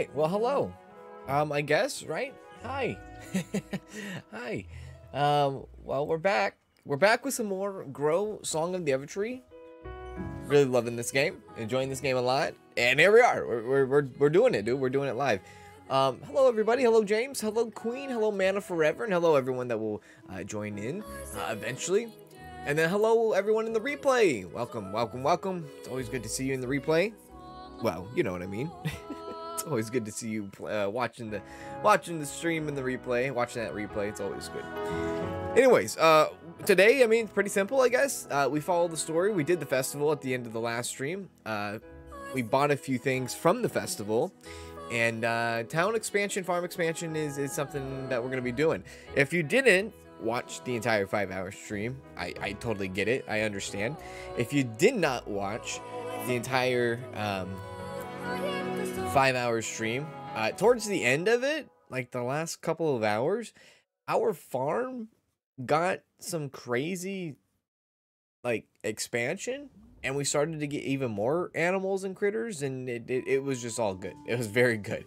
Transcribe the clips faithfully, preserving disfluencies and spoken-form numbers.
right, well, hello. Um, I guess, right? Hi. Hi. Um, well, we're back. We're back with some more Grow: Song of the Evertree. Really loving this game. Enjoying this game a lot. And here we are. We're, we're, we're, we're doing it, dude. We're doing it live. Um, hello, everybody. Hello, James. Hello, Queen. Hello, Mana Forever. And hello, everyone that will uh, join in uh, eventually. And then hello, everyone in the replay. Welcome, welcome, welcome. It's always good to see you in the replay. Well, you know what I mean. It's always good to see you uh, watching the watching the stream and the replay. Watching that replay, it's always good. Anyways, uh, today, I mean, pretty simple, I guess. Uh, we follow the story. We did the festival at the end of the last stream. Uh, we bought a few things from the festival. And uh, town expansion, farm expansion is, is something that we're going to be doing. If you didn't watch the entire five hour stream, I, I totally get it. I understand. If you did not watch the entire um, five hour stream, uh, towards the end of it, like the last couple of hours, our farm got some crazy like expansion, and we started to get even more animals and critters, and it, it, it was just all good. It was very good.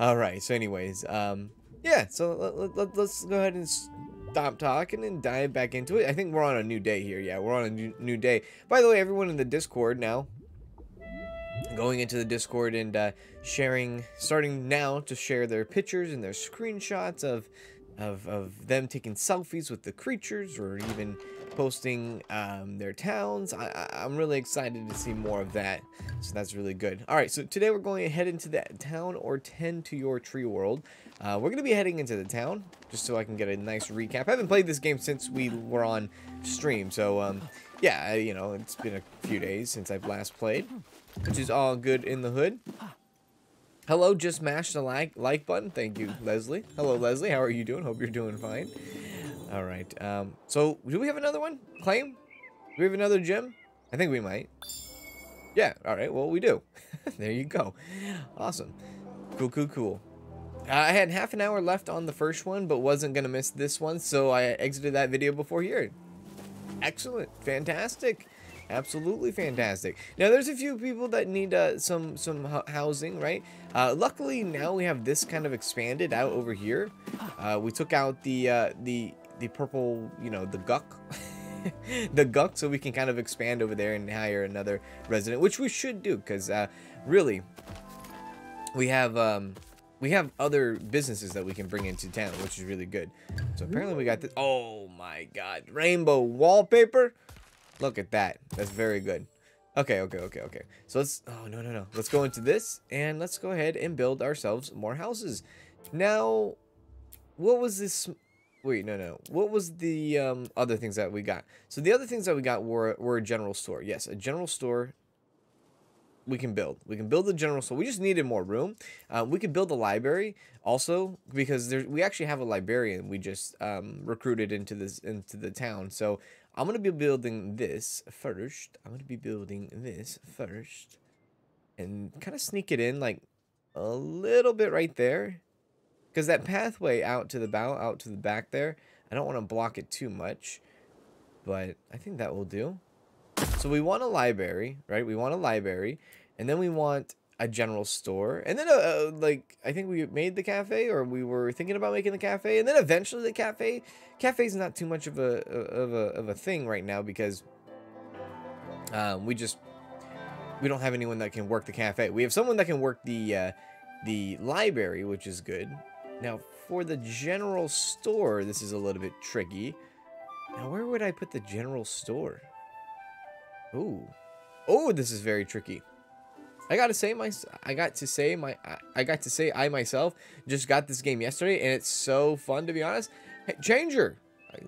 All right, so anyways, um yeah, so let, let, let's go ahead and stop talking and dive back into it. I think we're on a new day here. Yeah, we're on a new, new day. By the way, everyone in the Discord now, going into the Discord and uh sharing, starting now to share their pictures and their screenshots of Of, of them taking selfies with the creatures, or even posting um, their towns. I, I, I'm really excited to see more of that, so that's really good. All right, so today we're going to head into that town or tend to your tree world. Uh, we're going to be heading into the town, just so I can get a nice recap. I haven't played this game since we were on stream, so um, yeah, I, you know, it's been a few days since I've last played, which is all good in the hood. Hello, just mashed the like like button. Thank you, Leslie. Hello, Leslie. How are you doing? Hope you're doing fine. All right. Um, so, do we have another one? Claim? Do we have another gem? I think we might. Yeah. All right. Well, we do. There you go. Awesome. Cool, cool, cool. Uh, I had half an hour left on the first one, but wasn't going to miss this one, so I exited that video before here. Excellent. Fantastic. Absolutely fantastic. Now there's a few people that need uh, some some housing, right? Uh, luckily now we have this kind of expanded out over here. Uh, we took out the uh, the the purple, you know, the guck, the guck, so we can kind of expand over there and hire another resident, which we should do, because uh, really we have um, we have other businesses that we can bring into town, which is really good. So apparently we got this. Oh my God, rainbow wallpaper. Look at that. That's very good. Okay, okay, okay, okay. So let's... Oh, no, no, no. Let's go into this, and let's go ahead and build ourselves more houses. Now, what was this... Wait, no, no. What was the um, other things that we got? So the other things that we got were, were a general store. Yes, a general store we can build. We can build the general store. We just needed more room. Uh, we could build a library also, because there, we actually have a librarian we just um, recruited into, this, into the town. So... I'm going to be building this first. I'm going to be building this first. And kind of sneak it in like a little bit right there. Because that pathway out to the bow, out to the back there, I don't want to block it too much. But I think that will do. So we want a library, right? We want a library. And then we want a general store. And then, a, a, like, I think we made the cafe, or we were thinking about making the cafe. And then eventually the cafe... Cafe's not too much of a of a of a thing right now, because um, we just we don't have anyone that can work the cafe. We have someone that can work the uh, the library, which is good. Now for the general store, this is a little bit tricky. Now where would I put the general store? Ooh, oh, this is very tricky. I gotta say my I got to say my I, I got to say I myself just got this game yesterday, and it's so fun, to be honest. Hey, Changer!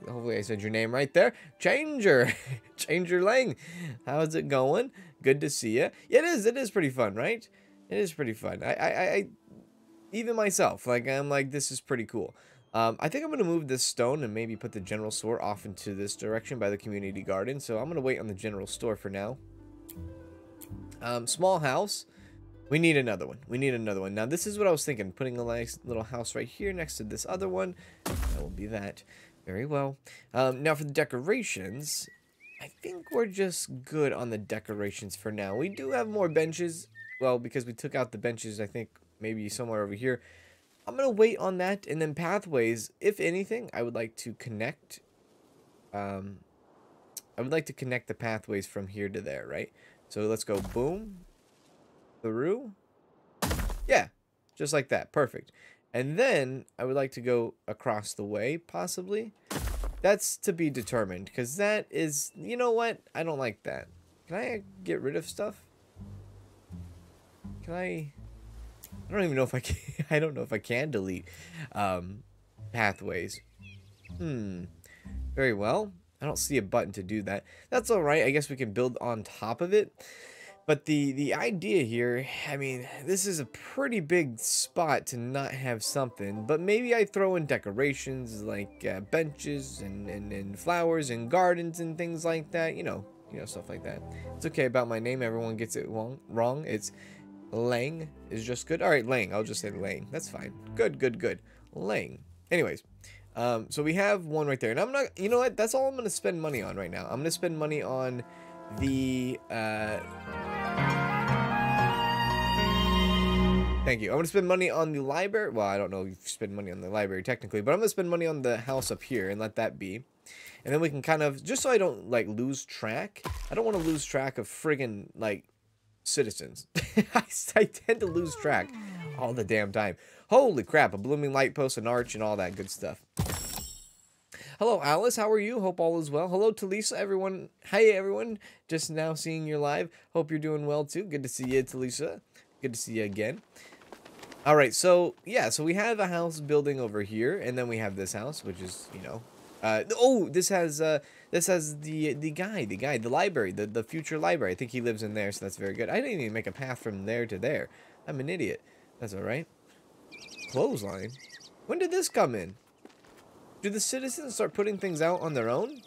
Hopefully I said your name right there. Changer! Changer Lang! How's it going? Good to see you. It is, it is pretty fun, right? It is pretty fun. I, I, I even myself, like, I'm like, this is pretty cool. Um, I think I'm going to move this stone and maybe put the general store off into this direction by the community garden. So I'm going to wait on the general store for now. Um, small house. We need another one. We need another one. Now, this is what I was thinking. Putting a nice little house right here next to this other one. That will be that. Very well. Um, now, for the decorations, I think we're just good on the decorations for now. We do have more benches. Well, because we took out the benches, I think, maybe somewhere over here. I'm going to wait on that. And then pathways, if anything, I would like to connect. Um, I would like to connect the pathways from here to there, right? So let's go boom. Through. Yeah. Just like that. Perfect. And then I would like to go across the way, possibly. That's to be determined, because that is... You know what? I don't like that. Can I get rid of stuff? Can I... I don't even know if I can... I don't know if I can delete um, pathways. Hmm. Very well. I don't see a button to do that. That's all right. I guess we can build on top of it. But the, the idea here, I mean, this is a pretty big spot to not have something. But maybe I throw in decorations like uh, benches and, and, and flowers and gardens and things like that. You know, you know, stuff like that. It's okay about my name. Everyone gets it wrong. wrong. It's Lang is just good. All right, Lang. I'll just say Lang. That's fine. Good, good, good. Lang. Anyways, um, so we have one right there. And I'm not, you know what? That's all I'm going to spend money on right now. I'm going to spend money on the... Uh, Thank you. I'm going to spend money on the library. Well, I don't know if you spend money on the library technically, but I'm going to spend money on the house up here and let that be. And then we can kind of, just so I don't, like, lose track. I don't want to lose track of friggin', like, citizens. I, I tend to lose track all the damn time. Holy crap, a blooming light post, an arch, and all that good stuff. Hello, Alice. How are you? Hope all is well. Hello, Talisa, everyone. Hey, everyone. Just now seeing you live. Hope you're doing well, too. Good to see you, Talisa. Good to see you again. All right, so, yeah, so we have a house building over here, and then we have this house, which is, you know, uh, oh, this has, uh, this has the, the guy, the guy, the library, the, the future library. I think he lives in there, so that's very good. I didn't even make a path from there to there. I'm an idiot. That's all right. Clothesline? When did this come in? Do the citizens start putting things out on their own?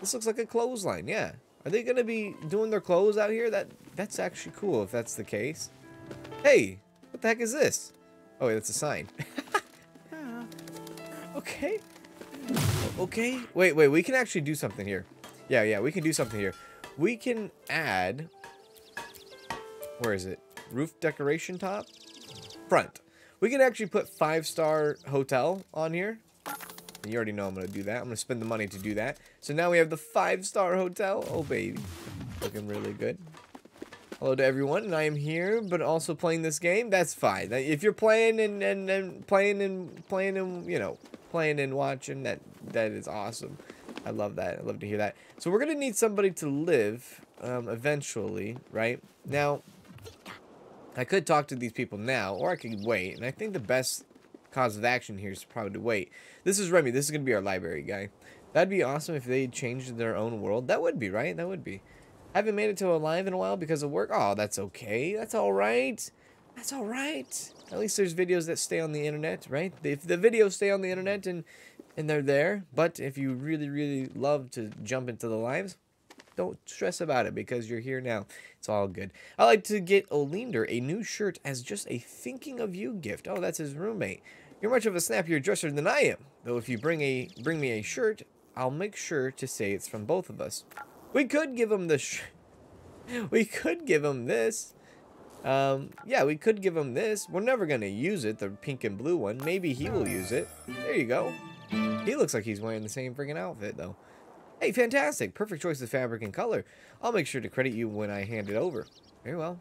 This looks like a clothesline, yeah. Are they going to be doing their clothes out here? That, that's actually cool if that's the case. Hey! What the heck is this? Oh, wait, that's a sign. Okay. Okay. Wait, wait, we can actually do something here. Yeah, yeah, we can do something here. We can add... Where is it? Roof decoration top? Front. We can actually put five-star hotel on here. You already know I'm going to do that. I'm going to spend the money to do that. So now we have the five-star hotel. Oh, baby. Looking really good. Hello to everyone, and I am here, but also playing this game. That's fine. If you're playing and, and, and playing and playing and, you know, playing and watching, that that is awesome. I love that. I love to hear that. So we're going to need somebody to live um, eventually, right? Now, I could talk to these people now, or I could wait. And I think the best cause of action here is probably to wait. This is Remy. This is going to be our library guy. That'd be awesome if they changed their own world. That would be, right? That would be. I haven't made it to Alive in a while because of work. Oh, that's okay. That's all right. That's all right. At least there's videos that stay on the internet, right? If the videos stay on the internet and and they're there. But if you really, really love to jump into the lives, don't stress about it because you're here now. It's all good. I like to get Olinder a new shirt as just a thinking of you gift. Oh, that's his roommate. You're much of a snappier dresser than I am. Though if you bring a bring me a shirt, I'll make sure to say it's from both of us. We could give him the sh we could give him this. Um, yeah, we could give him this. We're never going to use it, the pink and blue one. Maybe he will use it. There you go. He looks like he's wearing the same freaking outfit, though. Hey, fantastic. Perfect choice of fabric and color. I'll make sure to credit you when I hand it over. Very well.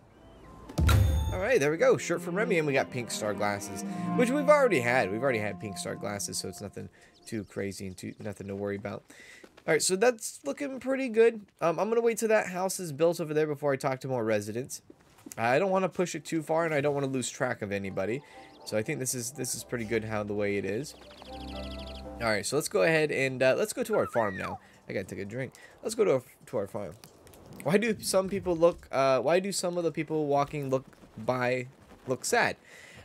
All right, there we go. Shirt from Remy, and we got pink star glasses, which we've already had. We've already had pink star glasses, so it's nothing too crazy and too, nothing to worry about. All right, so that's looking pretty good. Um, I'm going to wait till that house is built over there before I talk to more residents. I don't want to push it too far, and I don't want to lose track of anybody. So I think this is this is pretty good how the way it is. All right, so let's go ahead and uh, let's go to our farm now. I got to take a drink. Let's go to our, to our farm. Why do some people look? Uh, why do some of the people walking look by look sad?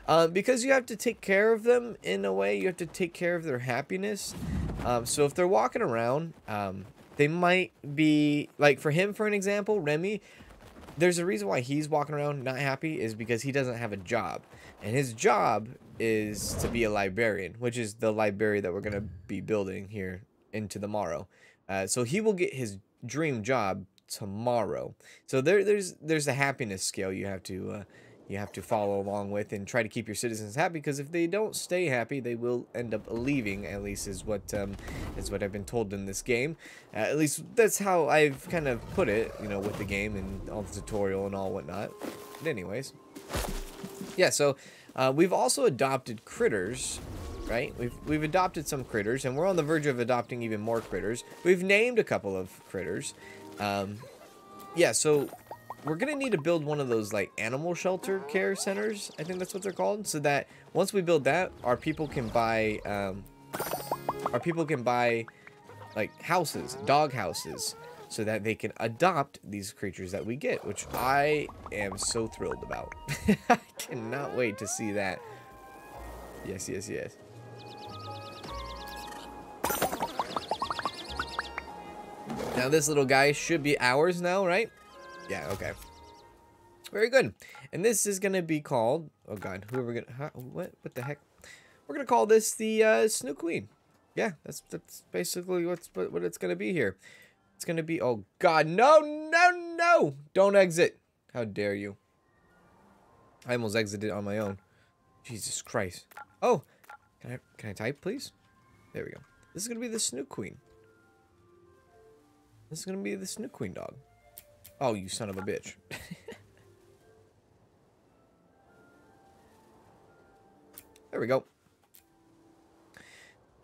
Uh, because you have to take care of them in a way. You have to take care of their happiness. Um, so if they're walking around, um, they might be, like for him, for an example, Remy, there's a reason why he's walking around not happy is because he doesn't have a job. And his job is to be a librarian, which is the library that we're going to be building here into tomorrow. Uh, so he will get his dream job tomorrow. So there, there's, there's a happiness scale you have to, uh, you have to follow along with and try to keep your citizens happy, because if they don't stay happy, they will end up leaving, at least is what um, is what I've been told in this game. Uh, at least that's how I've kind of put it, you know, with the game and all the tutorial and all whatnot. But anyways, yeah, so uh, we've also adopted critters, right? We've, we've adopted some critters, and we're on the verge of adopting even more critters. We've named a couple of critters. Um, yeah, so we're gonna need to build one of those like animal shelter care centers, I think that's what they're called, so that once we build that, our people can buy um, our people can buy like houses, dog houses, so that they can adopt these creatures that we get, which I am so thrilled about. I cannot wait to see that. Yes, yes, yes. Now this little guy should be ours now, right? Yeah, okay. Very good. And this is going to be called... Oh, God. Who are we going to... Huh? What? What the heck? We're going to call this the uh, Snoo Queen. Yeah, that's that's basically what's, what, what it's going to be here. It's going to be... Oh, God. No, no, no! Don't exit. How dare you. I almost exited on my own. Jesus Christ. Oh, can I, can I type, please? There we go. This is going to be the Snoo Queen. This is going to be the Snoo Queen dog. Oh, you son of a bitch. There we go.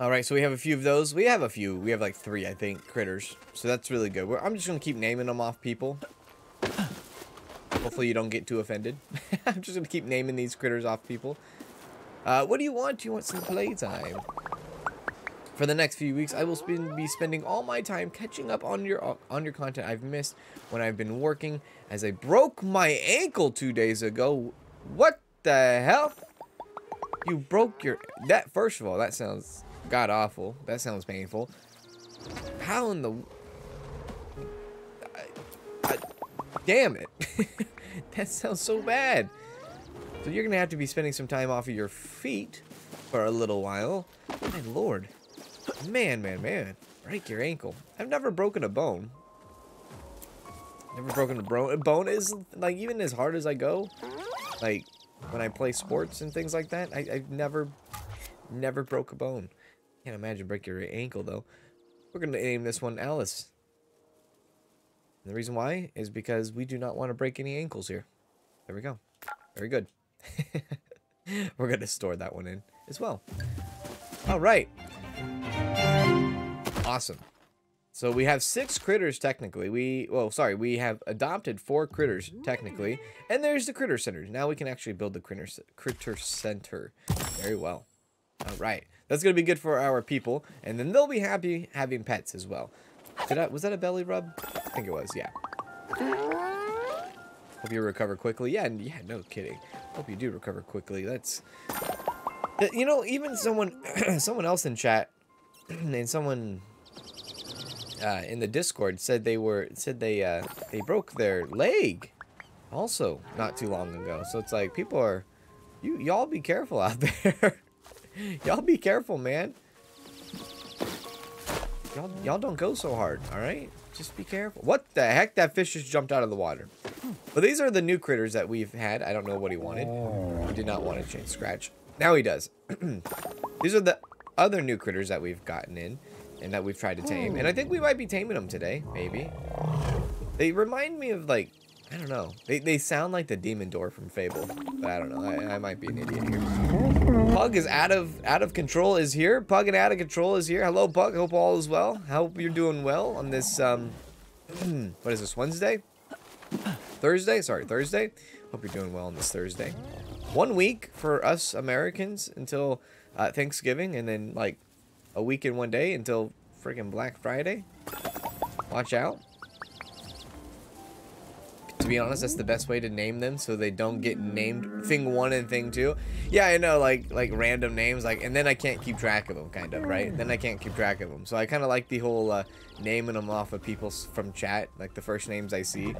Alright, so we have a few of those. We have a few. We have like three, I think, critters. So that's really good. We're, I'm just going to keep naming them off people. Hopefully you don't get too offended. I'm just going to keep naming these critters off people. Uh, what do you want? Do you want some playtime? For the next few weeks, I will sp- be spending all my time catching up on your on your content I've missed when I've been working, as I broke my ankle two days ago. What the hell? You broke your... That, first of all, that sounds god-awful. That sounds painful. How in the... I, I, damn it. That sounds so bad. So you're going to have to be spending some time off of your feet for a little while. My lord. Man, man, man. Break your ankle. I've never broken a bone. Never broken a bone. A bone is, like, even as hard as I go, like, when I play sports and things like that, I, I've never, never broke a bone. Can't imagine break your ankle, though. We're going to name this one Alice. And the reason why is because we do not want to break any ankles here. There we go. Very good. We're going to store that one in as well. All right. Awesome. So we have six critters technically. We, well, sorry, we have adopted four critters technically. And there's the critter center. Now we can actually build the critter, critter center. Very well. All right. That's going to be good for our people. And then they'll be happy having pets as well. Did I, was that a belly rub? I think it was, yeah. Hope you recover quickly. Yeah, yeah, no kidding. Hope you do recover quickly. That's... You know, even someone, someone else in chat, and someone uh, in the Discord said they were said they uh, they broke their leg, also not too long ago. So it's like people are, you y'all be careful out there, y'all be careful, man. Y'all y'all don't go so hard, all right? Just be careful. What the heck? That fish just jumped out of the water. Well, these are the new critters that we've had. I don't know what he wanted. He did not want to change Scratch. Now he does. These are the other new critters that we've gotten in and that we've tried to tame. And I think we might be taming them today, maybe. They remind me of, like, I don't know. They, they sound like the Demon Door from Fable. But I don't know. I, I might be an idiot here. Pug is out of out of control is here. Pug and out of control is here. Hello, Pug. Hope all is well. Hope you're doing well on this, um, what is this, Wednesday? Thursday? Sorry, Thursday. Hope you're doing well on this Thursday. One week for us Americans until uh, Thanksgiving, and then like a week and one day until freaking Black Friday. Watch out. To be honest, that's the best way to name them so they don't get named thing one and thing two. Yeah, I know, like like random names, like, and then I can't keep track of them, kind of, right? Then I can't keep track of them. So I kind of like the whole uh, naming them off of people from chat, like the first names I see.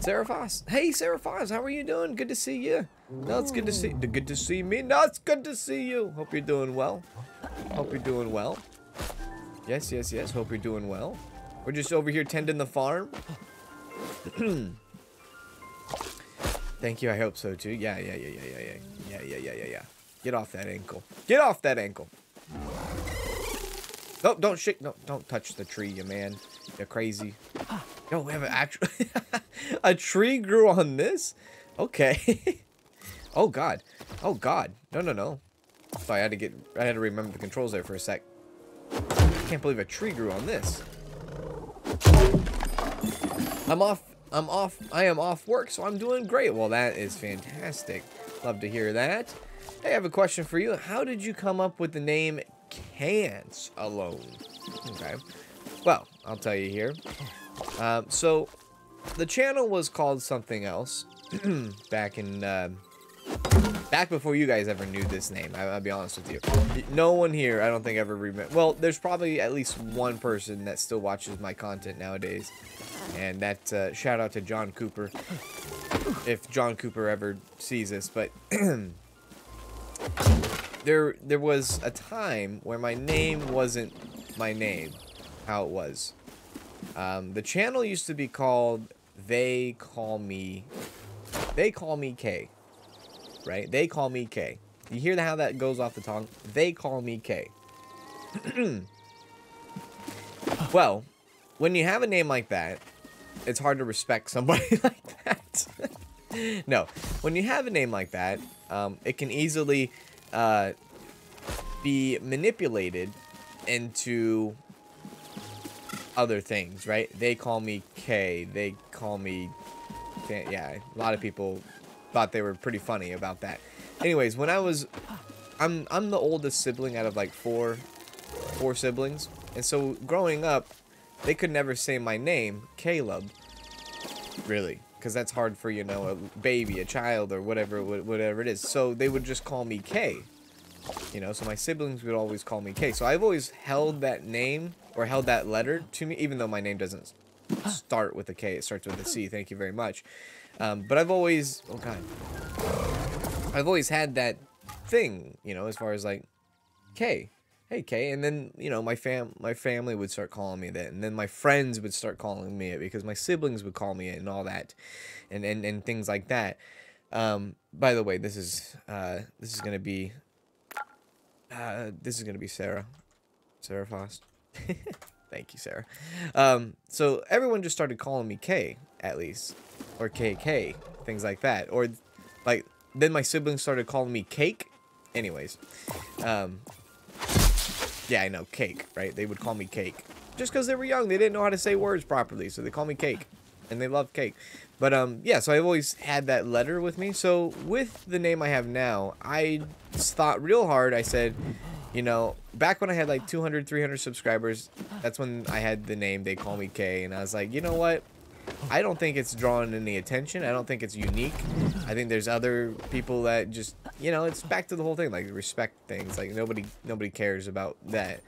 Sarah Foss. Hey, Sarah Foss, how are you doing? Good to see you. No, it's good to see good to see me. No, it's good to see you. Hope you're doing well. Hope you're doing well. Yes, yes, yes. Hope you're doing well. We're just over here tending the farm. Thank you. I hope so too. Yeah, yeah, yeah, yeah, yeah, yeah, yeah, yeah, yeah, yeah. Get off that ankle. Get off that ankle. Nope, don't shake. No, don't touch the tree, you man. You're crazy. Yo, we have an actual a tree grew on this. Okay. Oh God. Oh God. No, no, no. So I had to get. I had to remember the controls there for a sec. I can't believe a tree grew on this. I'm off. I'm off. I am off work, so I'm doing great. Well, that is fantastic. Love to hear that. Hey, I have a question for you. How did you come up with the name Kanzalone? Okay. Well, I'll tell you here. Um, so, the channel was called something else back in. Uh, Back before you guys ever knew this name, I, I'll be honest with you. No one here, I don't think, ever remember. Well, there's probably at least one person that still watches my content nowadays, and that uh, shout out to John Cooper, if John Cooper ever sees this. But there, there was a time where my name wasn't my name, how it was. Um, the channel used to be called They Call Me, They Call Me K. Right? They Call Me K. You hear how that goes off the tongue? They Call Me K. Well, when you have a name like that, it's hard to respect somebody like that. No. When you have a name like that, um, it can easily uh, be manipulated into other things, right? They Call Me K. They Call Me... Yeah, a lot of people... thought they were pretty funny about that. Anyways, when I was, I'm I'm the oldest sibling out of like four, four siblings, and so growing up, they could never say my name, Caleb, really, because that's hard for, you know, a baby, a child, or whatever, whatever it is. So they would just call me K, you know. So my siblings would always call me K. So I've always held that name or held that letter to me, even though my name doesn't start with a K. It starts with a C. Thank you very much. Um, but I've always, oh God, I've always had that thing, you know, as far as like, K, hey K, and then, you know, my fam, my family would start calling me that, and then my friends would start calling me it, because my siblings would call me it, and all that, and, and, and things like that. Um, by the way, this is, uh, this is gonna be, uh, this is gonna be Sarah, Sarah Faust. Thank you, Sarah. Um, so everyone just started calling me K, at least, or K K, things like that. Or, like, then my siblings started calling me Cake. Anyways, um, yeah, I know, Cake, right? They would call me Cake. Just because they were young, they didn't know how to say words properly, so they call me Cake, and they love Cake. But, um, yeah, so I've always had that letter with me. So with the name I have now, I thought real hard. I said, you know, back when I had like two hundred, three hundred subscribers, that's when I had the name They Call Me K, and I was like, you know what? I don't think it's drawing any attention. I don't think it's unique. I think there's other people that just, you know, it's back to the whole thing, like respect things. Like nobody, nobody cares about that.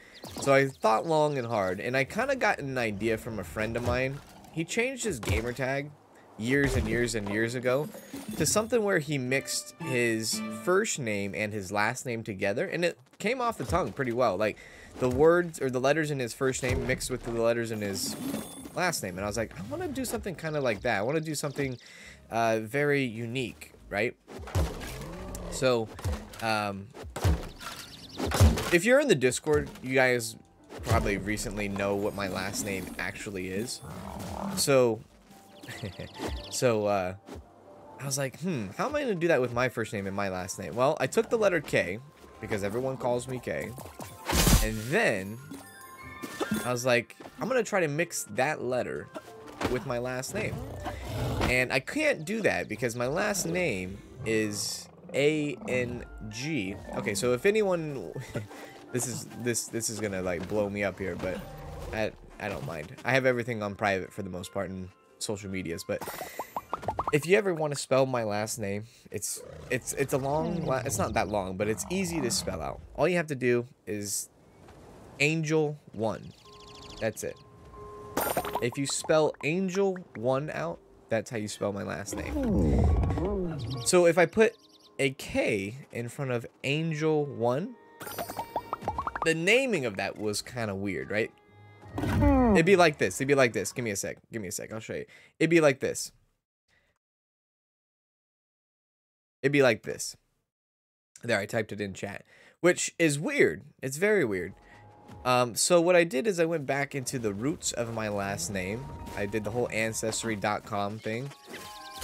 So I thought long and hard, and I kind of got an idea from a friend of mine. He changed his gamer tag years and years and years ago to something where he mixed his first name and his last name together, and it came off the tongue pretty well. Like the words or the letters in his first name mixed with the letters in his last name, and I was like, I want to do something kind of like that. I want to do something uh, very unique, right? So um, if you're in the Discord, you guys probably recently know what my last name actually is. So so uh, I was like, hmm, how am I gonna do that with my first name and my last name? Well, I took the letter K, because everyone calls me K, and then I was like, I'm gonna try to mix that letter with my last name. And I can't do that because my last name is A N G. Okay, so if anyone this is this this is gonna like blow me up here, but I I don't mind. I have everything on private for the most part in social medias, but if you ever want to spell my last name, it's it's it's a long it's not that long, but it's easy to spell out. All you have to do is Angel one. That's it. If you spell Angel one out, that's how you spell my last name. So if I put a K in front of Angel one, the naming of that was kind of weird, right? It'd be like this. It'd be like this. Give me a sec. Give me a sec. I'll show you. It'd be like this. it'd be like this. There, I typed it in chat, which is weird. It's very weird. Um, so what I did is I went back into the roots of my last name. I did the whole Ancestry dot com thing.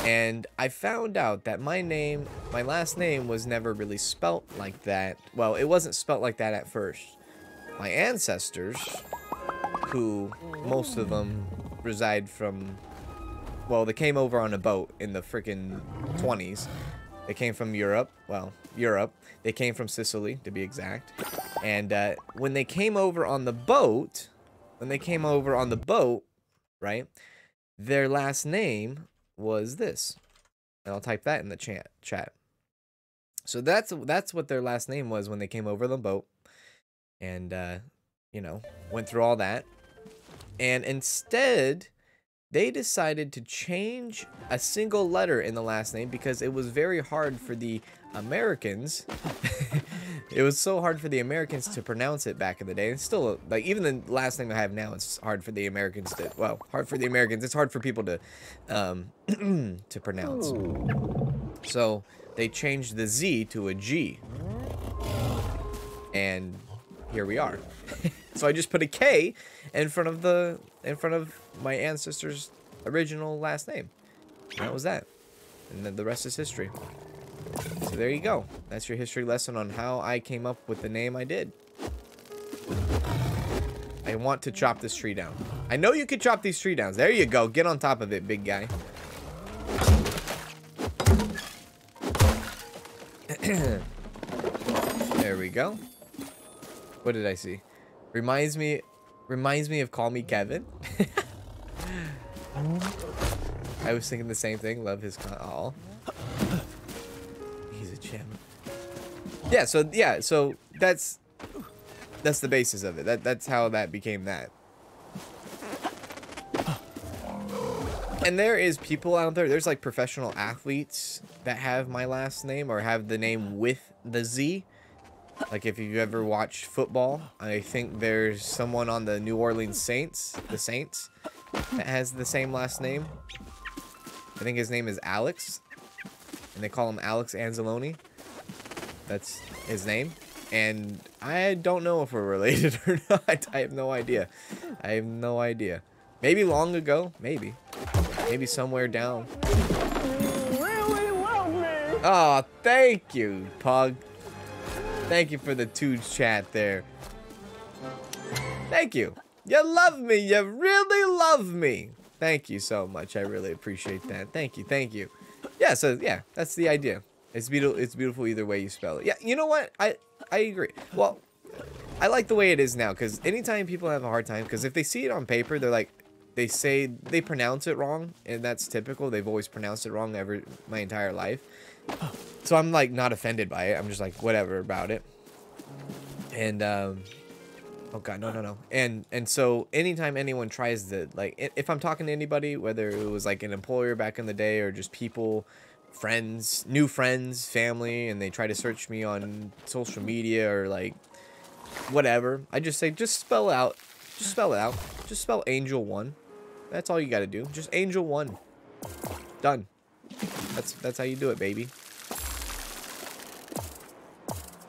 And I found out that my name, my last name was never really spelt like that. Well, it wasn't spelt like that at first. My ancestors, who most of them reside from, well, they came over on a boat in the freaking twenties. They came from Europe. Well, Europe. They came from Sicily, to be exact. And uh, when they came over on the boat, when they came over on the boat, right, their last name was this. And I'll type that in the chat. chat. So that's that's what their last name was when they came over the boat. And, uh, you know, went through all that. And instead, they decided to change a single letter in the last name because it was very hard for the Americans. It was so hard for the Americans to pronounce it back in the day. It's still, like, even the last name I have now, it's hard for the Americans to, well, hard for the Americans. It's hard for people to, um, to pronounce. Ooh. So they changed the Z to a G. And here we are. So I just put a K in front of the, in front of my ancestor's original last name. That was that. And then the rest is history. So there you go. That's your history lesson on how I came up with the name I did. I want to chop this tree down. I know you could chop these tree downs. There you go. Get on top of it, big guy. There we go. What did I see? Reminds me, reminds me of Call Me Kevin. I was thinking the same thing. Love his call. He's a gem. Yeah. So yeah. So that's that's the basis of it. That that's how that became that. And there is people out there. There's like professional athletes that have my last name or have the name with the Z. Like, if you've ever watched football, I think there's someone on the New Orleans Saints, the Saints, that has the same last name. I think his name is Alex, and they call him Alex Anzalone. That's his name. And I don't know if we're related or not. I have no idea. I have no idea. Maybe long ago. Maybe. Maybe somewhere down. Oh, thank you, Pug. Thank you for the two chat there. Thank you. You love me. You really love me. Thank you so much. I really appreciate that. Thank you. Thank you. Yeah, so, yeah, that's the idea. It's beautiful, it's beautiful either way you spell it. Yeah, you know what? I, I agree. Well, I like the way it is now, because anytime people have a hard time, because if they see it on paper, they're like, they say, they pronounce it wrong, and that's typical. They've always pronounced it wrong ever my entire life. So I'm like not offended by it. I'm just like whatever about it. And um oh god, no no no. And and so anytime anyone tries to, like, if I'm talking to anybody, whether it was like an employer back in the day or just people, friends, new friends, family, and they try to search me on social media or like whatever, I just say just spell out, just spell it out. Just spell Angel One. That's all you gotta do. Just Angel One. Done. That's that's how you do it, baby.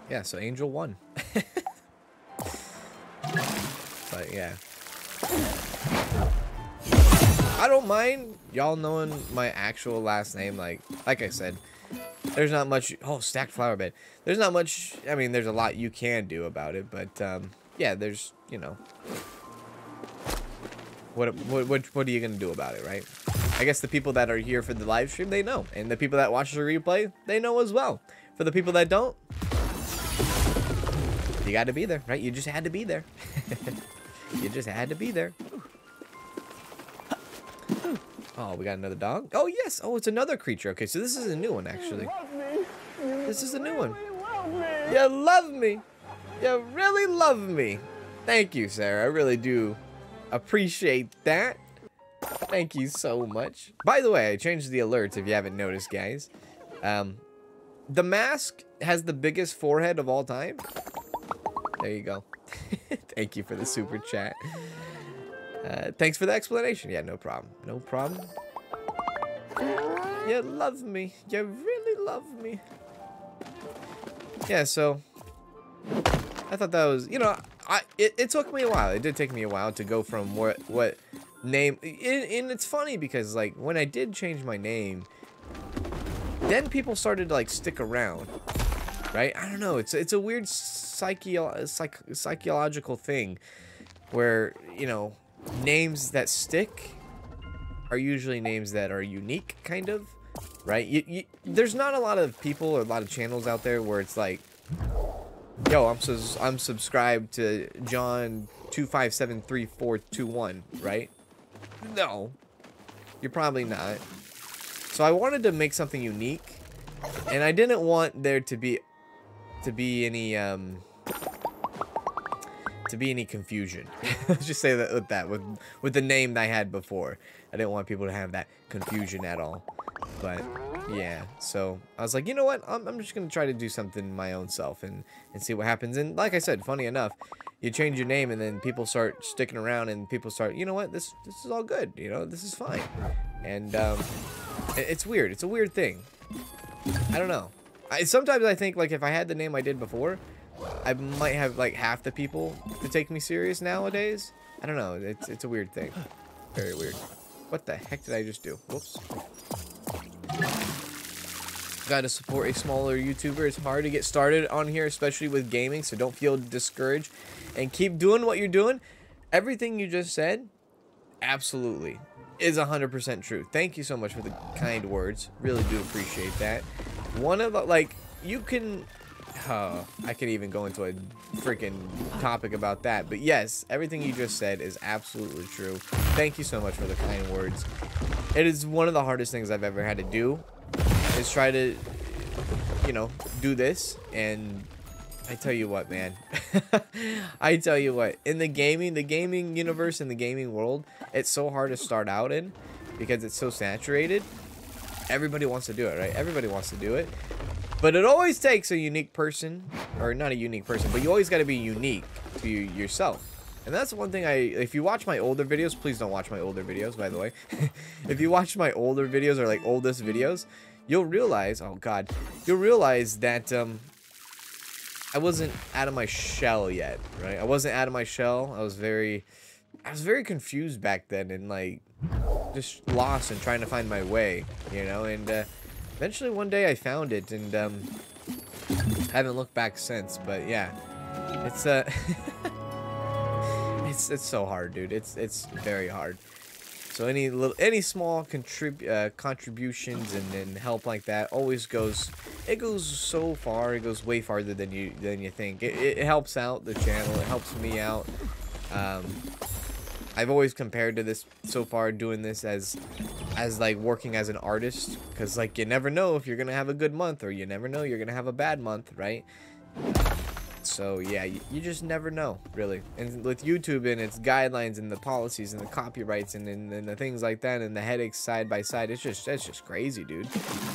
Yeah, so Angel One. But yeah, I don't mind y'all knowing my actual last name. Like like I said, there's not much. Oh, stacked flower bed. There's not much. I mean, there's a lot you can do about it. But um, yeah, there's, you know, what what what what are you gonna do about it, right? I guess the people that are here for the live stream, they know. And the people that watch the replay, they know as well. For the people that don't, you got to be there, right? You just had to be there. You just had to be there. Oh, we got another dog. Oh, yes. Oh, it's another creature. Okay, so this is a new one, actually. This is a new one. You love me. You really love me. Thank you, Sarah. I really do appreciate that. Thank you so much. By the way, I changed the alerts if you haven't noticed, guys. Um, the mask has the biggest forehead of all time. There you go. Thank you for the super chat. Uh, thanks for the explanation. Yeah, no problem. No problem. You love me. You really love me. Yeah, so I thought that was, you know, I it, it took me a while. It did take me a while to go from what what name, and, and it's funny because like when I did change my name, then people started to like stick around, right? I don't know. It's it's a weird psychio psych, psychological thing where, you know, names that stick are usually names that are unique, kind of, right? You, you, there's not a lot of people or a lot of channels out there where it's like, yo, I'm so su I'm subscribed to John two five seven three four two one, right? No, you're probably not. So I wanted to make something unique, and I didn't want there to be to be any um to be any confusion. Let's just say that with that with with the name that I had before. I didn't want people to have that confusion at all. But yeah, so I was like, you know what? I'm, I'm just going to try to do something my own self and, and see what happens. And like I said, funny enough, you change your name and then people start sticking around and people start, you know what? This this is all good. You know, this is fine. And um, it, it's weird. It's a weird thing. I don't know. I, sometimes I think, like, if I had the name I did before, I might have, like, half the people to take me serious nowadays. I don't know. It's, it's a weird thing. Very weird. What the heck did I just do? Whoops. Gotta support a smaller YouTuber. It's hard to get started on here, especially with gaming, so don't feel discouraged. And keep doing what you're doing. Everything you just said, absolutely, is one hundred percent true. Thank you so much for the kind words. Really do appreciate that. One of the, like, you can... Oh, I could even go into a freaking topic about that. But yes, everything you just said is absolutely true. Thank you so much for the kind words. It is one of the hardest things I've ever had to do, is try to, you know, do this. And I tell you what, man. I tell you what. In the gaming, the gaming universe, in the gaming world, it's so hard to start out in because it's so saturated. Everybody wants to do it, right? Everybody wants to do it. But it always takes a unique person, or not a unique person, but you always got to be unique to you, yourself. And that's one thing I, if you watch my older videos, please don't watch my older videos, by the way. If you watch my older videos, or like oldest videos, you'll realize, oh God, you'll realize that um, I wasn't out of my shell yet, right? I wasn't out of my shell. I was very, I was very confused back then, and like just lost and trying to find my way, you know, and uh, eventually one day I found it, and um, haven't looked back since. But yeah, it's uh, it's it's so hard, dude. It's it's very hard. So any little, any small contrib uh, contributions and, and help like that always goes. It goes so far. It goes way farther than you than you think. It, it helps out the channel. It helps me out. Um, I've always compared to this so far, doing this as as like working as an artist, because like you never know if you're gonna have a good month, or you never know you're gonna have a bad month, right? So yeah, you, you just never know, really. And with YouTube and its guidelines and the policies and the copyrights and, and, and the things like that, and the headaches side by side, it's just it's just crazy, dude.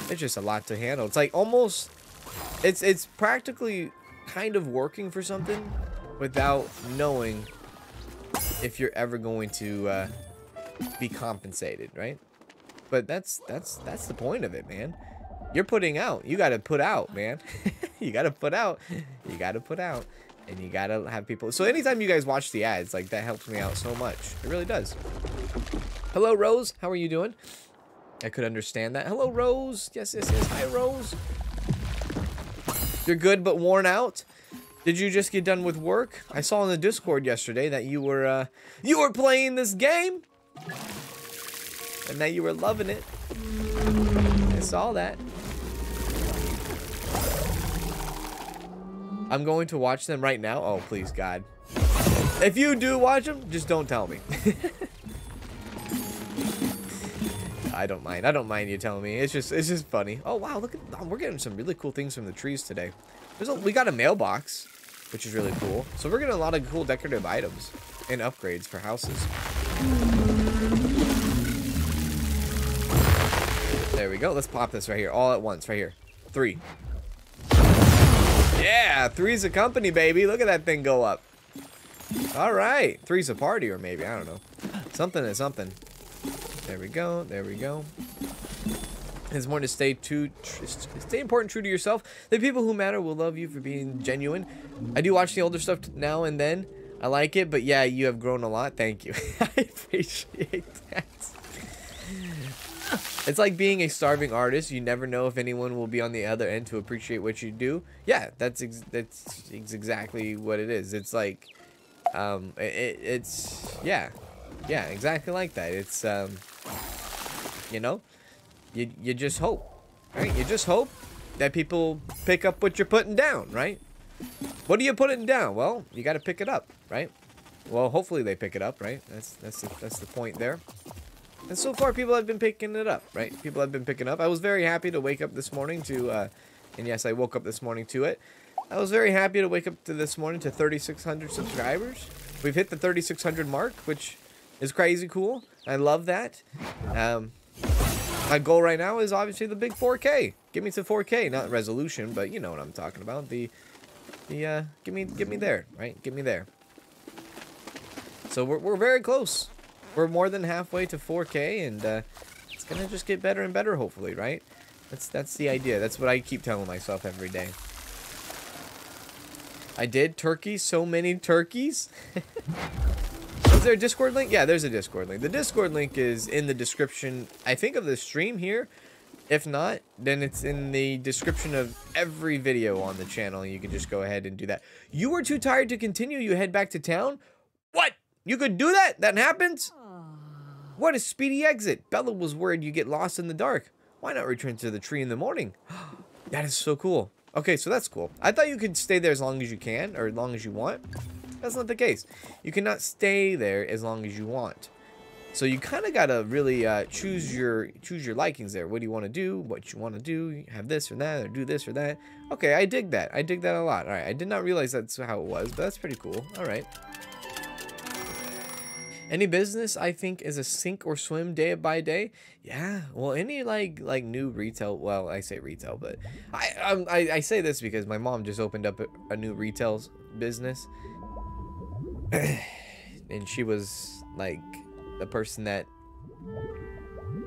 It's just a lot to handle. It's like almost it's it's practically kind of working for something without knowing if you're ever going to uh, be compensated, right? But that's that's that's the point of it, man. You're putting out. You gotta put out, man. You gotta put out. You gotta put out, and you gotta have people. So anytime you guys watch the ads, like that helps me out so much. It really does. Hello, Rose. How are you doing? I could understand that. Hello, Rose. Yes, yes, yes. Hi, Rose. You're good, but worn out. Did you just get done with work? I saw in the Discord yesterday that you were uh, you were playing this game, and that you were loving it. I saw that. I'm going to watch them right now. Oh, please, God. If you do watch them, just don't tell me. I don't mind. I don't mind you telling me. It's just it's just funny. Oh wow, look at oh, we're getting some really cool things from the trees today. There's a, we got a mailbox, which is really cool. So we're getting a lot of cool decorative items and upgrades for houses. There we go. Let's pop this right here, all at once, right here. Three. Yeah, three's a company, baby. Look at that thing go up. All right, three's a party, or maybe I don't know. Something is something. There we go. There we go. It's important to stay true, tr stay important true to yourself. The people who matter will love you for being genuine. I do watch the older stuff now and then. I like it, but yeah, you have grown a lot. Thank you. I appreciate that. It's like being a starving artist. You never know if anyone will be on the other end to appreciate what you do. Yeah, that's ex that's ex exactly what it is. It's like, um, it, it's yeah, yeah, exactly like that. It's um, you know. You, you just hope, right? You just hope that people pick up what you're putting down, right? What are you putting down? Well, you got to pick it up, right? Well, hopefully they pick it up, right? That's that's the, that's the point there. And so far, people have been picking it up, right? People have been picking up. I was very happy to wake up this morning to, uh, and yes, I woke up this morning to it. I was very happy to wake up to this morning to thirty-six hundred subscribers. We've hit the thirty-six hundred mark, which is crazy cool. I love that. Um... My goal right now is obviously the big four K. Give me to four K, not resolution, but you know what I'm talking about. The, the, uh, give me, give me there, right? Give me there. So we're we're very close. We're more than halfway to four K, and uh, it's gonna just get better and better, hopefully, right? That's that's the idea. That's what I keep telling myself every day. I did turkey. So many turkeys. Is there a Discord link? Yeah, there's a Discord link. The Discord link is in the description, I think, of the stream here. If not, then it's in the description of every video on the channel. You can just go ahead and do that. You were too tired to continue. You head back to town. What? You could do that? That happens? What a speedy exit. Bella was worried you get lost in the dark. Why not return to the tree in the morning? That is so cool. Okay, so that's cool. I thought you could stay there as long as you can, or as long as you want. That's not the case. You cannot stay there as long as you want. So you kind of gotta really uh, choose your choose your likings there. What do you want to do? What you want to do? Have this or that, or do this or that. Okay, I dig that. I dig that a lot. All right, I did not realize that's how it was, but that's pretty cool. All right. Any business, I think, is a sink or swim day by day. Yeah. Well, any like like new retail. Well, I say retail, but I um, I, I say this because my mom just opened up a, a new retail business. And she was like the person that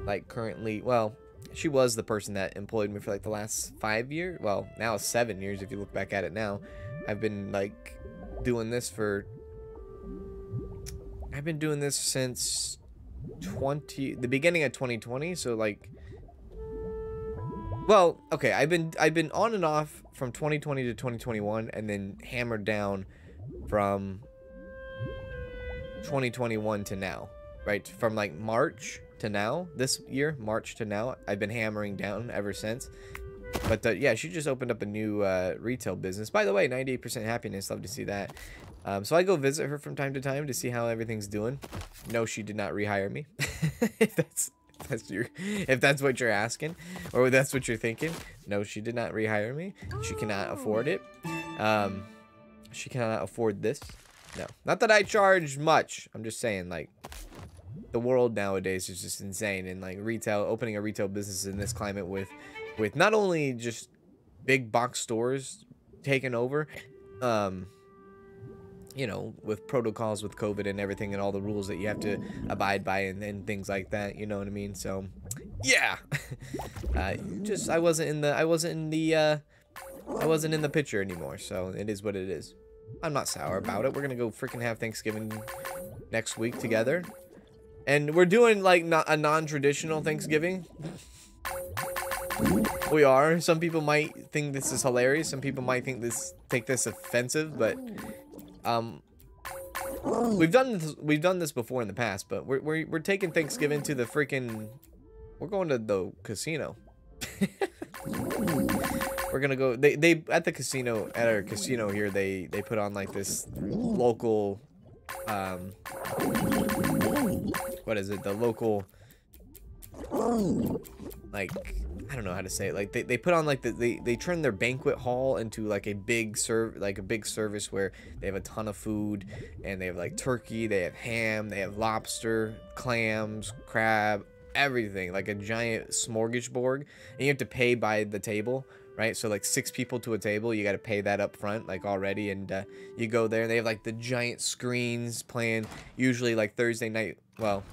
like currently well she was the person that employed me for like the last five years, well now seven years if you look back at it now. I've been like doing this for I've been doing this since twenty the beginning of twenty twenty, so like well okay I've been I've been on and off from twenty twenty to twenty twenty-one, and then hammered down from twenty twenty-one to now, right? From like March to now, this year, March to now, I've been hammering down ever since. But uh, yeah, she just opened up a new uh, retail business. By the way, ninety-eight percent happiness, love to see that. Um, so I go visit her from time to time to see how everything's doing. No, she did not rehire me. if that's if that's your if that's what you're asking, or that's what you're thinking. No, she did not rehire me. She cannot afford it. Um, she cannot afford this. No, not that I charge much. I'm just saying, like, the world nowadays is just insane, and like retail, opening a retail business in this climate with, with not only just big box stores taken over, um, you know, with protocols with COVID and everything, and all the rules that you have to abide by, and, and things like that. You know what I mean? So, yeah, uh, just I wasn't in the I wasn't in the uh, I wasn't in the picture anymore. So it is what it is. I'm not sour about it. We're gonna go freaking have Thanksgiving next week together, and we're doing like not a non-traditional Thanksgiving. We are. Some people might think this is hilarious. Some people might think this take this offensive, but um, we've done this, we've done this before in the past. But we're we're, we're taking Thanksgiving to the freaking. We're going to the casino. We're gonna go. They they at the casino at our casino here. They they put on like this local, um, what is it? The local, like I don't know how to say it. Like they, they put on like the they they turn their banquet hall into like a big serve like a big service where they have a ton of food, and they have like turkey, they have ham, they have lobster, clams, crab, everything, like a giant smorgasbord, and you have to pay by the table. Right, so like six people to a table, you got to pay that up front, like already, and uh, you go there, and they have like the giant screens playing, usually like Thursday night, well,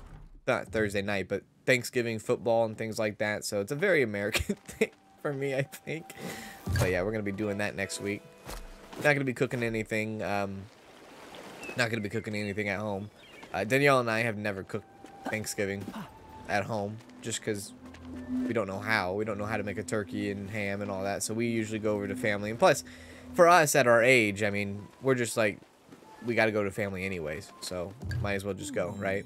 not Thursday night, but Thanksgiving football and things like that. So it's a very American thing for me, I think. But yeah, we're going to be doing that next week. Not going to be cooking anything. Um, not going to be cooking anything at home. Uh, Danielle and I have never cooked Thanksgiving at home just because we don't know how. We don't know how to make a turkey and ham and all that. So we usually go over to family. And plus, for us at our age, I mean, we're just like, we got to go to family anyways. So might as well just go, right?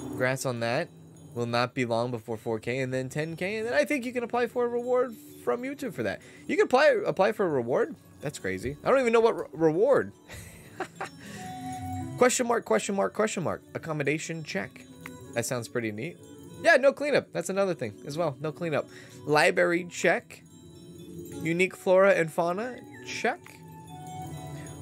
Congrats on that. Will not be long before four K and then ten K. And then I think you can apply for a reward from YouTube for that. You can apply, apply for a reward? That's crazy. I don't even know what re reward. Question mark, question mark, question mark. Accommodation check. That sounds pretty neat. Yeah, no cleanup. That's another thing as well. No cleanup. Library check. Unique flora and fauna check.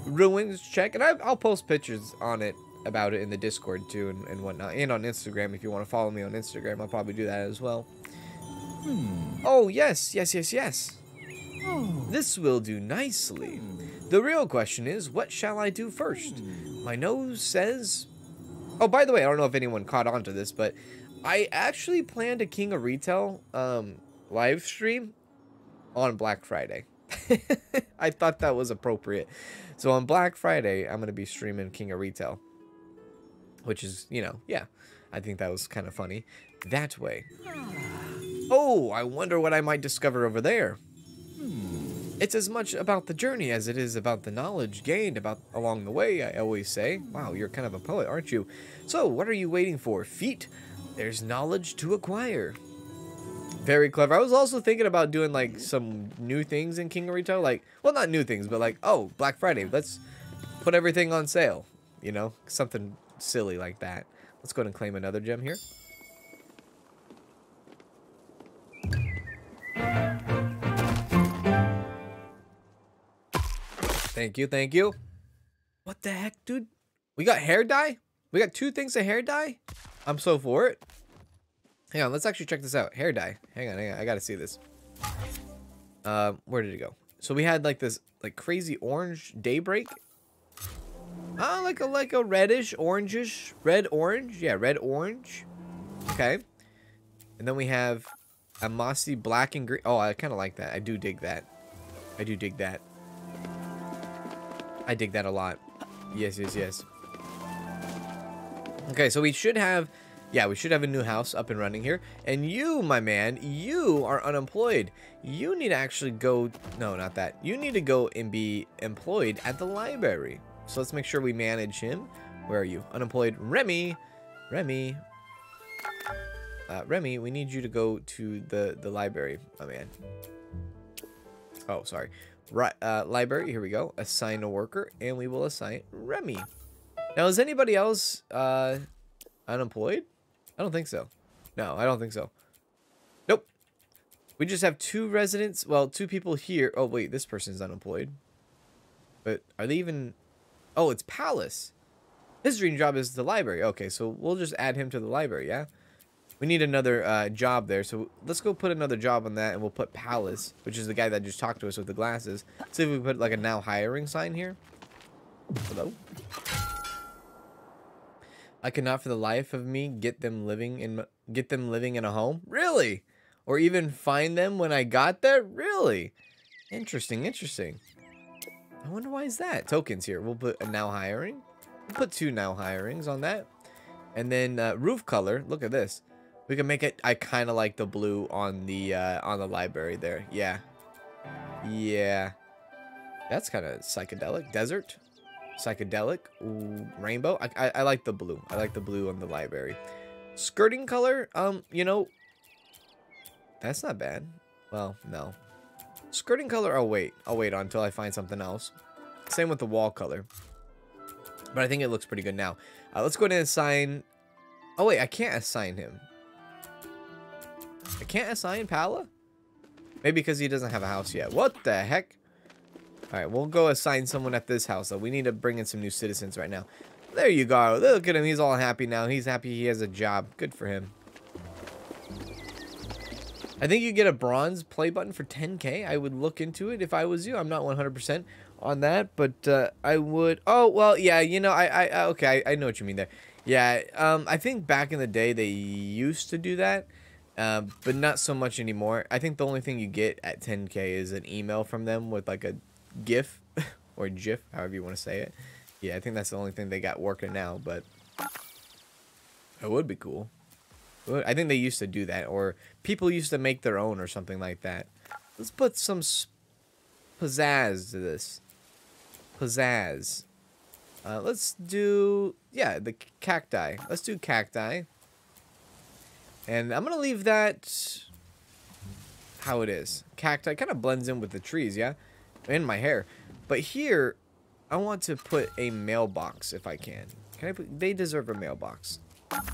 Ruins check. And I, I'll post pictures on it about it in the Discord too and, and whatnot. And on Instagram, if you want to follow me on Instagram, I'll probably do that as well. Hmm. Oh, yes, yes, yes, yes. Oh. This will do nicely. The real question is, what shall I do first? My nose says... Oh, by the way, I don't know if anyone caught on to this, but I actually planned a King of Retail um, live stream on Black Friday. I thought that was appropriate. So on Black Friday, I'm going to be streaming King of Retail. Which is, you know, yeah. I think that was kind of funny. That way. Oh, I wonder what I might discover over there. It's as much about the journey as it is about the knowledge gained about along the way, I always say. Wow, you're kind of a poet, aren't you? So, what are you waiting for? Feet? There's knowledge to acquire. Very clever. I was also thinking about doing, like, some new things in King of Retail. Like, well, not new things, but like, oh, Black Friday. Let's put everything on sale. You know, something... silly like that. Let's go ahead and claim another gem here. Thank you, thank you. What the heck, dude? We got hair dye? We got two things of hair dye? I'm so for it. Hang on, let's actually check this out. Hair dye. Hang on, hang on. I gotta see this. Um, where did it go? So we had like this like crazy orange daybreak. Oh, like a like a reddish, orangish, red orange, yeah, red orange. Okay, and then we have a mossy black and green. Oh, I kind of like that. I do dig that. I do dig that. I dig that a lot. Yes, yes, yes. Okay, so we should have, yeah, we should have a new house up and running here. And you, my man, you are unemployed. You need to actually go. No, not that. You need to go and be employed at the library. So let's make sure we manage him. Where are you? Unemployed. Remy. Remy. Uh, Remy, we need you to go to the, the library. Oh, man. Oh, sorry. Right, uh, library. Here we go. Assign a worker. And we will assign Remy. Now, is anybody else uh, unemployed? I don't think so. No, I don't think so. Nope. We just have two residents. Well, two people here. Oh, wait. This person's unemployed. But are they even... Oh, it's Palace. His dream job is the library. Okay, so we'll just add him to the library, yeah? We need another uh, job there, so let's go put another job on that, and we'll put Palace, which is the guy that just talked to us with the glasses. See if we put, like, a now hiring sign here. Hello? I cannot for the life of me get them living in, get them living in a home. Really? Or even find them when I got there? Really? Interesting, interesting. I wonder why is that? Tokens here. We'll put a now hiring. We'll put two now hirings on that. And then uh, roof color. Look at this. We can make it. I kind of like the blue on the uh, on the library there. Yeah. Yeah. That's kind of psychedelic. Desert. Psychedelic. Ooh, rainbow. I, I, I like the blue. I like the blue on the library. Skirting color. Um, you know. That's not bad. Well, no. Skirting color, I'll wait. I'll wait until I find something else. Same with the wall color. But I think it looks pretty good now. Uh, let's go ahead and assign... Oh, wait. I can't assign him. I can't assign Pala? Maybe because he doesn't have a house yet. What the heck? All right. We'll go assign someone at this house, though. We need to bring in some new citizens right now. There you go. Look at him. He's all happy now. He's happy he has a job. Good for him. I think you get a bronze play button for ten K. I would look into it if I was you. I'm not one hundred percent on that, but uh, I would... Oh, well, yeah, you know, I... I, I okay, I, I know what you mean there. Yeah, um, I think back in the day they used to do that, uh, but not so much anymore. I think the only thing you get at ten K is an email from them with like a GIF or GIF, however you want to say it. Yeah, I think that's the only thing they got working now, but it would be cool. I think they used to do that, or people used to make their own or something like that. Let's put some pizzazz to this. Pizzazz. Uh, let's do, yeah, the cacti. Let's do cacti. And I'm going to leave that how it is. Cacti kind of blends in with the trees, yeah? And my hair. But here, I want to put a mailbox if I can. Can I put, they deserve a mailbox.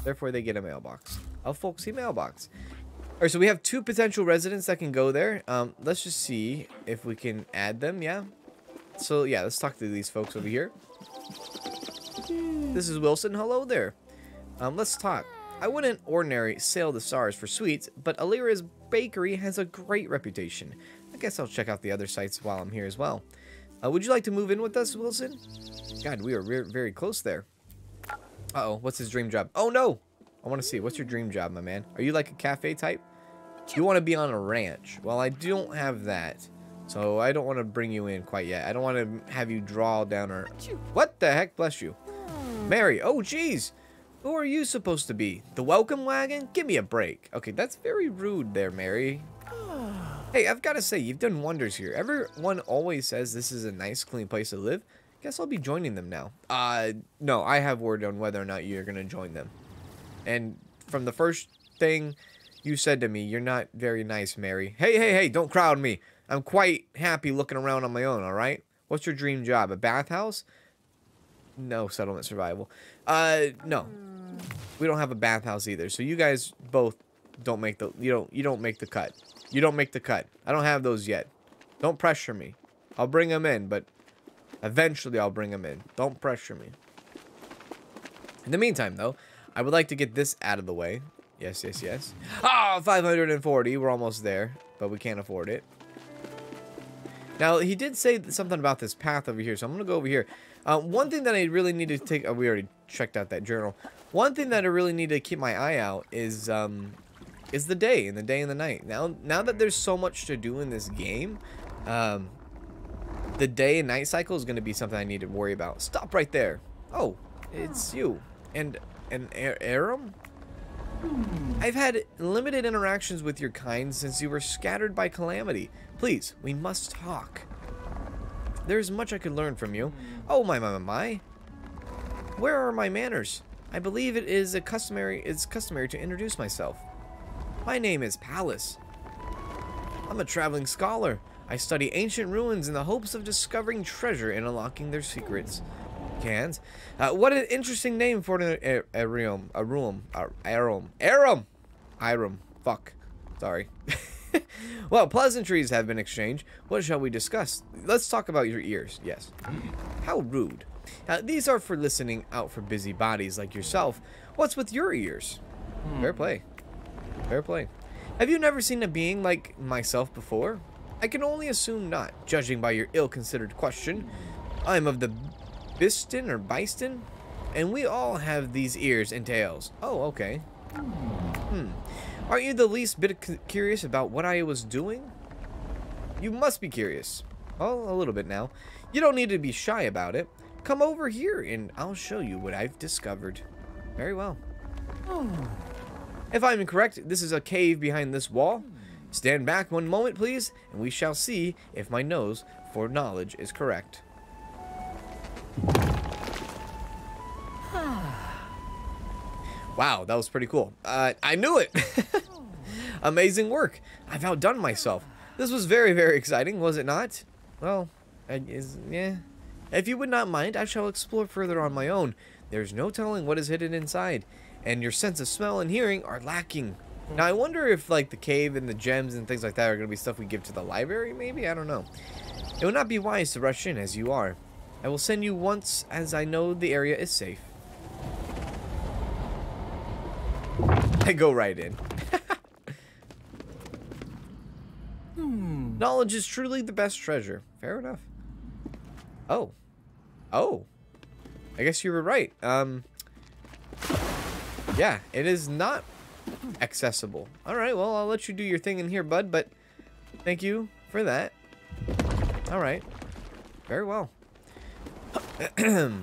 Therefore, they get a mailbox. A folksy mailbox. All right, so we have two potential residents that can go there. Um, let's just see if we can add them, yeah? So, yeah, let's talk to these folks over here. This is Wilson. Hello there. Um, let's talk. I wouldn't ordinarily sail the stars for sweets, but Alira's Bakery has a great reputation. I guess I'll check out the other sites while I'm here as well. Uh, would you like to move in with us, Wilson? God, we are re- very close there. Uh-oh, what's his dream job? Oh, no! I want to see. What's your dream job, my man? Are you like a cafe type? You want to be on a ranch. Well, I don't have that, so I don't want to bring you in quite yet. I don't want to have you draw down or... What the heck? Bless you. Mary. Oh, jeez. Who are you supposed to be? The welcome wagon? Give me a break. Okay, that's very rude there, Mary. Hey, I've got to say, you've done wonders here. Everyone always says this is a nice, clean place to live. Guess I'll be joining them now. Uh, no, I have word on whether or not you're going to join them. And from the first thing you said to me, you're not very nice, Mary. Hey, hey, hey, don't crowd me. I'm quite happy looking around on my own, all right? What's your dream job? A bathhouse? No, Settlement Survival. Uh, no. We don't have a bathhouse either. So you guys both don't make the you don't you don't make the cut. You don't make the cut. I don't have those yet. Don't pressure me. I'll bring them in, but eventually I'll bring them in. Don't pressure me. In the meantime, though, I would like to get this out of the way. Yes, yes, yes. Oh, five hundred forty. We're almost there, but we can't afford it. Now, he did say something about this path over here, so I'm going to go over here. Uh, one thing that I really need to take... Oh, we already checked out that journal. One thing that I really need to keep my eye out is um, is the day and the day and the night. Now, now that there's so much to do in this game, um, the day and night cycle is going to be something I need to worry about. Stop right there. Oh, it's you. And... And Aram? I've had limited interactions with your kind since you were scattered by calamity. Please, we must talk. There's much I could learn from you. Oh, my, my, my. Where are my manners? I believe it is a customary, it's customary to introduce myself. My name is Pallas. I'm a traveling scholar. I study ancient ruins in the hopes of discovering treasure and unlocking their secrets. Cans. Uh, what an interesting name for an Arum. Arum. Arum. Arum. Arum. Fuck. Sorry. Well, pleasantries have been exchanged. What shall we discuss? Let's talk about your ears. Yes. How rude. Uh, these are for listening out for busy bodies like yourself. What's with your ears? Hmm. Fair play. Fair play. Have you never seen a being like myself before? I can only assume not, judging by your ill-considered question. I'm of the... Biston or Biston, and we all have these ears and tails. Oh, okay. Hmm. Aren't you the least bit curious about what I was doing? You must be curious. Oh, a little bit now. You don't need to be shy about it. Come over here, and I'll show you what I've discovered. Very well. Oh. If I'm correct, this is a cave behind this wall. Stand back one moment, please, and we shall see if my nose for knowledge is correct. Wow, that was pretty cool. Uh, I knew it. Amazing work. I've outdone myself. This was very, very exciting, was it not? Well, I guess, yeah. If you would not mind, I shall explore further on my own. There's no telling what is hidden inside, and your sense of smell and hearing are lacking. Now, I wonder if, like, the cave and the gems and things like that are going to be stuff we give to the library, maybe? I don't know. It would not be wise to rush in as you are. I will send you once, as I know the area is safe. I go right in. hmm. Knowledge is truly the best treasure. Fair enough. Oh. Oh. I guess you were right. Um, Yeah, it is not accessible. All right, well, I'll let you do your thing in here, bud, but thank you for that. All right. Very well. All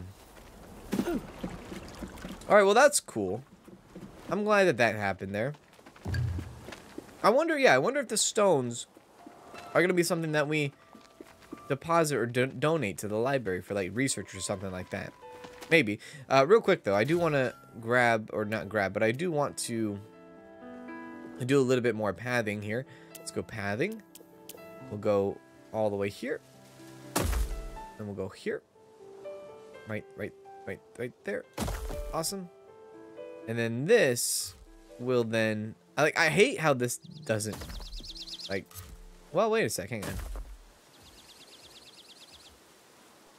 right, well, that's cool. I'm glad that that happened there. I wonder, yeah, I wonder if the stones are going to be something that we deposit or do donate to the library for, like, research or something like that. Maybe. Uh, real quick, though, I do want to grab, or not grab, but I do want to do a little bit more pathing here. Let's go pathing. We'll go all the way here. And we'll go here. Right, right, right, right there. Awesome. And then this will then... I, like, I hate how this doesn't... Like... Well, wait a sec. Hang on.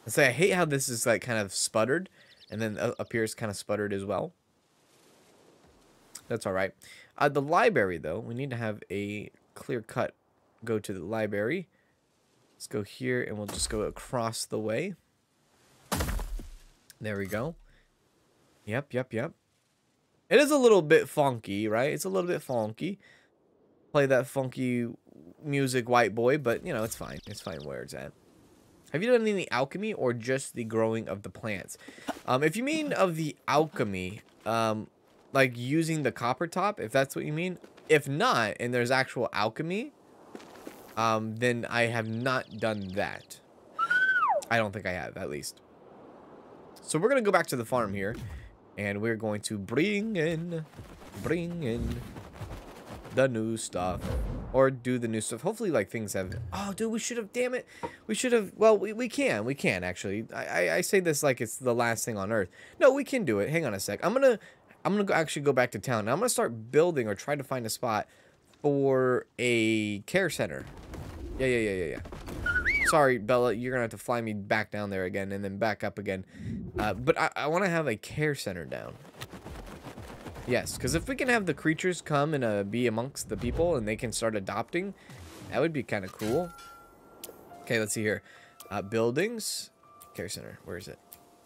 I say I hate how this is, like, kind of sputtered. And then uh, appears kind of sputtered as well. That's alright. Uh, the library, though. We need to have a clear cut. Go to the library. Let's go here, and we'll just go across the way. There we go. Yep, yep, yep. It is a little bit funky, right? It's a little bit funky. Play that funky music, white boy, but, you know, it's fine. It's fine where it's at. Have you done any alchemy or just the growing of the plants? Um, if you mean of the alchemy, um, like using the copper top, if that's what you mean. If not, and there's actual alchemy, um, then I have not done that. I don't think I have, at least. So we're going to go back to the farm here. And we're going to bring in, bring in the new stuff. Or do the new stuff. Hopefully, like, things have... Oh, dude, we should have... Damn it. We should have... Well, we, we can. We can, actually. I, I, I say this like it's the last thing on Earth. No, we can do it. Hang on a sec. I'm going to I'm gonna go actually go back to town. Now, I'm going to start building or try to find a spot for a care center. Yeah, yeah, yeah, yeah, yeah. Sorry, Bella. You're going to have to fly me back down there again and then back up again. Uh, but I, I want to have a care center down. Yes, because if we can have the creatures come and uh, be amongst the people and they can start adopting, that would be kind of cool. Okay, let's see here. Uh, buildings. Care center. Where is it?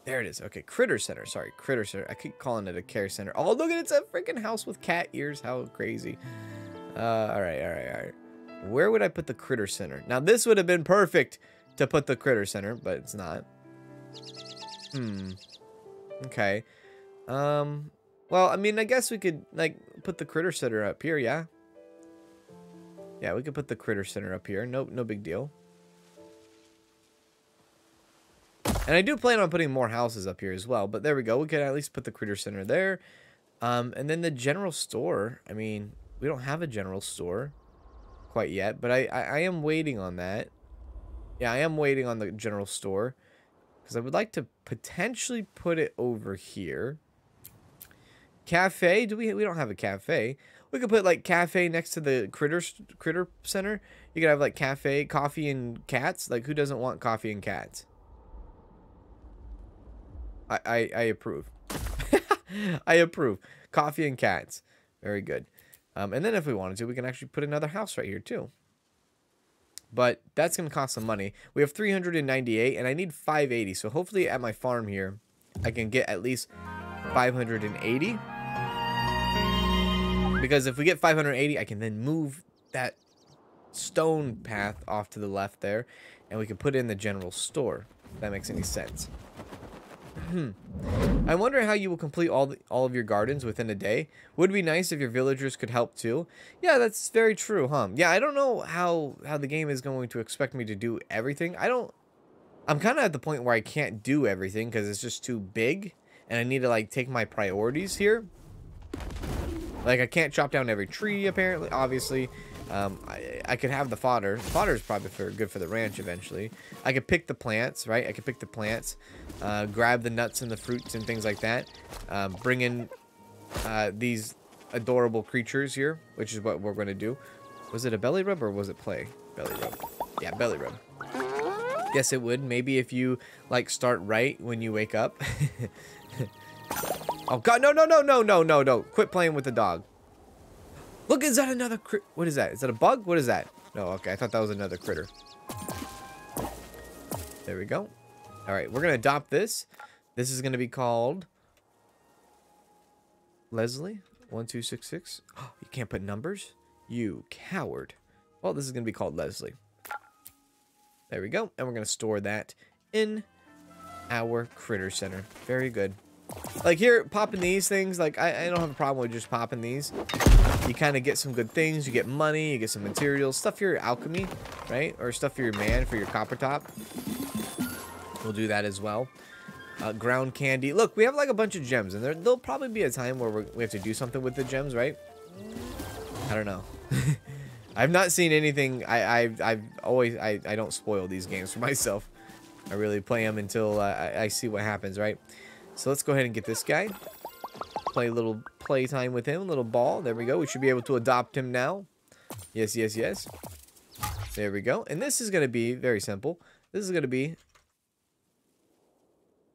There it is. Okay, critter center. Sorry, critter center. I keep calling it a care center. Oh, look at it. It's a freaking house with cat ears. How crazy. Uh, all right, all right, all right. Where would I put the critter center? Now, this would have been perfect to put the critter center, but it's not. Hmm. Okay. Um. Well, I mean, I guess we could, like, put the critter center up here, yeah? Yeah, we could put the critter center up here. No, no big deal. And I do plan on putting more houses up here as well. But there we go. We could at least put the critter center there. Um, and then the general store. I mean, we don't have a general store quite yet. But I, I, I am waiting on that. Yeah, I am waiting on the general store. Because I would like to potentially put it over here. Cafe? Do we? We don't have a cafe. We could put, like, cafe next to the critter critter center. You could have, like, cafe, coffee, and cats. Like, who doesn't want coffee and cats? I I, I approve. I approve. Coffee and cats. Very good. Um, and then if we wanted to, we can actually put another house right here too. But that's going to cost some money. We have three hundred ninety-eight, and I need five eighty. So hopefully at my farm here, I can get at least five hundred eighty. Because if we get five hundred eighty, I can then move that stone path off to the left there. And we can put in the general store. If that makes any sense. Hmm. I wonder how you will complete all the, all of your gardens within a day. Would be nice if your villagers could help too. Yeah, that's very true, huh? Yeah, I don't know how, how the game is going to expect me to do everything. I don't... I'm kind of at the point where I can't do everything because it's just too big. And I need to, like, take my priorities here. Like, I can't chop down every tree, apparently. Obviously, um, I, I could have the fodder. Fodder is probably for, good for the ranch eventually. I could pick the plants, right? I could pick the plants. Uh, grab the nuts and the fruits and things like that. Um, bring in uh, these adorable creatures here, which is what we're going to do. Was it a belly rub or was it play? Belly rub. Yeah, belly rub. Yes, it would. Maybe if you, like, start right when you wake up. Oh god, no, no, no, no, no, no, no. Quit playing with the dog. Look, is that another crit? What is that? Is that a bug? What is that? No, okay, I thought that was another critter. There we go. Alright, we're gonna adopt this. This is gonna be called Leslie, one two six six. Oh, you can't put numbers? You coward. Well, this is going to be called Leslie. There we go. And we're going to store that in our Critter Center. Very good. Like here, popping these things, like I, I don't have a problem with just popping these. You kind of get some good things. You get money. You get some materials. Stuff for your alchemy, right? Or stuff for your man, for your copper top. We'll do that as well. Uh, ground candy. Look, we have like a bunch of gems, and there, there'll probably be a time where we're, we have to do something with the gems, right? I don't know. I've not seen anything. I, I've, I've always, I, I don't spoil these games for myself. I really play them until uh, I, I see what happens, right? So let's go ahead and get this guy. Play a little playtime with him, a little ball. There we go. We should be able to adopt him now. Yes, yes, yes. There we go. And this is going to be very simple. This is going to be...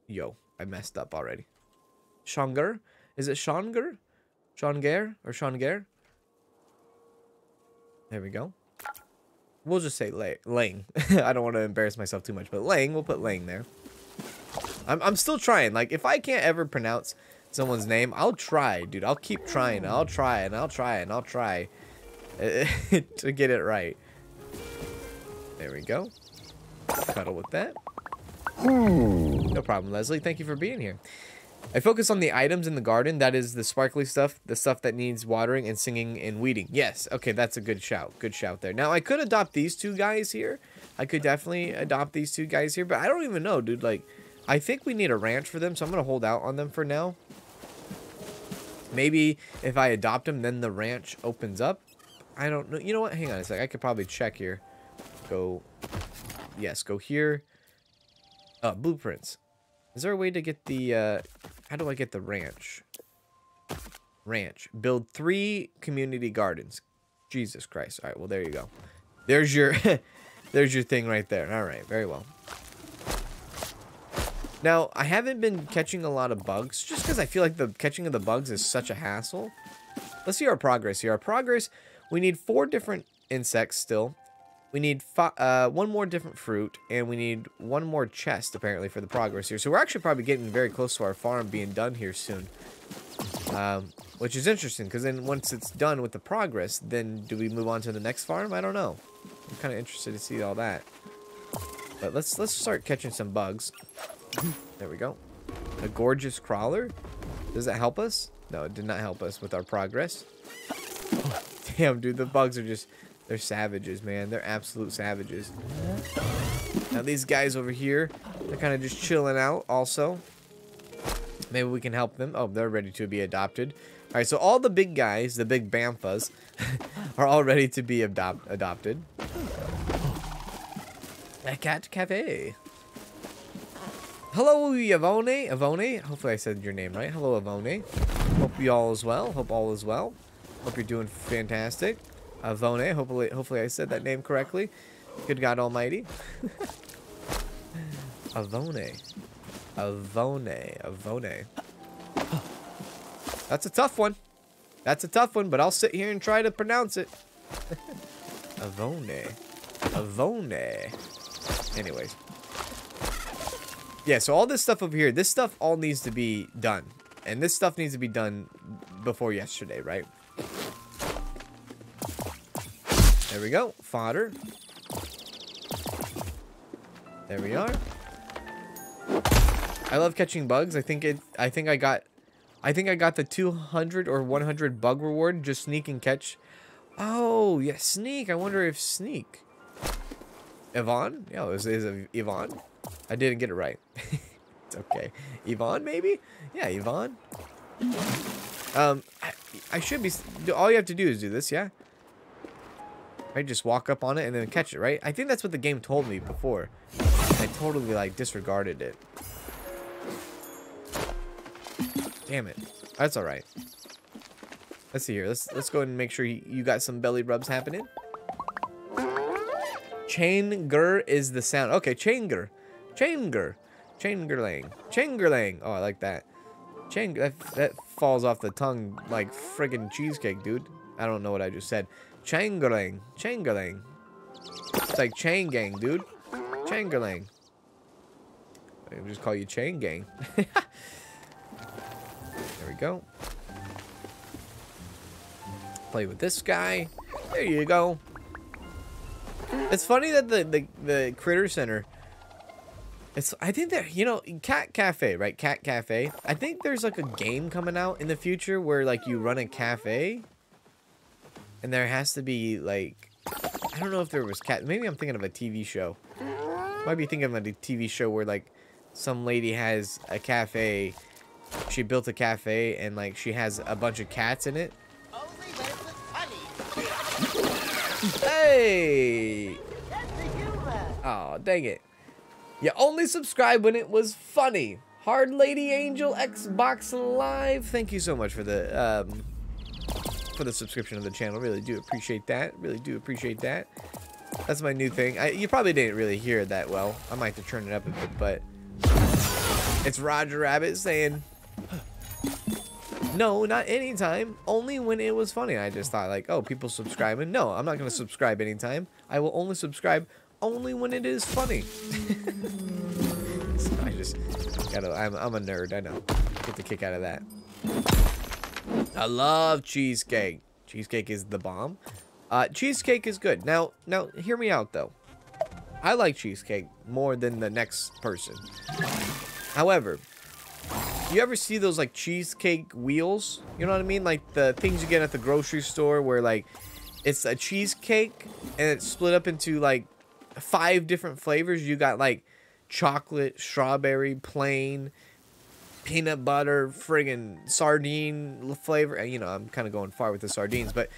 Yo, I messed up already. Changer? Is it Changer? Changer? Or Changer? There we go. We'll just say lay Lang. I don't want to embarrass myself too much, but Lang. We'll put Lang there. I'm, I'm still trying. Like, if I can't ever pronounce someone's name, I'll try, dude. I'll keep trying. I'll try, and I'll try, and I'll try to get it right. There we go. Cuddle with that. No problem, Leslie. Thank you for being here. I focus on the items in the garden. That is the sparkly stuff, the stuff that needs watering and singing and weeding. Yes. Okay, that's a good shout. Good shout there. Now, I could adopt these two guys here. I could definitely adopt these two guys here, but I don't even know, dude. Like... I think we need a ranch for them, so I'm going to hold out on them for now. Maybe if I adopt them, then the ranch opens up. I don't know. You know what? Hang on a sec. I could probably check here. Go. Yes, go here. Uh, blueprints. Is there a way to get the... Uh, how do I get the ranch? Ranch. Build three community gardens. Jesus Christ. All right, well, there you go. There's your, there's your thing right there. All right, very well. Now, I haven't been catching a lot of bugs, just because I feel like the catching of the bugs is such a hassle. Let's see our progress here. Our progress, we need four different insects still. We need uh, one more different fruit, and we need one more chest, apparently, for the progress here. So we're actually probably getting very close to our farm being done here soon. Um, which is interesting, because then once it's done with the progress, then do we move on to the next farm? I don't know. I'm kind of interested to see all that. But let's, let's start catching some bugs. There we go. A gorgeous crawler. Does that help us? No, it did not help us with our progress. Damn, dude, the bugs are just... They're savages, man. They're absolute savages. Now, these guys over here, they're kind of just chilling out also. Maybe we can help them. Oh, they're ready to be adopted. All right, so all the big guys, the big Bamfas, are all ready to be adopt adopted. A cat cafe. Hello, Yvonne. Yvonne. Hopefully I said your name right. Hello, Yvonne. Hope you all is well. Hope all is well. Hope you're doing fantastic. Yvonne. Hopefully, hopefully I said that name correctly. Good God Almighty. Yvonne. Yvonne. Yvonne. That's a tough one. That's a tough one, but I'll sit here and try to pronounce it. Yvonne. Yvonne. Anyways. Yeah, so all this stuff over here, this stuff all needs to be done. And this stuff needs to be done before yesterday, right? There we go. Fodder. There we are. I love catching bugs. I think it I think I got I think I got the two hundred or one hundred bug reward just sneak and catch. Oh, yeah, sneak. I wonder if sneak. Yvonne? Yeah, is it Yvonne? I didn't get it right. It's okay. Yvonne, maybe? Yeah, Yvonne. Um, I, I should be... All you have to do is do this, yeah? Right, just walk up on it and then catch it, right? I think that's what the game told me before. I totally, like, disregarded it. Damn it. That's alright. Let's see here. Let's, let's go ahead and make sure you, you got some belly rubs happening. Changer is the sound. Okay, Changer. Changer, Changer Lang, Changer Lang. Oh, I like that. Changer, that, that falls off the tongue like friggin' cheesecake, dude. I don't know what I just said. Changer Lang, Changer Lang. It's like Chain Gang, dude. Changer Lang. I'll just call you Chain Gang. There we go. Play with this guy. There you go. It's funny that the the, the Critter Center. It's I think that you know Cat Cafe, right? Cat Cafe. I think there's like a game coming out in the future where like you run a cafe, and there has to be like I don't know if there was cat. Maybe I'm thinking of a T V show. Might be thinking of a T V show where like some lady has a cafe. She built a cafe and like she has a bunch of cats in it. Hey! Oh, dang it. You only subscribed when it was funny. Hard Lady Angel Xbox Live. Thank you so much for the um, for the subscription of the channel. Really do appreciate that. Really do appreciate that. That's my new thing. I, you probably didn't really hear it that well. I might have to turn it up a bit, but it's Roger Rabbit saying, no, not anytime. Only when it was funny. I just thought like, oh, people subscribing. No, I'm not gonna subscribe anytime. I will only subscribe. Only when it is funny. So I just gotta, I'm, I'm a nerd, I know. Get the kick out of that. I love cheesecake. Cheesecake is the bomb. Uh, cheesecake is good. Now, now, hear me out though. I like cheesecake more than the next person. However, you ever see those like cheesecake wheels? You know what I mean? Like the things you get at the grocery store where like it's a cheesecake and it's split up into like five different flavors. You got like chocolate, strawberry, plain, peanut butter, friggin' sardine flavor. And you know, I'm kind of going far with the sardines, but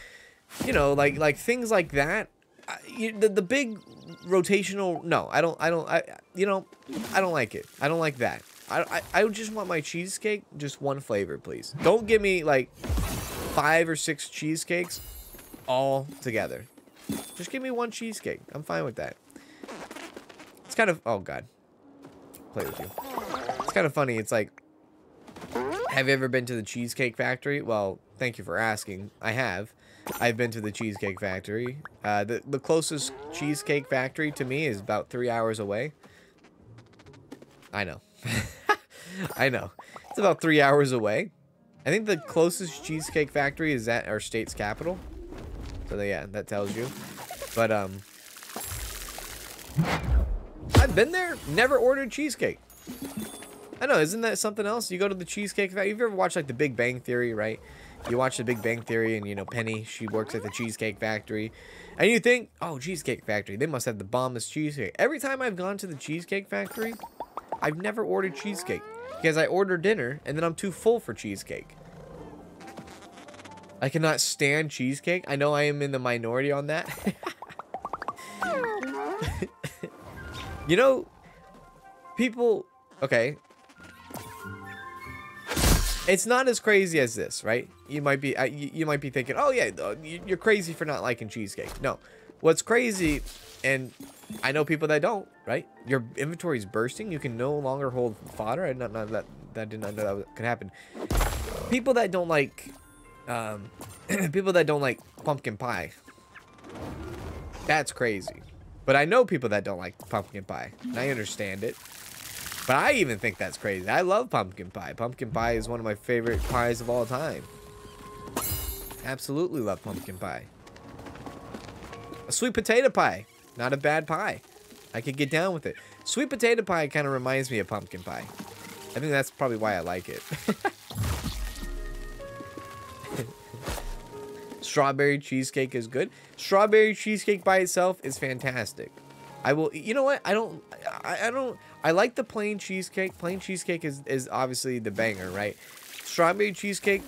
you know, like like things like that. I, you, the the big rotational. No, I don't. I don't. I you know, I don't like it. I don't like that. I I, I just want my cheesecake just one flavor, please. Don't give me like five or six cheesecakes all together. Just give me one cheesecake. I'm fine with that. It's kind of, oh god, play with you. It's kind of funny. It's like, have you ever been to the Cheesecake Factory? Well, thank you for asking. I have. I've been to the Cheesecake Factory. Uh, the the closest Cheesecake Factory to me is about three hours away. I know. I know. It's about three hours away. I think the closest Cheesecake Factory is at our state's capital. So yeah, that tells you. But um, I've been there. Never ordered cheesecake. I know, isn't that something else? You go to the Cheesecake Factory. You've ever watched like the Big Bang Theory, right? You watch the Big Bang Theory, and you know Penny, she works at the Cheesecake Factory, and you think, oh, Cheesecake Factory, they must have the bombest cheesecake. Every time I've gone to the Cheesecake Factory, I've never ordered cheesecake because I order dinner and then I'm too full for cheesecake. I cannot stand cheesecake. I know I am in the minority on that. You know, people, okay. It's not as crazy as this, right? You might be, uh, you, you might be thinking, oh yeah, you're crazy for not liking cheesecake. No, what's crazy, and I know people that don't, right? Your inventory is bursting. You can no longer hold fodder. I did not know that, I did not know that could happen. People that don't like, um, people that don't like pumpkin pie. That's crazy. But I know people that don't like pumpkin pie, and I understand it. But I even think that's crazy. I love pumpkin pie. Pumpkin pie is one of my favorite pies of all time. Absolutely love pumpkin pie. A sweet potato pie. Not a bad pie. I could get down with it. Sweet potato pie kind of reminds me of pumpkin pie. I think that's probably why I like it. Strawberry cheesecake is good. Strawberry cheesecake by itself is fantastic. I will, you know what? I don't, I, I don't, I like the plain cheesecake. Plain cheesecake is, is obviously the banger, right? Strawberry cheesecake,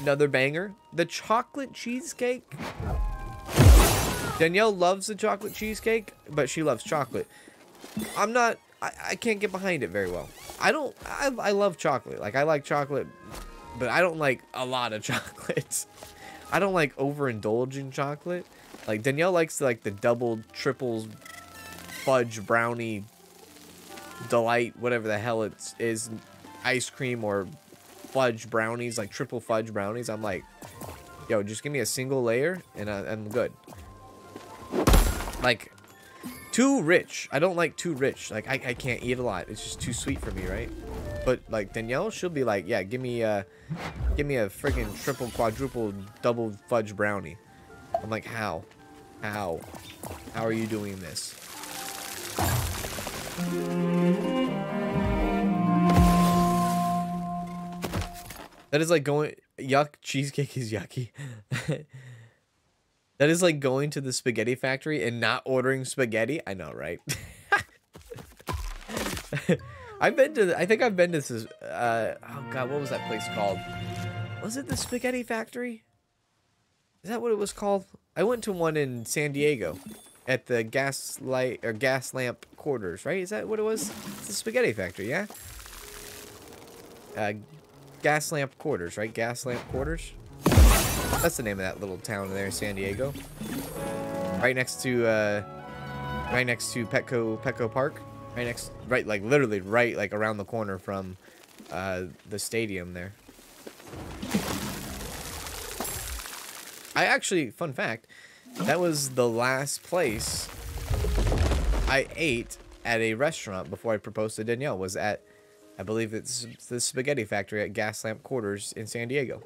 another banger. The chocolate cheesecake. Danielle loves the chocolate cheesecake, but she loves chocolate. I'm not, I, I can't get behind it very well. I don't, I, I love chocolate. Like I like chocolate, but I don't like a lot of chocolates. I don't like overindulging chocolate. Like Danielle likes like the double, triples, fudge, brownie, delight, whatever the hell it is, ice cream or fudge brownies, like triple fudge brownies. I'm like, yo, just give me a single layer and I, I'm good. Like too rich. I don't like too rich. Like I, I can't eat a lot. It's just too sweet for me, right? But like Danielle, she'll be like, yeah, give me a, give me a freaking triple, quadruple, double fudge brownie. I'm like, how, how, how are you doing this? That is like going, yuck, cheesecake is yucky. That is like going to the spaghetti factory and not ordering spaghetti. I know, right? I've been to, the, I think I've been to this, uh, oh God, what was that place called? Was it the Spaghetti Factory? Is that what it was called? I went to one in San Diego at the Gaslight, or Gaslamp Quarters, right? Is that what it was? It's the Spaghetti Factory, yeah? Uh, Gaslamp Quarters, right? Gaslamp Quarters? That's the name of that little town there in San Diego. Right next to, uh, right next to Petco, Petco Park. Right next, right, like literally right, like around the corner from uh, the stadium there. I actually, fun fact, that was the last place I ate at a restaurant before I proposed to Danielle, was at, I believe it's the Spaghetti Factory at Gaslamp Quarters in San Diego.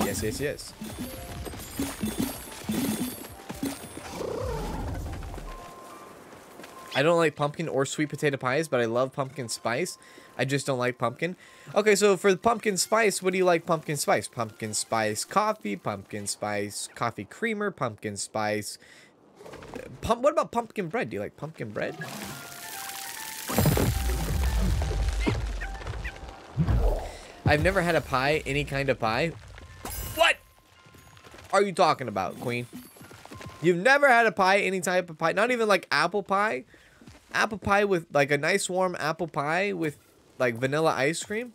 Yes, yes, yes. I don't like pumpkin or sweet potato pies, but I love pumpkin spice. I just don't like pumpkin. Okay, so for the pumpkin spice, what do you like pumpkin spice? Pumpkin spice coffee, pumpkin spice coffee creamer, pumpkin spice... Pump, what about pumpkin bread? Do you like pumpkin bread? I've never had a pie, any kind of pie. What are you talking about, Queen? You've never had a pie, any type of pie? Not even like apple pie? Apple pie with, like, a nice warm apple pie with, like, vanilla ice cream?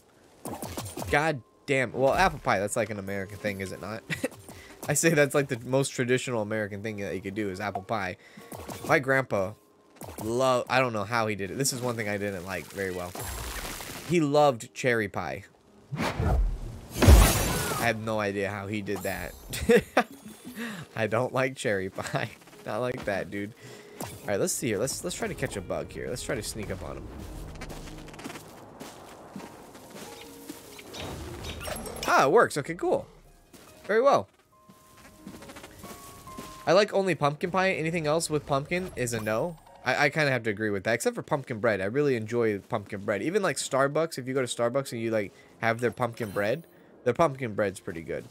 God damn. Well, apple pie, that's like an American thing, is it not? I say that's like the most traditional American thing that you could do is apple pie. My grandpa loved, I don't know how he did it. This is one thing I didn't like very well. He loved cherry pie. I have no idea how he did that. I don't like cherry pie. Not like that, dude. All right, let's see here. Let's let's try to catch a bug here. Let's try to sneak up on him. Ah, it works. Okay, cool. Very well. I like only pumpkin pie. Anything else with pumpkin is a no. I, I kind of have to agree with that, except for pumpkin bread. I really enjoy pumpkin bread. Even like Starbucks, if you go to Starbucks and you like have their pumpkin bread, their pumpkin bread's pretty good.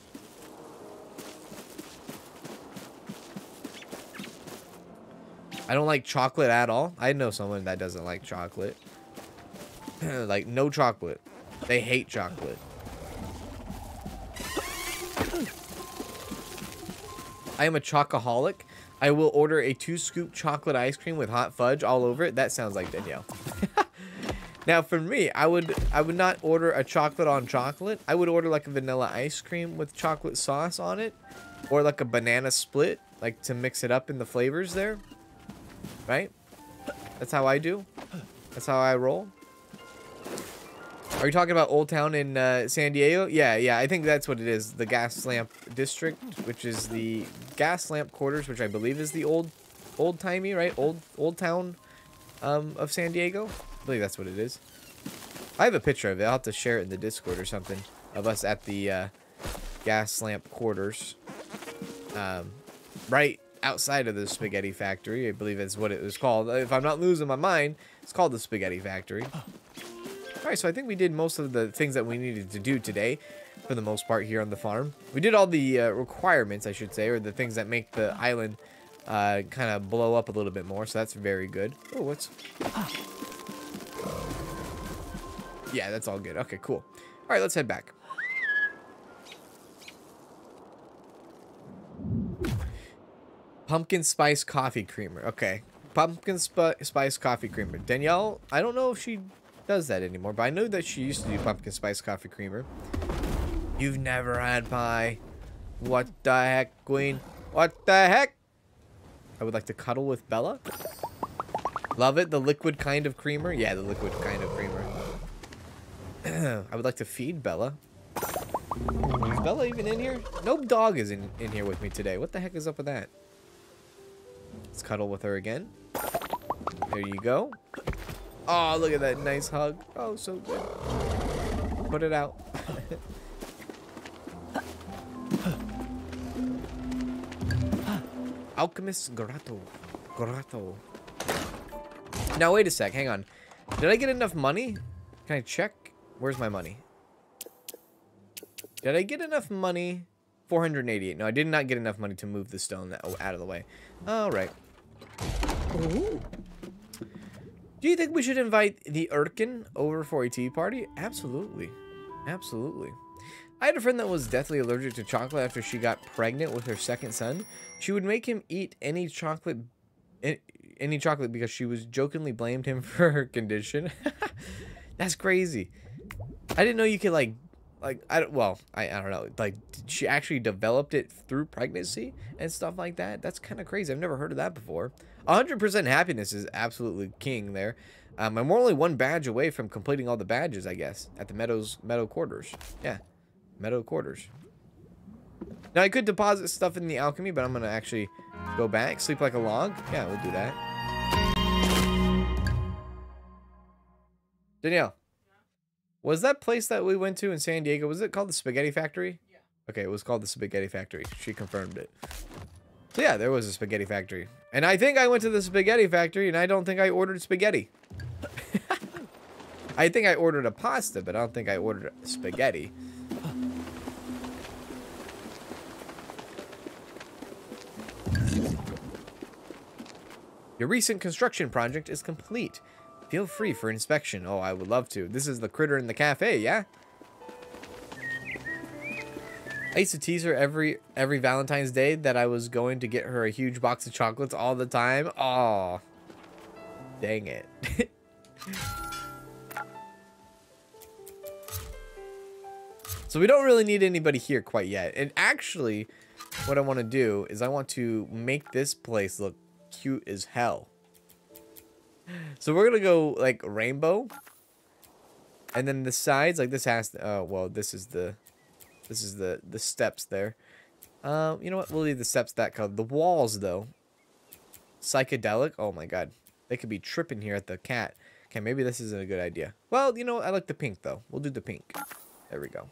I don't like chocolate at all. I know someone that doesn't like chocolate. Like, no chocolate. They hate chocolate. I am a chocoholic. I will order a two scoop chocolate ice cream with hot fudge all over it. That sounds like Danielle. Now, for me, I would I would not order a chocolate on chocolate. I would order like a vanilla ice cream with chocolate sauce on it, or like a banana split, like to mix it up in the flavors there. Right? That's how I do. That's how I roll. Are you talking about Old Town in uh, San Diego? Yeah, yeah, I think that's what it is. The Gaslamp District, which is the Gaslamp Quarters, which I believe is the old, old-timey, right? Old old Town um, of San Diego. I believe that's what it is. I have a picture of it. I'll have to share it in the Discord or something of us at the uh, Gaslamp Quarters. Um, right outside of the Spaghetti Factory, I believe is what it was called. If I'm not losing my mind, it's called the Spaghetti Factory. All right, so I think we did most of the things that we needed to do today, for the most part, here on the farm. We did all the uh, requirements, I should say, or the things that make the island uh, kind of blow up a little bit more, so that's very good. Oh, what's... Yeah, that's all good. Okay, cool. All right, let's head back. Pumpkin spice coffee creamer. Okay. Pumpkin sp spice coffee creamer. Danielle, I don't know if she does that anymore, but I know that she used to do pumpkin spice coffee creamer. You've never had pie. What the heck, Queen? What the heck? I would like to cuddle with Bella. Love it. The liquid kind of creamer. Yeah, the liquid kind of creamer. I would like to feed Bella. Is Bella even in here? No dog is in, in here with me today. What the heck is up with that? Let's cuddle with her again. There you go. Oh, look at that nice hug. Oh, so good. Put it out. Alchemist Grotto. Grotto. Now, wait a sec. Hang on. Did I get enough money? Can I check? Where's my money? Did I get enough money? four hundred eighty-eight. No, I did not get enough money to move the stone out of the way. All right. Ooh. Do you think we should invite the Urkin over for a tea party? Absolutely. Absolutely. I had a friend that was deathly allergic to chocolate after she got pregnant with her second son. She would make him eat any chocolate any chocolate because she was jokingly blamed him for her condition. That's crazy. I didn't know you could like like I don't, well, I, I don't know. Like she actually developed it through pregnancy and stuff like that. That's kind of crazy. I've never heard of that before. one hundred percent happiness is absolutely king there. Um, and we're only one badge away from completing all the badges, I guess, at the Meadows Meadow Quarters. Yeah, Meadow Quarters. Now, I could deposit stuff in the alchemy, but I'm going to actually go back. Sleep like a log. Yeah, we'll do that. Danielle, was that place that we went to in San Diego, was it called the Spaghetti Factory? Yeah. Okay, it was called the Spaghetti Factory. She confirmed it. So yeah, there was a Spaghetti Factory. And I think I went to the Spaghetti Factory, and I don't think I ordered spaghetti. I think I ordered a pasta, but I don't think I ordered spaghetti. Your recent construction project is complete. Feel free for inspection. Oh, I would love to. This is the critter in the cafe, yeah? I used to tease her every every Valentine's Day that I was going to get her a huge box of chocolates all the time. Oh, dang it. So we don't really need anybody here quite yet. And actually, what I want to do is I want to make this place look cute as hell. So we're going to go like rainbow. And then the sides, like this has to, oh, well, this is the... This is the, the steps there. Uh, you know what? We'll leave the steps that color. The walls, though. Psychedelic. Oh, my God. They could be tripping here at the cat. Okay, maybe this isn't a good idea. Well, you know what? I like the pink, though. We'll do the pink. There we go.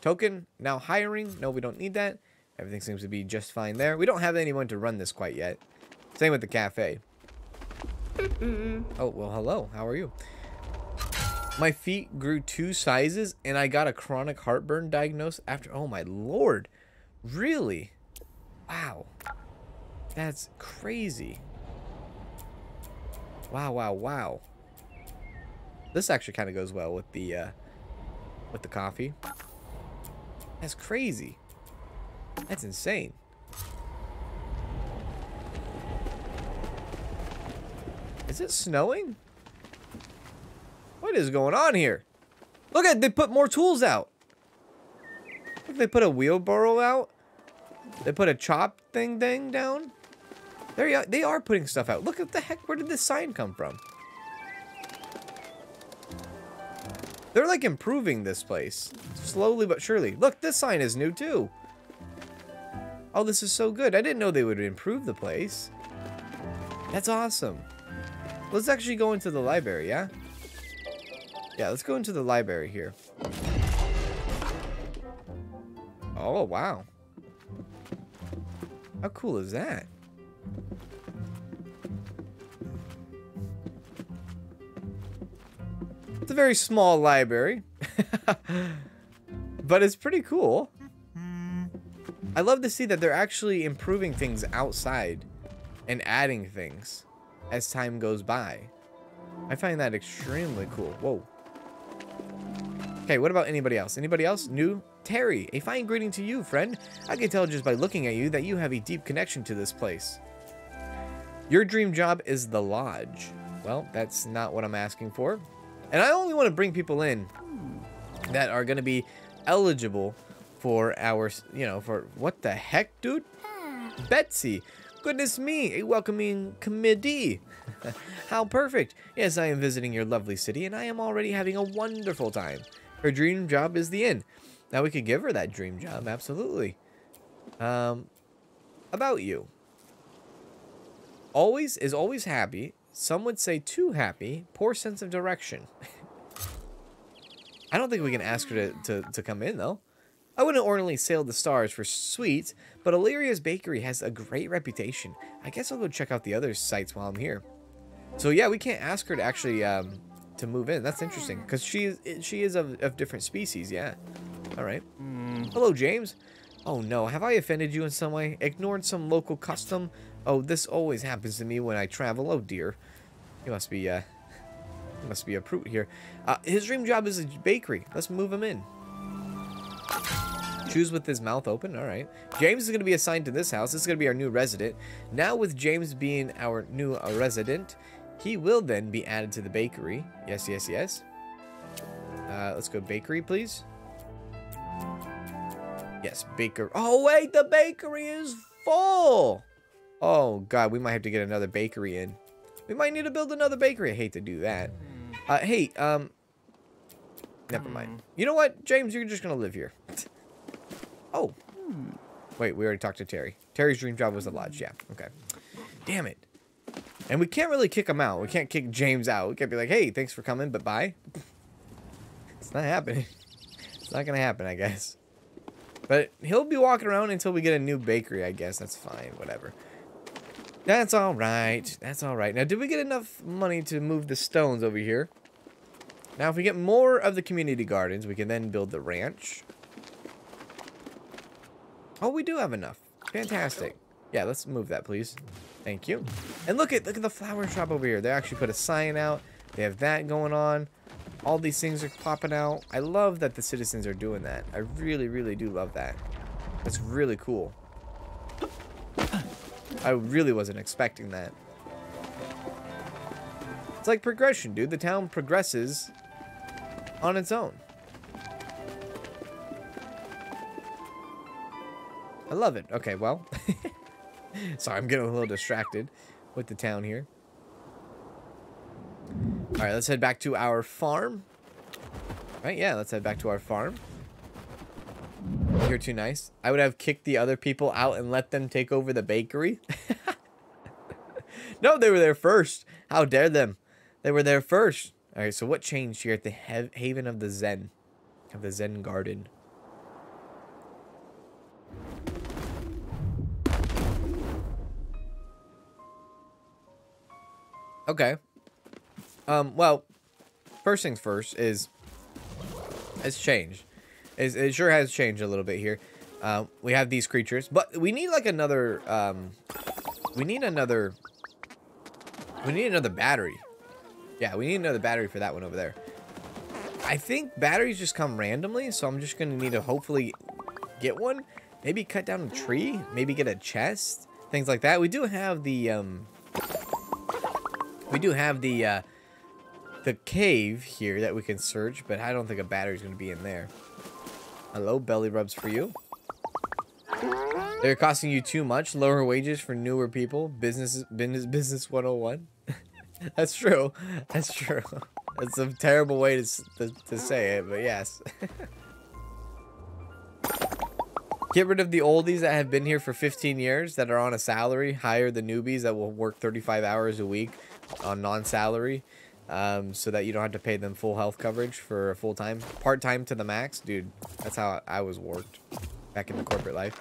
Token. Now hiring. No, we don't need that. Everything seems to be just fine there. We don't have anyone to run this quite yet. Same with the cafe. Oh, well, hello. How are you? My feet grew two sizes, and I got a chronic heartburn diagnosed after... Oh, my Lord. Really? Wow. That's crazy. Wow, wow, wow. This actually kind of goes well with the, uh, with the coffee. That's crazy. That's insane. Is it snowing? What is going on here? Look at, they put more tools out. Look, they put a wheelbarrow out. They put a chop thing thing down. There you are, they are putting stuff out. Look at the heck, where did this sign come from? They're like improving this place. Slowly but surely. Look, this sign is new too. Oh, this is so good. I didn't know they would improve the place. That's awesome. Let's actually go into the library, yeah? Yeah, let's go into the library here. Oh, wow. How cool is that? It's a very small library. But it's pretty cool. I love to see that they're actually improving things outside and adding things as time goes by. I find that extremely cool. Whoa. Okay, what about anybody else? Anybody else? New? Terry, a fine greeting to you, friend. I can tell just by looking at you that you have a deep connection to this place. Your dream job is the lodge. Well, that's not what I'm asking for. And I only want to bring people in that are going to be eligible for our, you know, for... What the heck, dude? Betsy. Goodness me, a welcoming committee. How perfect. Yes, I am visiting your lovely city, and I am already having a wonderful time. Her dream job is the inn. Now we could give her that dream job, absolutely. Um, about you. Always is always happy, Some would say too happy, poor sense of direction. I don't think we can ask her to, to, to come in, though. I wouldn't ordinarily sail the stars for sweets, but Illyria's Bakery has a great reputation. I guess I'll go check out the other sites while I'm here. So yeah, we can't ask her to actually um, to move in. That's interesting, because she is, she is of, of different species, yeah. All right. Mm. Hello, James. Oh no, have I offended you in some way? Ignored some local custom? Oh, this always happens to me when I travel. Oh dear. You must be, uh, you must be a prude here. Uh, his dream job is a bakery. Let's move him in. Choose with his mouth open. All right. James is going to be assigned to this house. This is going to be our new resident. Now with James being our new uh, resident, he will then be added to the bakery. Yes, yes, yes. Uh, let's go bakery, please. Yes, baker. Oh, wait, the bakery is full. Oh, God, we might have to get another bakery in. We might need to build another bakery. I hate to do that. Uh, hey, um, never mind. You know what, James, you're just going to live here. Oh, wait, we already talked to Terry. Terry's dream job was the lodge. Yeah, okay. Damn it. And we can't really kick him out. We can't kick James out. We can't be like, hey, thanks for coming, but bye. It's not happening. It's not going to happen, I guess. But he'll be walking around until we get a new bakery, I guess. That's fine. Whatever. That's all right. That's all right. Now, did we get enough money to move the stones over here? Now, if we get more of the community gardens, we can then build the ranch. Oh, we do have enough. Fantastic. Yeah, let's move that, please. Thank you. And look at, look at the flower shop over here. They actually put a sign out. They have that going on. All these things are popping out. I love that the citizens are doing that. I really, really do love that. That's really cool. I really wasn't expecting that. It's like progression, dude. The town progresses on its own. I love it. Okay, well. Sorry, I'm getting a little distracted with the town here. All right, let's head back to our farm. Right, yeah, let's head back to our farm. You're too nice. I would have kicked the other people out and let them take over the bakery. No, they were there first. How dare them? They were there first. All right, so what changed here at the Haven of the Zen? Of the Zen Garden. Okay. Um, well, first things first is, it's changed. It's, it sure has changed a little bit here. Uh, we have these creatures, but we need like another, um, we need another, we need another battery. Yeah, we need another battery for that one over there. I think batteries just come randomly, so I'm just going to need to hopefully get one. Maybe cut down a tree, maybe get a chest, things like that. We do have the, um, we do have the, uh, the cave here that we can search, but I don't think a battery's going to be in there. Hello, belly rubs for you. They're costing you too much. Lower wages for newer people. Business business, business one oh one. That's true. That's true. That's a terrible way to, to, to say it, but yes. Get rid of the oldies that have been here for fifteen years that are on a salary. Hire the newbies that will work thirty-five hours a week on non-salary. Um, so that you don't have to pay them full health coverage for a full-time, part-time to the max. Dude, that's how I was worked back in the corporate life.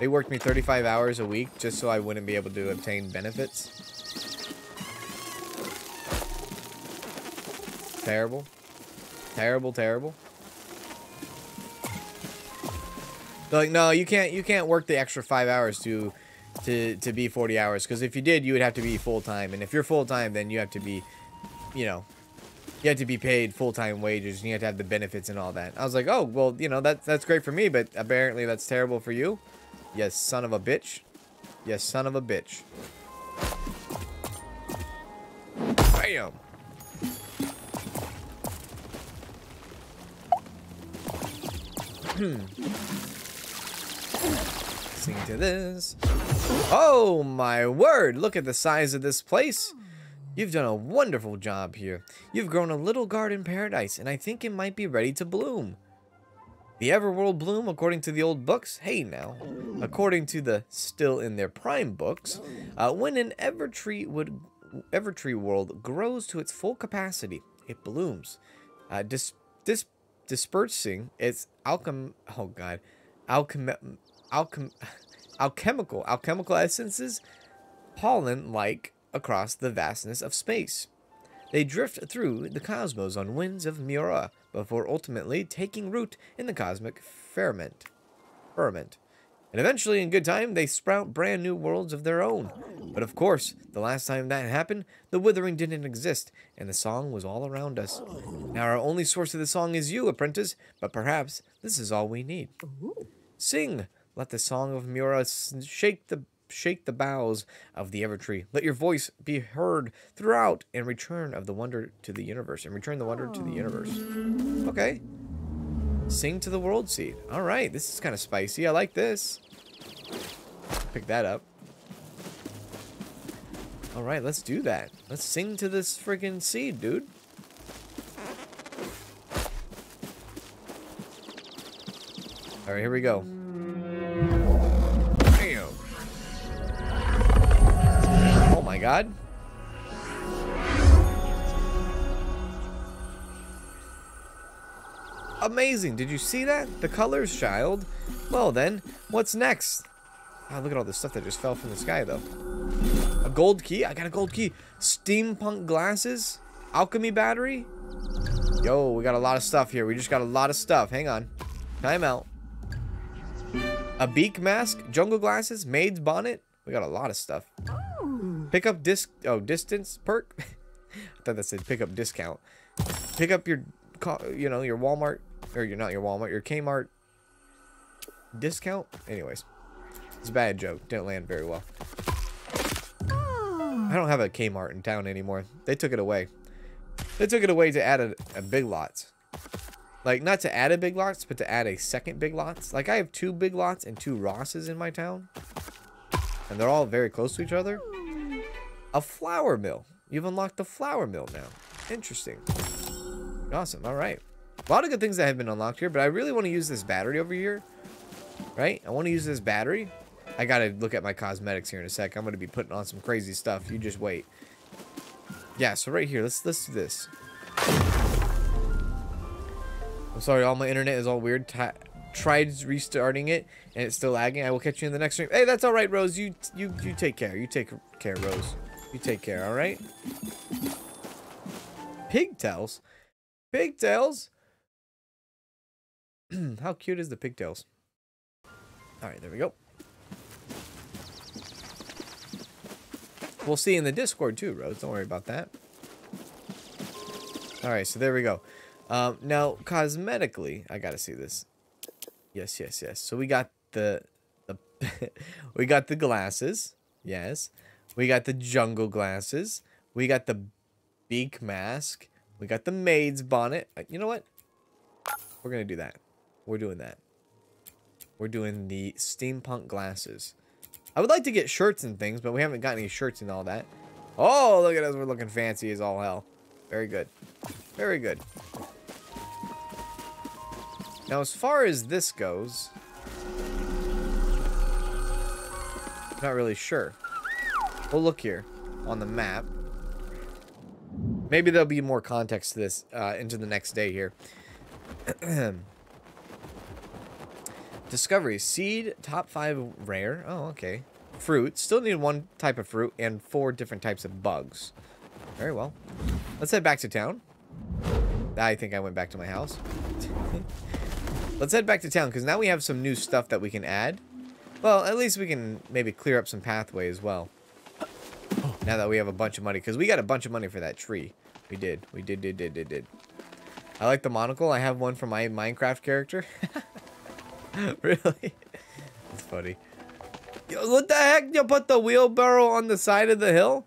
They worked me thirty-five hours a week just so I wouldn't be able to obtain benefits. Terrible. Terrible, terrible. They're like, no, you can't, you can't work the extra five hours to... To, to be forty hours, because if you did, you would have to be full-time, and if you're full-time, then you have to be, you know, you have to be paid full-time wages, and you have to have the benefits and all that. I was like, oh, well, you know, that, that's great for me, but apparently that's terrible for you. Yes, son of a bitch. Yes, son of a bitch. Bam! Sing to this. Oh my word, look at the size of this place. You've done a wonderful job here. You've grown a little garden paradise, and I think it might be ready to bloom. The Everworld Bloom, according to the old books, hey now, according to the still in their prime books, uh, when an Evertree would Evertree world grows to its full capacity, it blooms, uh, dis dis dispersing its alchem oh god, alchem alchem alchemical alchemical essences, pollen-like across the vastness of space. They drift through the cosmos on winds of Miura, before ultimately taking root in the cosmic ferment. Ferment. And eventually, in good time, they sprout brand new worlds of their own. But of course, the last time that happened, the withering didn't exist, and the song was all around us. Now our only source of the song is you, apprentice, but perhaps this is all we need. Sing! Let the song of Miura shake the Shake the boughs of the Evertree. Let your voice be heard throughout, and return of the wonder to the universe. And return the wonder to the universe. Okay. Sing to the world seed. All right, this is kind of spicy. I like this. Pick that up. All right, let's do that. Let's sing to this freaking seed, dude. All right, here we go. My God. Amazing. Did you see that? The colors, child. Well then, what's next? Ah, look at all this stuff that just fell from the sky though. A gold key? I got a gold key. Steampunk glasses? Alchemy battery? Yo, we got a lot of stuff here. We just got a lot of stuff. Hang on. Time out. A beak mask? Jungle glasses? Maid's bonnet? We got a lot of stuff. Pick up disc, oh, distance perk. I thought that said pick up discount. Pick up your, you know, your Walmart, or you're not your Walmart, your Kmart discount. Anyways, it's a bad joke. Didn't land very well. I don't have a Kmart in town anymore. They took it away. They took it away to add a, a Big Lots. Like, not to add a Big Lots, but to add a second Big Lots. Like, I have two Big Lots and two Rosses in my town. And they're all very close to each other. A flour mill. You've unlocked the flour mill now. Interesting. Awesome. All right. A lot of good things that have been unlocked here, but I really want to use this battery over here. Right? I want to use this battery. I got to look at my cosmetics here in a sec. I'm going to be putting on some crazy stuff. You just wait. Yeah, so right here. Let's, let's do this. I'm sorry. All my internet is all weird. T tried restarting it, and it's still lagging. I will catch you in the next stream. Hey, that's all right, Rose. You, you, you take care. You take care, Rose. You take care, all right? Pigtails? Pigtails? How cute is the pigtails? All right, there we go. We'll see in the Discord too, Rose. Don't worry about that. All right, so there we go. Um, now, cosmetically, I got to see this. Yes, yes, yes. So we got the, the we got the glasses. Yes. We got the jungle glasses. We got the beak mask. We got the maid's bonnet. You know what? We're going to do that. We're doing that. We're doing the steampunk glasses. I would like to get shirts and things, but we haven't got any shirts and all that. Oh, look at us. We're looking fancy as all hell. Very good. Very good. Now, as far as this goes, I'm not really sure. We'll look here on the map. Maybe there'll be more context to this uh, into the next day here. Discovery. Seed, top five rare. Oh, okay. Fruit. Still need one type of fruit and four different types of bugs. Very well. Let's head back to town. I think I went back to my house. Let's head back to town because now we have some new stuff that we can add. Well, at least we can maybe clear up some pathway as well. Now that we have a bunch of money, because we got a bunch of money for that tree. We did. We did, did, did, did, did. I like the monocle. I have one for my Minecraft character. Really? That's funny. Yo, what the heck? You put the wheelbarrow on the side of the hill?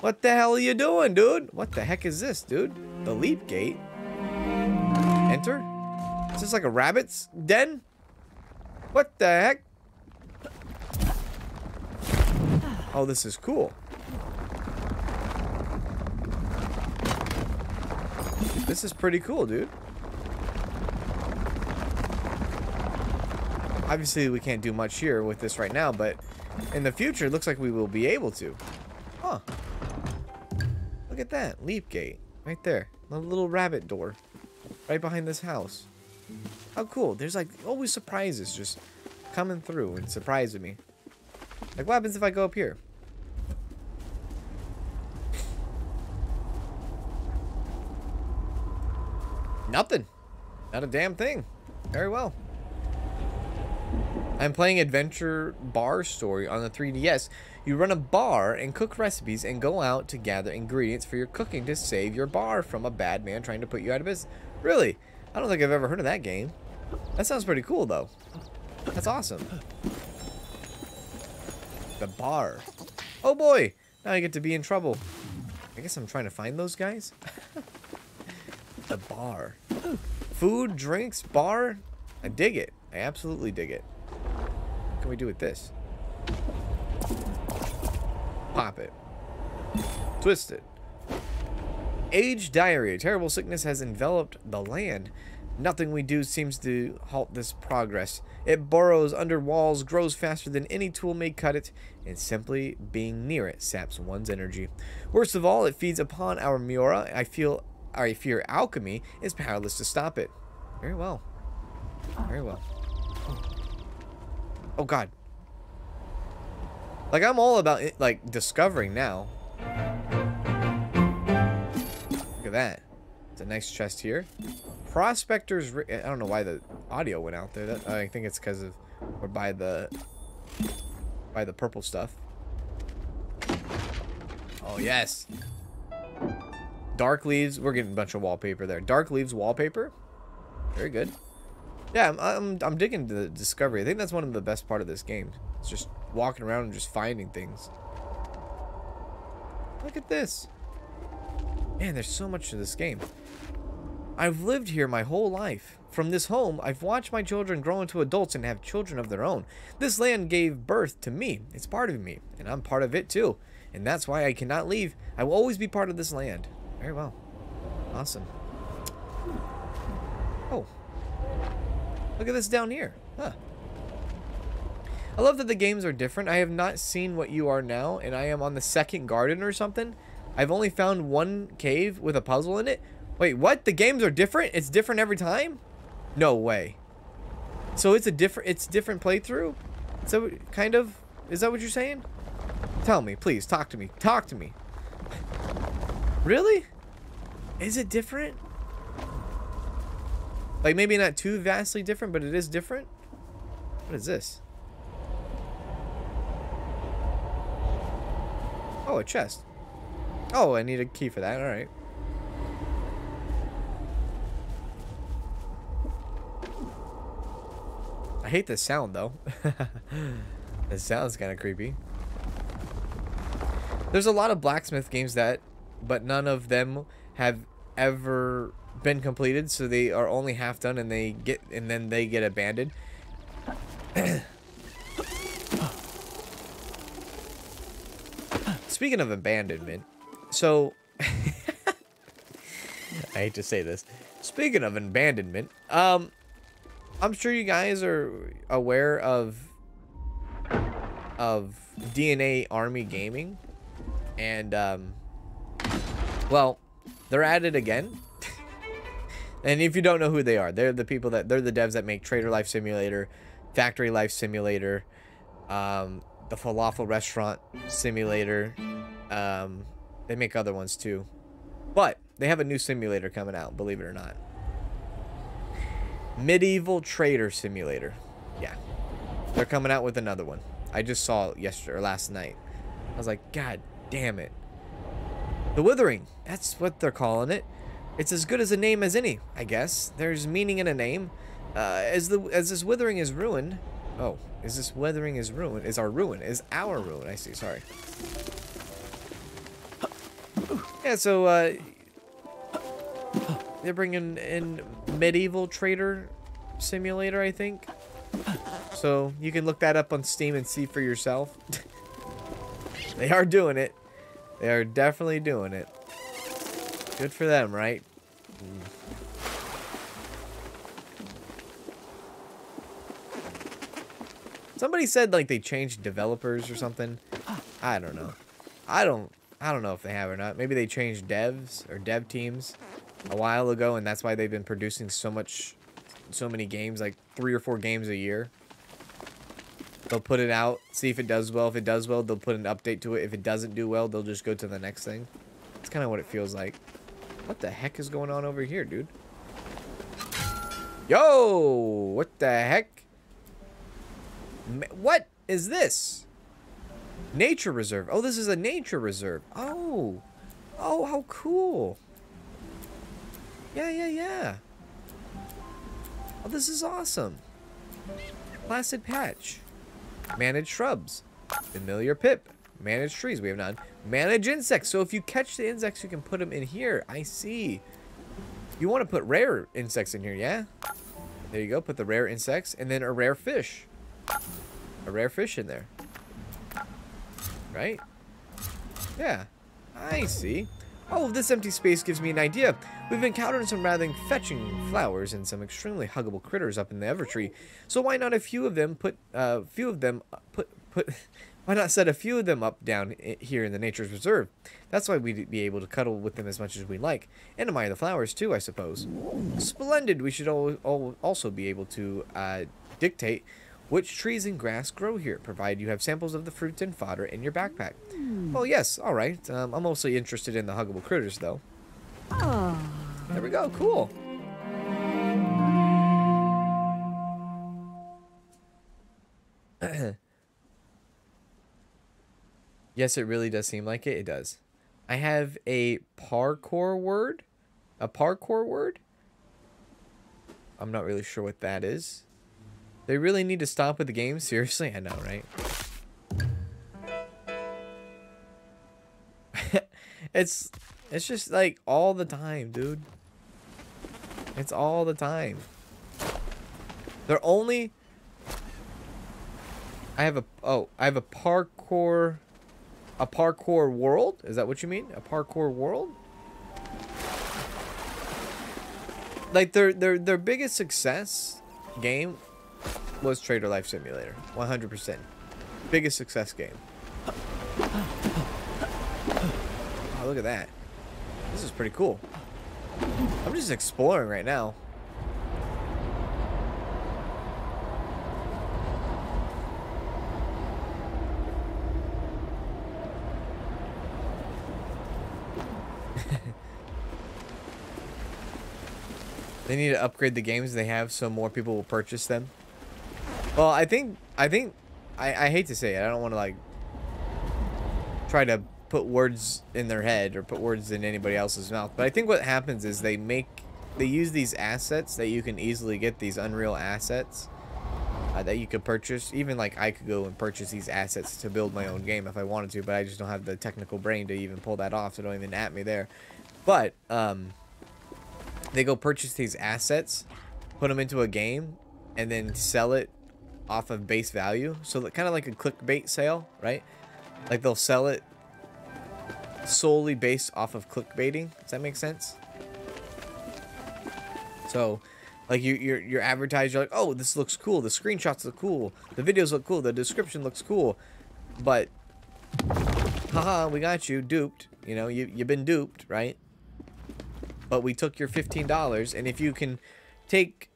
What the hell are you doing, dude? What the heck is this, dude? The leap gate? Enter? Is this like a rabbit's den? What the heck? Oh, this is cool. This is pretty cool, dude. obviously we can't do much here with this right now, but in the future it looks like we will be able to. Huh. Look at that. Leap gate. Right there. A little rabbit door. Right behind this house. How cool. There's like always surprises just coming through and surprising me. Like what happens if I go up here? Nothing. Not a damn thing. Very well. I'm playing Adventure Bar Story on the three D S. You run a bar and cook recipes and go out to gather ingredients for your cooking to save your bar from a bad man trying to put you out of business. Really? I don't think I've ever heard of that game. That sounds pretty cool, though. That's awesome. The bar. Oh, boy. Now I get to be in trouble. I guess I'm trying to find those guys. The bar. Food, drinks, bar. I dig it. I absolutely dig it. What can we do with this? Pop it. Twist it. Age diary. A terrible sickness has enveloped the land. Nothing we do seems to halt this progress. It burrows under walls, grows faster than any tool may cut it, and simply being near it saps one's energy. Worst of all, it feeds upon our Miura. I feel I fear alchemy is powerless to stop it. Very well. Very well. Oh, God. Like, I'm all about, it, like, discovering now. Look at that. It's a nice chest here. Prospector's... I don't know why the audio went out there. That, I think it's because of... Or by the... By the purple stuff. Oh, yes. Dark leaves. We're getting a bunch of wallpaper there. Dark leaves wallpaper. Very good. Yeah, I'm, I'm, I'm digging the discovery. I think that's one of the best part of this game. It's just walking around and just finding things. Look at this. Man, there's so much to this game. I've lived here my whole life. From this home, I've watched my children grow into adults and have children of their own. This land gave birth to me. It's part of me, and I'm part of it too. And that's why I cannot leave. I will always be part of this land. Very well. Awesome. Oh. Look at this down here. Huh. I love that the games are different. I have not seen what you are now, and I am on the second garden or something. I've only found one cave with a puzzle in it. Wait, what? The games are different? It's different every time? No way. So it's a different it's different playthrough? So kind of, is that what you're saying? Tell me, please, talk to me. Talk to me. Really? Is it different? Like, maybe not too vastly different, but it is different? What is this? Oh, a chest. Oh, I need a key for that. All right. I hate this sound, though. This sounds kind of creepy. There's a lot of blacksmith games that, but none of them have ever... been completed, so they are only half done and they get and then they get abandoned. Speaking of abandonment, so I hate to say this. Speaking of abandonment, um I'm sure you guys are aware of of D N A Army Gaming, and um well, they're at it again. And if you don't know who they are, they're the people that they're the devs that make Trader Life Simulator, Factory Life Simulator, um, the Falafel Restaurant Simulator. Um, they make other ones too, but they have a new simulator coming out. Believe it or not, Medieval Trader Simulator. Yeah, they're coming out with another one. I just saw it yesterday or last night. I was like, God damn it, The Withering. That's what they're calling it. It's as good as a name as any, I guess. There's meaning in a name. Uh, as the as this withering is ruined, oh, is this withering is ruined? Is our ruin? Is our ruin? I see. Sorry. Yeah. So uh, they're bringing in Medieval Trader Simulator, I think. So you can look that up on Steam and see for yourself. They are doing it. They are definitely doing it. Good for them, right? Mm. Somebody said like they changed developers or something. I don't know. I don't I don't know if they have or not. Maybe they changed devs or dev teams a while ago, and that's why they've been producing so much so many games, like three or four games a year. They'll put it out, see if it does well. If it does well, they'll put an update to it. If it doesn't do well, they'll just go to the next thing. That's kind of what it feels like. What the heck is going on over here, dude? Yo! What the heck? What is this? Nature reserve. Oh, this is a nature reserve. Oh. Oh, how cool. Yeah, yeah, yeah. Oh, this is awesome. Placid patch. Manage shrubs. Familiar pip. Manage trees. We have none. Manage insects. So if you catch the insects, you can put them in here. I see. You want to put rare insects in here, yeah? There you go. Put the rare insects and then a rare fish. A rare fish in there. Right? Yeah. I see. Oh, this empty space gives me an idea. We've encountered some rather fetching flowers and some extremely huggable critters up in the Evertree. So why not a few of them put uh few of them put put why not set a few of them up down here in the Nature's Reserve? That's why we'd be able to cuddle with them as much as we like. And admire the flowers too, I suppose. Splendid. We should all, all, also be able to uh, dictate which trees and grass grow here, provided you have samples of the fruits and fodder in your backpack. Mm. Well, yes, all right. Um, I'm mostly interested in the huggable critters, though. Oh. There we go. Cool. Yes, it really does seem like it. It does. I have a parkour word. A parkour word? I'm not really sure what that is. They really need to stop with the game? Seriously? I know, right? it's it's just like all the time, dude. It's all the time. They're only I have a oh, I have a parkour a parkour world? Is that what you mean? A parkour world? Like their their their biggest success game was Trader Life Simulator. one hundred percent. Biggest success game. Oh, look at that. This is pretty cool. I'm just exploring right now. They need to upgrade the games they have so more people will purchase them. Well, I think, I think, I, I hate to say it. I don't want to, like, try to put words in their head or put words in anybody else's mouth. But I think what happens is they make, they use these assets that you can easily get, these Unreal assets uh, that you could purchase. Even, like, I could go and purchase these assets to build my own game if I wanted to, but I just don't have the technical brain to even pull that off, so don't even at me there. But, um, they go purchase these assets, put them into a game, and then sell it off of base value, so kind of like a clickbait sale, right? Like they'll sell it solely based off of clickbaiting. Does that make sense? So, like you, you're you're advertised. You're like, oh, this looks cool. The screenshots look cool. The videos look cool. The description looks cool. But, haha, we got you duped. You know, you you've been duped, right? But we took your fifteen dollars, and if you can take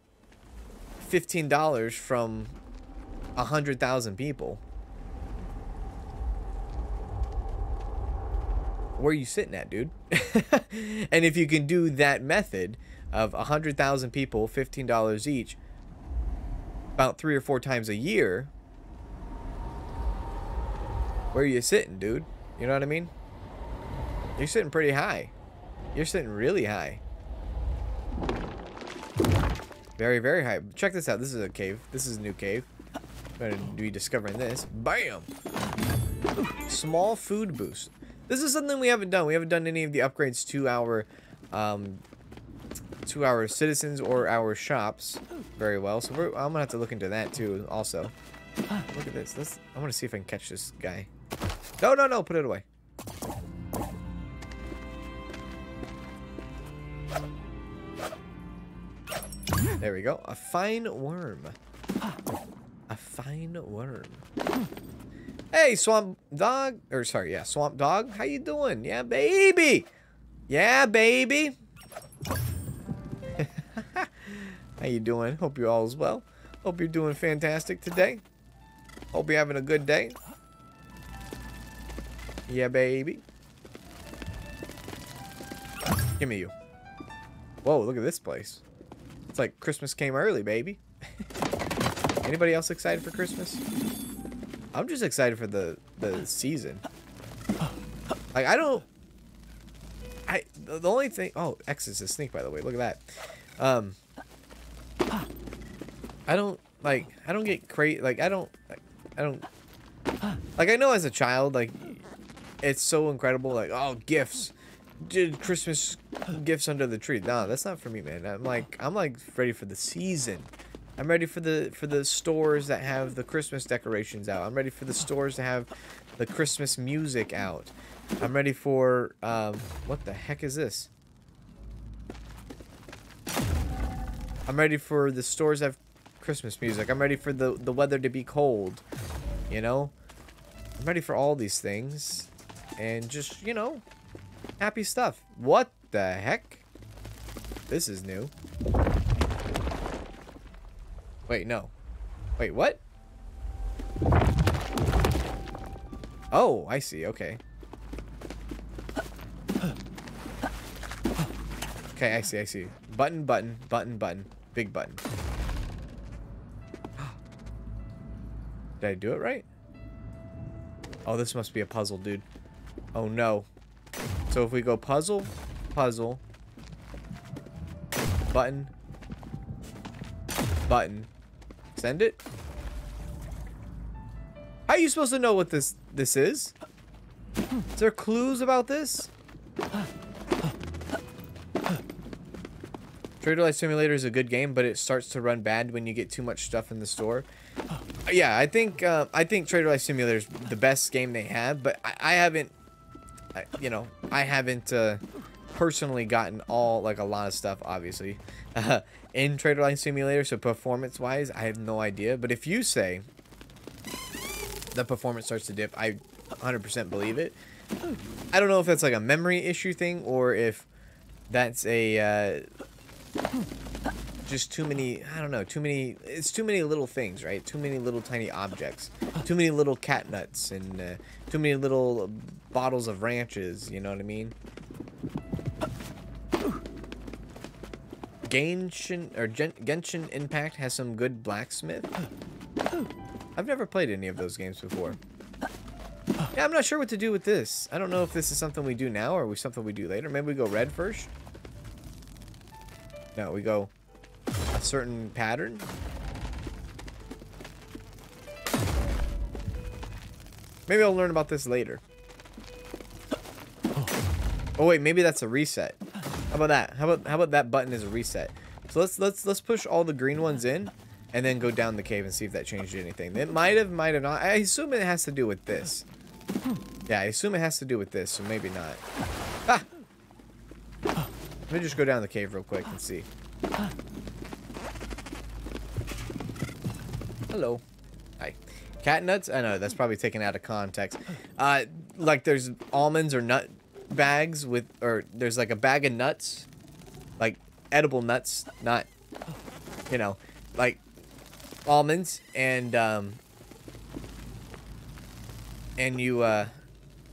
fifteen dollars from A hundred thousand people. Where are you sitting at, dude? And if you can do that method of a hundred thousand people, fifteen dollars each, about three or four times a year, where are you sitting, dude? You know what I mean? You're sitting pretty high. You're sitting really high. Very, very high. Check this out. This is a cave. This is a new cave. Gonna be discovering this. Bam! Ooh, small food boost. This is something we haven't done. We haven't done any of the upgrades to our, um, to our citizens or our shops very well. So we're, I'm gonna have to look into that too. Also, look at this. Let's. I want to see if I can catch this guy. No, no, no! Put it away. There we go. A fine worm. A A fine worm. Hey, Swamp Dog. Or, sorry, yeah, Swamp Dog. How you doing? Yeah, baby. Yeah, baby. How you doing? Hope you're all is well. Hope you're doing fantastic today. Hope you're having a good day. Yeah, baby. Give me you. Whoa, look at this place. It's like Christmas came early, baby. Anybody else excited for Christmas? I'm just excited for the the season. Like, I don't... I the only thing... Oh, X is a sneak, by the way. Look at that. Um, I don't, like, I don't get crazy. Like, I don't... Like, I don't... Like, I know as a child, like, it's so incredible. Like, oh, gifts. Did Christmas gifts under the tree. Nah, that's not for me, man. I'm like, I'm like ready for the season. I'm ready for the for the stores that have the Christmas decorations out. I'm ready for the stores to have the Christmas music out. I'm ready for um, what the heck is this? I'm ready for the stores that have Christmas music. I'm ready for the the weather to be cold. You know, I'm ready for all these things, and just you know, happy stuff. What the heck? This is new. Wait, no. Wait, what? Oh, I see. Okay. Okay, I see, I see. Button, button, button, button. Big button. Did I do it right? Oh, this must be a puzzle, dude. Oh, no. So if we go puzzle, puzzle, button, button, send it. How are you supposed to know what this this is? Is there clues about this? Trader Life Simulator is a good game, but it starts to run bad when you get too much stuff in the store. Yeah, I think uh, I think Trader Life Simulator is the best game they have, but I, I haven't. I, you know, I haven't uh, personally gotten all, like, a lot of stuff, obviously, uh, in Trader Life Simulator, so performance-wise, I have no idea. But if you say the performance starts to dip, I one hundred percent believe it. I don't know if that's, like, a memory issue thing or if that's a, uh, just too many, I don't know, too many, it's too many little things, right? Too many little tiny objects. Too many little cat nuts and uh, too many little bottles of ranches, you know what I mean? Genshin, or Gen Genshin Impact has some good blacksmith. I've never played any of those games before. Yeah, I'm not sure what to do with this. I don't know if this is something we do now or something we do later. Maybe we go red first? No, we go a certain pattern. Maybe I'll learn about this later. Oh wait, maybe that's a reset. How about that? How about how about that button is a reset? So let's let's let's push all the green ones in, and then go down the cave and see if that changed anything. It might have, might have not. I assume it has to do with this. Yeah, I assume it has to do with this. So maybe not. Ah! Let me just go down the cave real quick and see. Hello. Hi. Cat nuts? I know that's probably taken out of context. Uh, like there's almonds or nut bags with, or there's like a bag of nuts, like edible nuts, not, you know, like almonds, and um and you uh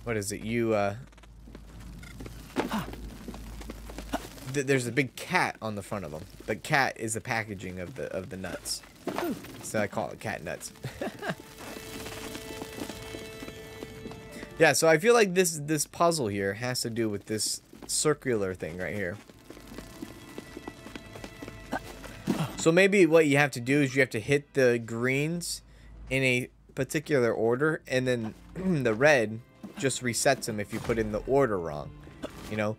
what is it, you uh th there's a big cat on the front of them. The cat is the packaging of the of the nuts, so I call it cat nuts. Yeah, so I feel like this this puzzle here has to do with this circular thing right here. So maybe what you have to do is you have to hit the greens in a particular order, and then the red just resets them if you put in the order wrong. You know,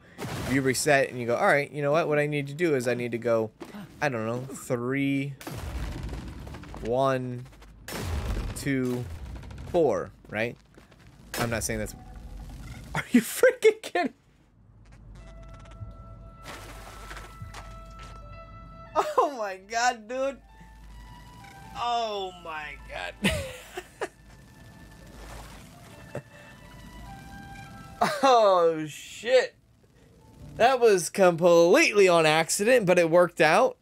you reset and you go, all right, you know what? What I need to do is I need to go, I don't know, three, one, two, four, right? I'm not saying that's... Are you freaking kidding? Oh my god, dude. Oh my god. Oh shit. That was completely on accident, but it worked out.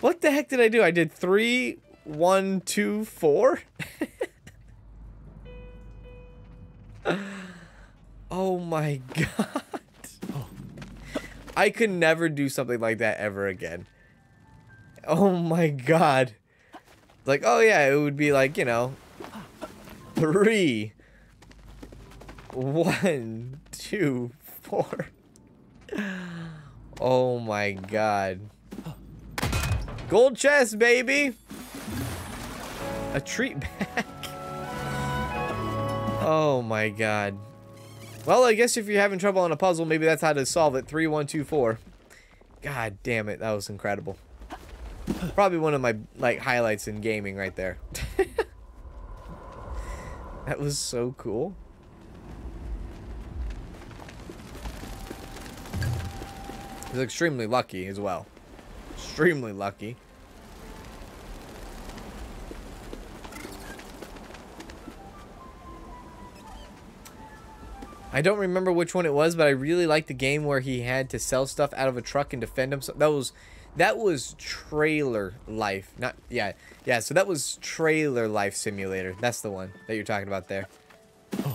What the heck did I do? I did three, one, two, four? Oh my god. Oh. I could never do something like that ever again. Oh my god. Like, oh yeah, it would be like, you know, three, one, two, four. Oh my god. Gold chest, baby. A treat back. Oh my god. Well, I guess if you're having trouble on a puzzle, maybe that's how to solve it. Three, one, two, four. God damn it, that was incredible. Probably one of my like highlights in gaming right there. That was so cool. I was extremely lucky as well. Extremely lucky. I don't remember which one it was, but I really liked the game where he had to sell stuff out of a truck and defend himself. That was that was Trailer Life. Not yeah. Yeah, so that was Trader Life Simulator. That's the one that you're talking about there.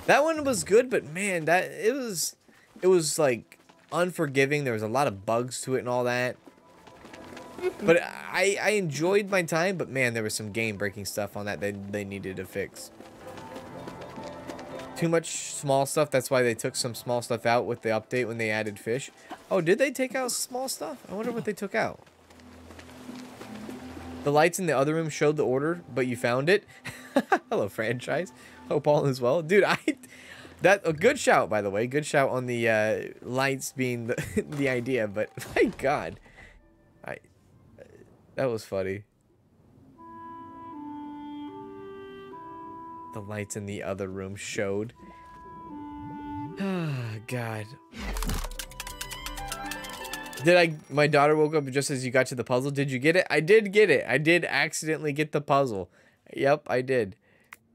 That one was good, but man, that it was it was like unforgiving. There was a lot of bugs to it and all that. But I I enjoyed my time, but man, there was some game-breaking stuff on that they they needed to fix. Too much small stuff. That's why they took some small stuff out with the update when they added fish. Oh, did they take out small stuff? I wonder what they took out. The lights in the other room showed the order, but you found it. Hello, franchise. Hope all is well, dude. I that a good shout, by the way. Good shout on the uh, lights being the the idea, but my god, I that was funny. The lights in the other room showed. Oh, God. Did I... My daughter woke up just as you got to the puzzle. Did you get it? I did get it. I did accidentally get the puzzle. Yep, I did.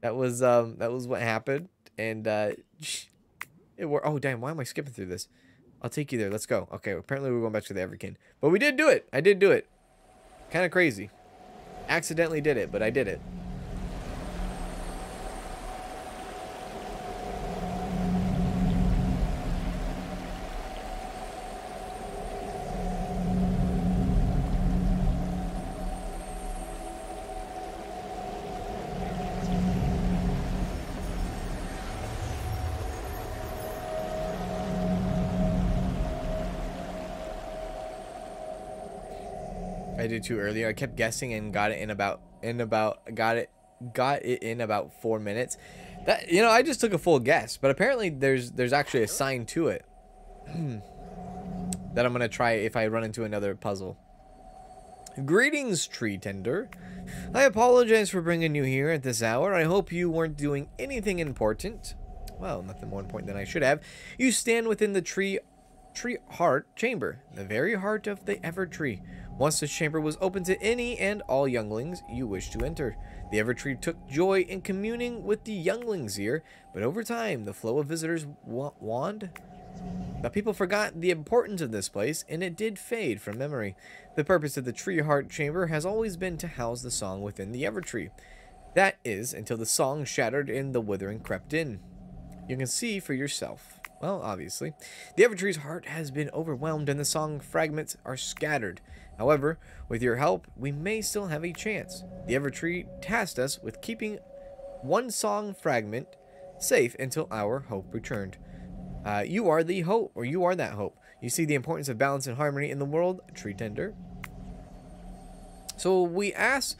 That was um, that was what happened. And uh, it were. Oh, damn. Why am I skipping through this? I'll take you there. Let's go. Okay, apparently we're going back to the Everkin. But we did do it. I did do it. Kind of crazy. Accidentally did it, but I did it. Did too earlier. I kept guessing and got it in about in about got it got it in about four minutes. That you know, I just took a full guess, but apparently there's there's actually a sign to it that I'm gonna try if I run into another puzzle. Greetings, tree tender. I apologize for bringing you here at this hour. I hope you weren't doing anything important. Well, nothing more important than I should have. You stand within the tree tree heart chamber, the very heart of the Evertree. Once this chamber was open to any and all younglings you wished to enter. The Evertree took joy in communing with the younglings here, but over time, the flow of visitors waned. The people forgot the importance of this place, and it did fade from memory. The purpose of the Tree Heart Chamber has always been to house the song within the Evertree. That is, until the song shattered and the withering crept in. You can see for yourself. Well, obviously. The Evertree's heart has been overwhelmed, and the song fragments are scattered. However, with your help, we may still have a chance. The Evertree tasked us with keeping one song fragment safe until our hope returned. Uh, you are the hope, or you are that hope. You see the importance of balance and harmony in the world, tree tender. So we ask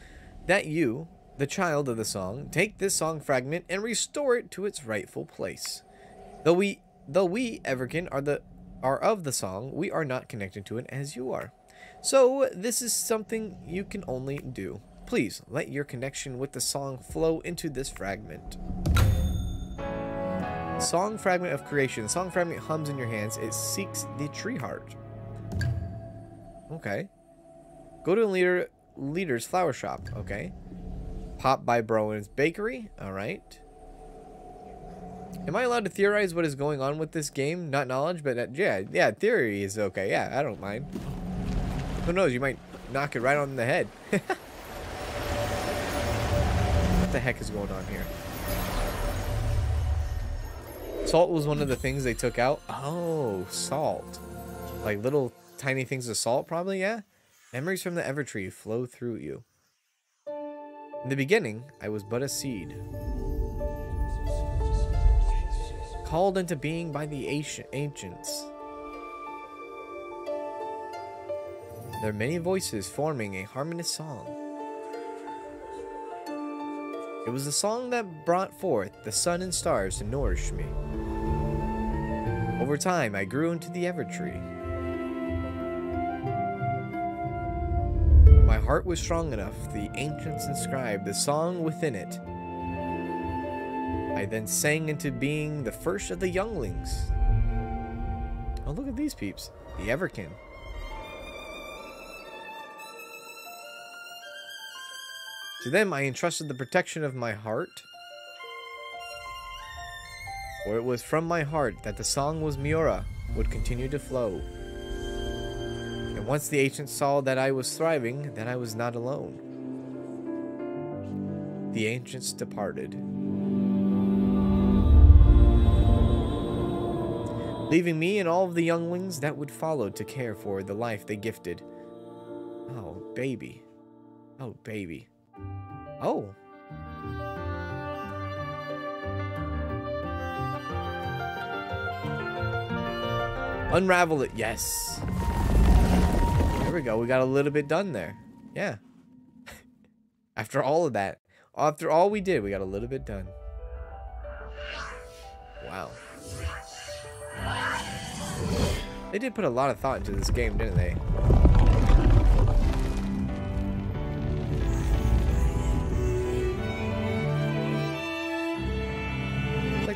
that you, the child of the song, take this song fragment and restore it to its rightful place. Though we, though we Everkin are the are of the song, we are not connected to it as you are. So, this is something you can only do. Please, let your connection with the song flow into this fragment. Song Fragment of Creation. Song Fragment hums in your hands. It seeks the tree heart. Okay. Go to a leader Leader's Flower Shop. Okay. Pop by Browen's Bakery. All right. Am I allowed to theorize what is going on with this game? Not knowledge, but uh, yeah, yeah, theory is okay. Yeah, I don't mind. Who knows? You might knock it right on the head. What the heck is going on here? Salt was one of the things they took out. Oh, salt. Like little tiny things of salt, probably, yeah? Memories from the Evertree flow through you. In the beginning, I was but a seed. Called into being by the ancients. There are many voices forming a harmonious song. It was the song that brought forth the sun and stars to nourish me. Over time, I grew into the Evertree. When my heart was strong enough, the ancients inscribed the song within it. I then sang into being the first of the younglings. Oh, look at these peeps. The Everkin. To them, I entrusted the protection of my heart. For it was from my heart that the song was Miura would continue to flow. And once the ancients saw that I was thriving, that I was not alone. The ancients departed. Leaving me and all of the younglings that would follow to care for the life they gifted. Oh, baby. Oh, baby. Oh. Unravel it. Yes. There we go. We got a little bit done there. Yeah. After all of that. After all we did, we got a little bit done. Wow. They did put a lot of thought into this game, didn't they?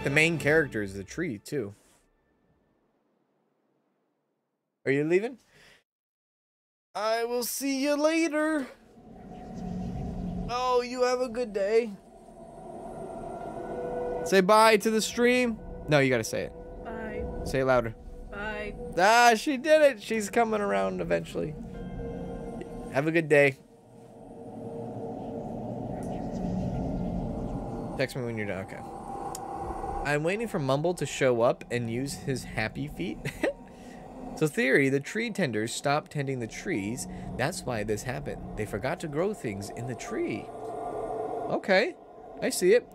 The main character is the tree too. Are you leaving? I will see you later. Oh, you have a good day. Say bye to the stream. No, you gotta say it. Bye. Say it louder. Bye. Ah, she did it. She's coming around eventually. Have a good day. Text me when you're done. Okay. I'm waiting for Mumble to show up and use his happy feet. So theory, the tree tenders stopped tending the trees. That's why this happened. They forgot to grow things in the tree. Okay, I see it.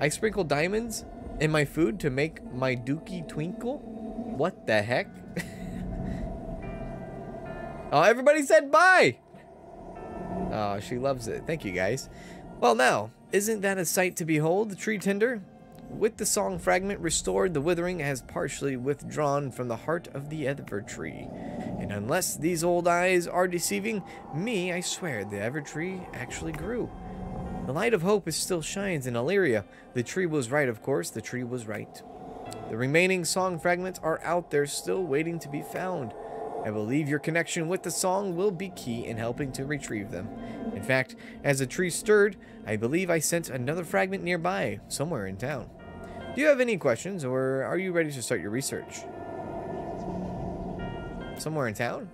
I sprinkle diamonds in my food to make my dookie twinkle. What the heck? Oh, everybody said bye. Oh, she loves it. Thank you, guys. Well, now, isn't that a sight to behold, the tree tender? With the song fragment restored, the withering has partially withdrawn from the heart of the Evertree. And unless these old eyes are deceiving me, I swear the Evertree actually grew. The light of hope is still shines in Illyria. The tree was right, of course. The tree was right. The remaining song fragments are out there still waiting to be found. I believe your connection with the song will be key in helping to retrieve them. In fact, as the tree stirred, I believe I sent another fragment nearby, somewhere in town. Do you have any questions, or are you ready to start your research? Somewhere in town?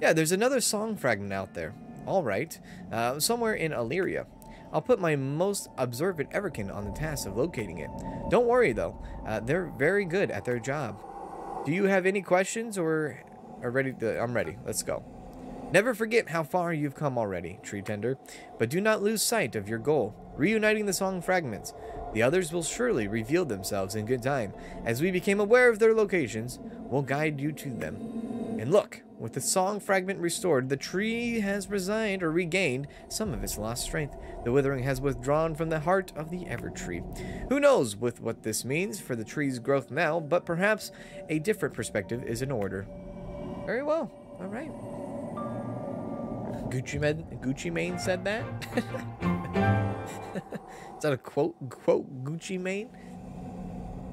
Yeah, there's another song fragment out there. All right. Uh, somewhere in Illyria. I'll put my most observant Everkin on the task of locating it. Don't worry, though. Uh, they're very good at their job. Do you have any questions, or are ready to, I'm ready. Let's go. Never forget how far you've come already, Tree Tender, but do not lose sight of your goal, reuniting the song fragments. The others will surely reveal themselves in good time. As we became aware of their locations, we'll guide you to them. And look, with the song fragment restored, the tree has resigned or regained some of its lost strength. The withering has withdrawn from the heart of the Evertree. Who knows with what this means for the tree's growth now, but perhaps a different perspective is in order. Very well. All right. Gucci, Med, Gucci Mane said that? Is that a quote? Quote Gucci Mane?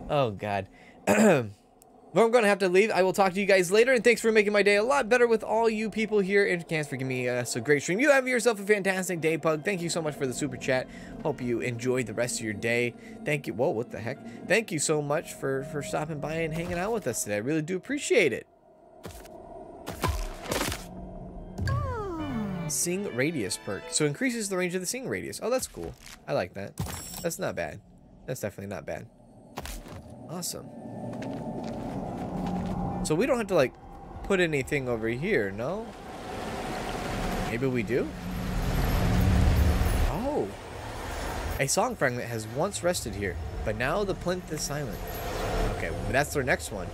Oh, God. But I'm going to have to leave. I will talk to you guys later, and thanks for making my day a lot better with all you people here in Kansas for giving me uh, so great stream. You have yourself a fantastic day, Pug. Thank you so much for the super chat. Hope you enjoy the rest of your day. Thank you. Whoa, what the heck? Thank you so much for, for stopping by and hanging out with us today. I really do appreciate it. Sing radius perk. So increases the range of the sing radius. Oh, that's cool. I like that. That's not bad. That's definitely not bad. Awesome. So we don't have to, like, put anything over here, no? Maybe we do? Oh. A song fragment has once rested here, but now the plinth is silent. Okay, well, that's our next one.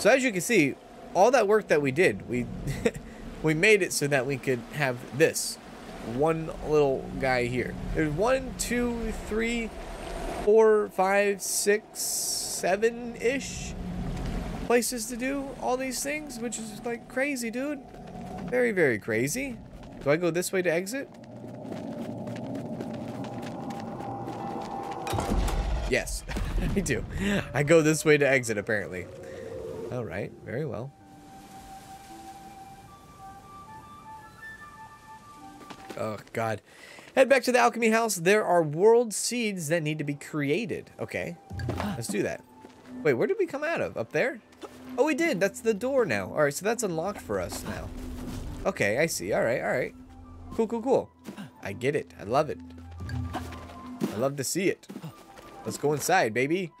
So as you can see, all that work that we did, we... We made it so that we could have this one little guy here. There's one, two, three, four, five, six, seven-ish places to do all these things, which is like crazy, dude. Very, very crazy. Do I go this way to exit? Yes, I do. I go this way to exit, apparently. All right, very well. Oh, God. Head back to the alchemy house. There are world seeds that need to be created. Okay. Let's do that. Wait, where did we come out of? Up there? Oh, we did. That's the door now. All right, so that's unlocked for us now. Okay, I see. All right, all right. Cool, cool, cool. I get it. I love it. I love to see it. Let's go inside, baby.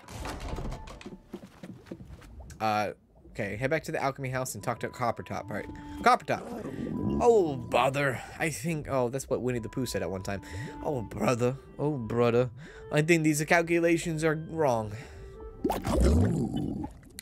Uh... Okay, head back to the alchemy house and talk to Coppertop. All right, Coppertop. Oh, bother. I think... Oh, that's what Winnie the Pooh said at one time. Oh, brother. Oh, brother. I think these calculations are wrong.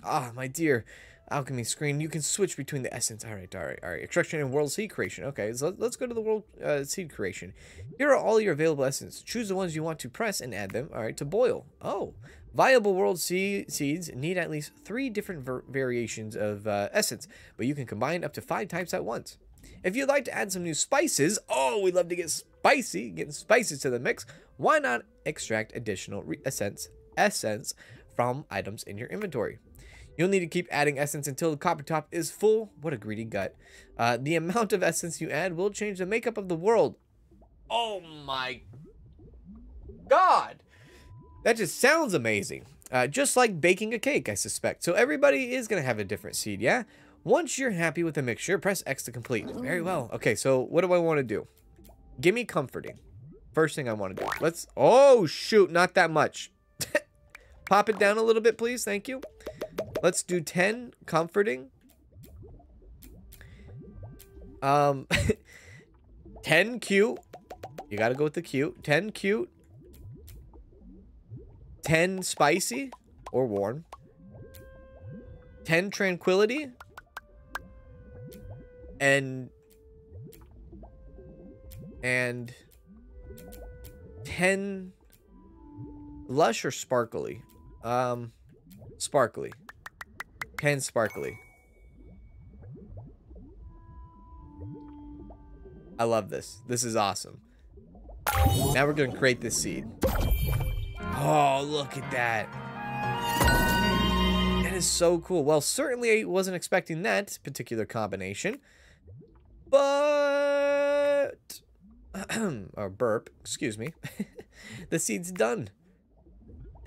Ah, my dear alchemy screen. You can switch between the essence. All right, all right, all right. Extraction and world seed creation. Okay, so let's go to the world uh, seed creation. Here are all your available essence. Choose the ones you want to press and add them. All right, to boil. Oh, viable world seed seeds need at least three different variations of uh, essence, but you can combine up to five types at once. If you'd like to add some new spices, oh, we'd love to get spicy, getting spices to the mix, why not extract additional re essence, essence from items in your inventory? You'll need to keep adding essence until the copper top is full. What a greedy gut. Uh, the amount of essence you add will change the makeup of the world. Oh my God. That just sounds amazing. Uh, just like baking a cake, I suspect. So everybody is going to have a different seed, yeah? Once you're happy with the mixture, press X to complete. Very well. Okay, so what do I want to do? Give me comforting. First thing I want to do. Let's... Oh, shoot. Not that much. Pop it down a little bit, please. Thank you. Let's do ten comforting. Um, ten cute. You got to go with the cute. ten cute. ten spicy or warm, ten tranquility, and and ten lush or sparkly. Um, sparkly. ten sparkly. I love this. This is awesome. Now we're gonna create this seed. Oh, look at that. That is so cool. Well, certainly I wasn't expecting that particular combination. But... or burp, excuse me. The seed's done.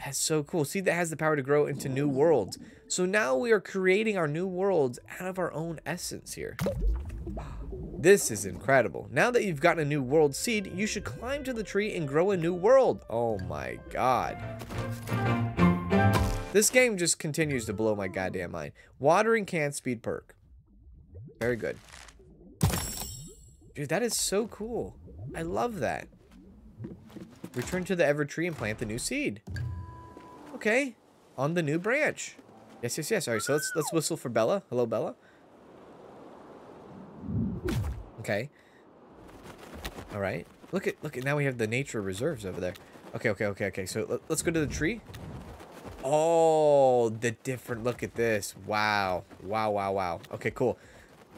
That's so cool. Seed that has the power to grow into new worlds. So now we are creating our new worlds out of our own essence here. This is incredible. Now that you've gotten a new world seed, you should climb to the tree and grow a new world. Oh my God. This game just continues to blow my goddamn mind. Watering can speed perk. Very good. Dude, that is so cool. I love that. Return to the Evertree and plant the new seed. Okay. On the new branch. Yes, yes, yes. All right, so let's let's whistle for Bella. Hello, Bella. Okay. All right. Look at, look at, now we have the nature reserves over there. Okay, okay, okay, okay. So let's go to the tree. Oh, the different, look at this. Wow. Wow, wow, wow. Okay, cool.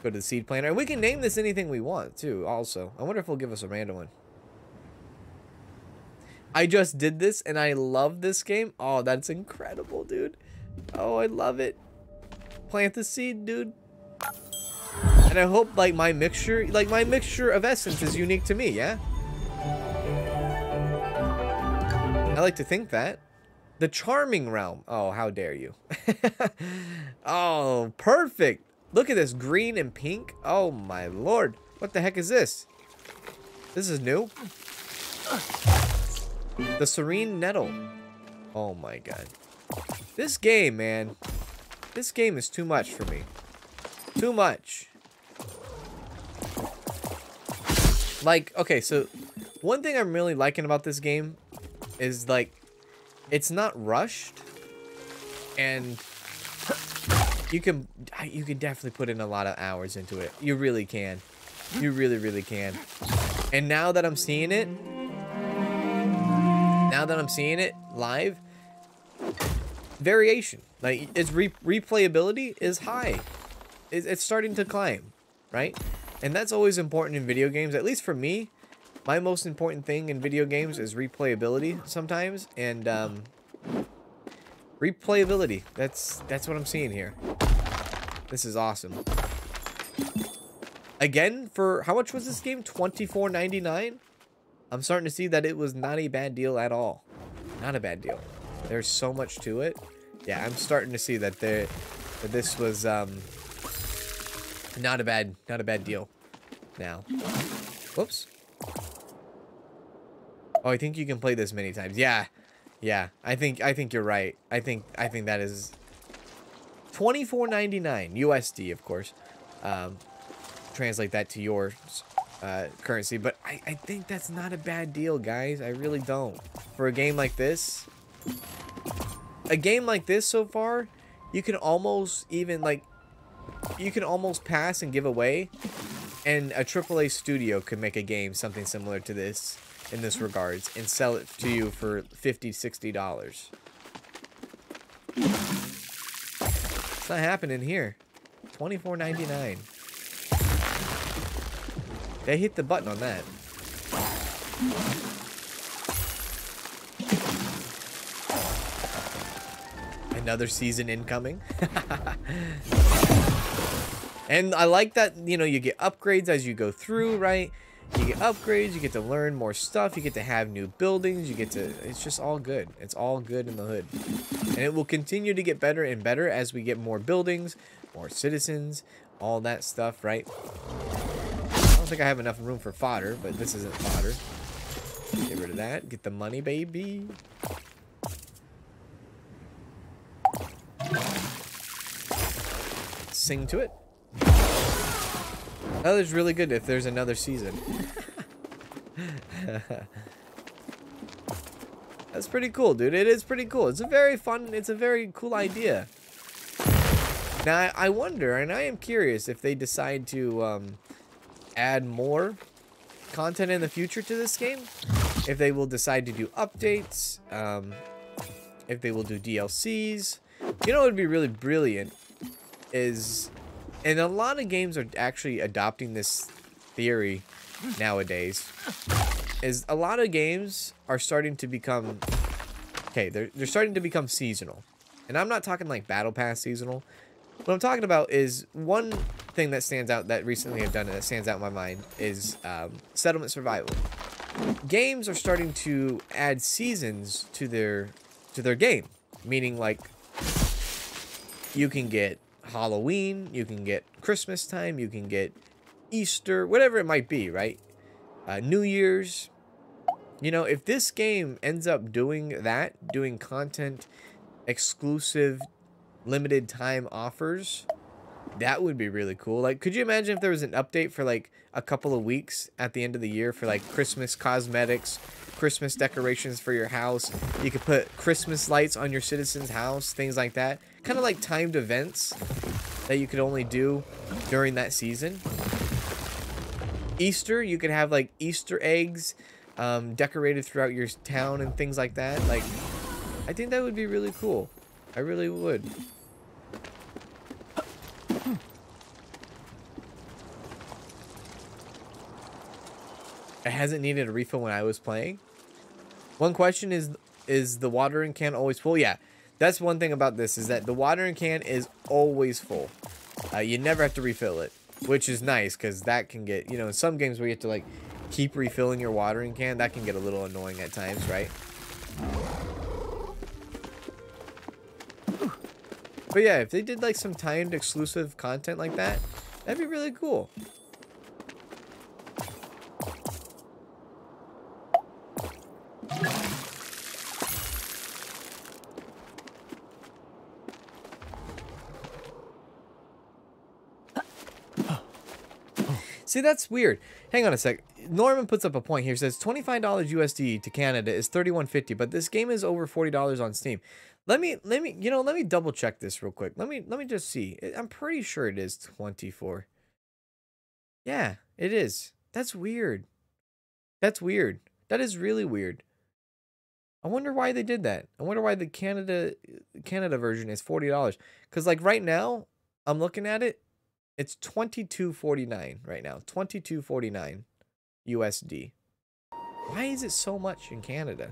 Go to the seed planter. And we can name this anything we want too, also. I wonder if it'll give us a random one. I just did this and I love this game. Oh, that's incredible, dude. Oh, I love it. plant the seed, dude. And I hope, like, my mixture, like, my mixture of essence is unique to me, yeah? I like to think that. The Charming Realm. Oh, how dare you. Oh, perfect. Look at this green and pink. Oh, my lord. What the heck is this? This is new. The Serene Nettle. Oh, my God. This game, man. This game is too much for me. Too much. Like, okay, so one thing I'm really liking about this game is, like, it's not rushed, and you can you can definitely put in a lot of hours into it. You really can. You really, really can. And now that I'm seeing it, now that I'm seeing it live, variation, like, its re replayability is high. It's starting to climb, right? And that's always important in video games, at least for me. My most important thing in video games is replayability sometimes, and um, replayability. That's that's what I'm seeing here. This is awesome. Again, for how much was this game? twenty-four ninety-nine? I'm starting to see that it was not a bad deal at all. Not a bad deal. There's so much to it. Yeah, I'm starting to see that there that this was um. Not a bad, not a bad deal. Now, whoops. Oh, I think you can play this many times. Yeah, yeah. I think, I think you're right. I think, I think that is twenty-four ninety-nine U S D, of course. Um, translate that to your uh, currency, but I, I think that's not a bad deal, guys. I really don't. For a game like this, a game like this so far, you can almost even like. You can almost pass and give away, and a triple A studio could make a game something similar to this in this regards and sell it to you for fifty, sixty dollars. It's not happening here. twenty-four ninety-nine. They hit the button on that. Another season incoming. And I like that, you know, you get upgrades as you go through, right? You get upgrades, you get to learn more stuff, you get to have new buildings, you get to... It's just all good. It's all good in the hood. And it will continue to get better and better as we get more buildings, more citizens, all that stuff, right? I don't think I have enough room for fodder, but this isn't fodder. Get rid of that. Get the money, baby. Sing to it. Oh, that's really good if there's another season. That's pretty cool, dude. It is pretty cool. It's a very fun, it's a very cool idea. Now, I wonder, and I am curious if they decide to um, add more content in the future to this game. If they will decide to do updates. Um, if they will do D L Cs. You know what would be really brilliant is... And a lot of games are actually adopting this theory nowadays. Is a lot of games are starting to become... Okay, they're, they're starting to become seasonal. And I'm not talking like Battle Pass seasonal. What I'm talking about is one thing that stands out that recently I've done and that stands out in my mind is um, Settlement Survival. Games are starting to add seasons to their, to their game. Meaning, like, you can get... Halloween, you can get Christmas time, you can get Easter, whatever it might be, right? Uh, New Year's. You know, if this game ends up doing that, doing content, exclusive, limited time offers, that would be really cool. Like, could you imagine if there was an update for, like, a couple of weeks at the end of the year for, like, Christmas cosmetics, Christmas decorations for your house? You could put Christmas lights on your citizen's house, things like that. Kind of like timed events that you could only do during that season. Easter, you could have, like, Easter eggs um, decorated throughout your town and things like that. Like, I think that would be really cool. I really would. It hasn't needed a refill when I was playing. One question is, is the watering can always full? Yeah, That's one thing about this, is that the watering can is always full. Uh, you never have to refill it, which is nice, because that can get, you know, in some games where you have to, like, keep refilling your watering can, that can get a little annoying at times, right? But yeah, if they did, like, some timed exclusive content like that, that'd be really cool. See, that's weird. Hang on a sec. Norman puts up a point here. Says twenty-five dollars U S D to Canada is thirty-one fifty, but this game is over forty dollars on Steam. Let me, let me, you know, let me double check this real quick. Let me, let me just see. I'm pretty sure it is twenty-four. Yeah, it is. That's weird. That's weird. That is really weird. I wonder why they did that. I wonder why the Canada, Canada version is forty dollars. Because like right now, I'm looking at it. It's twenty-two forty-nine right now. twenty-two forty-nine U S D. Why is it so much in Canada?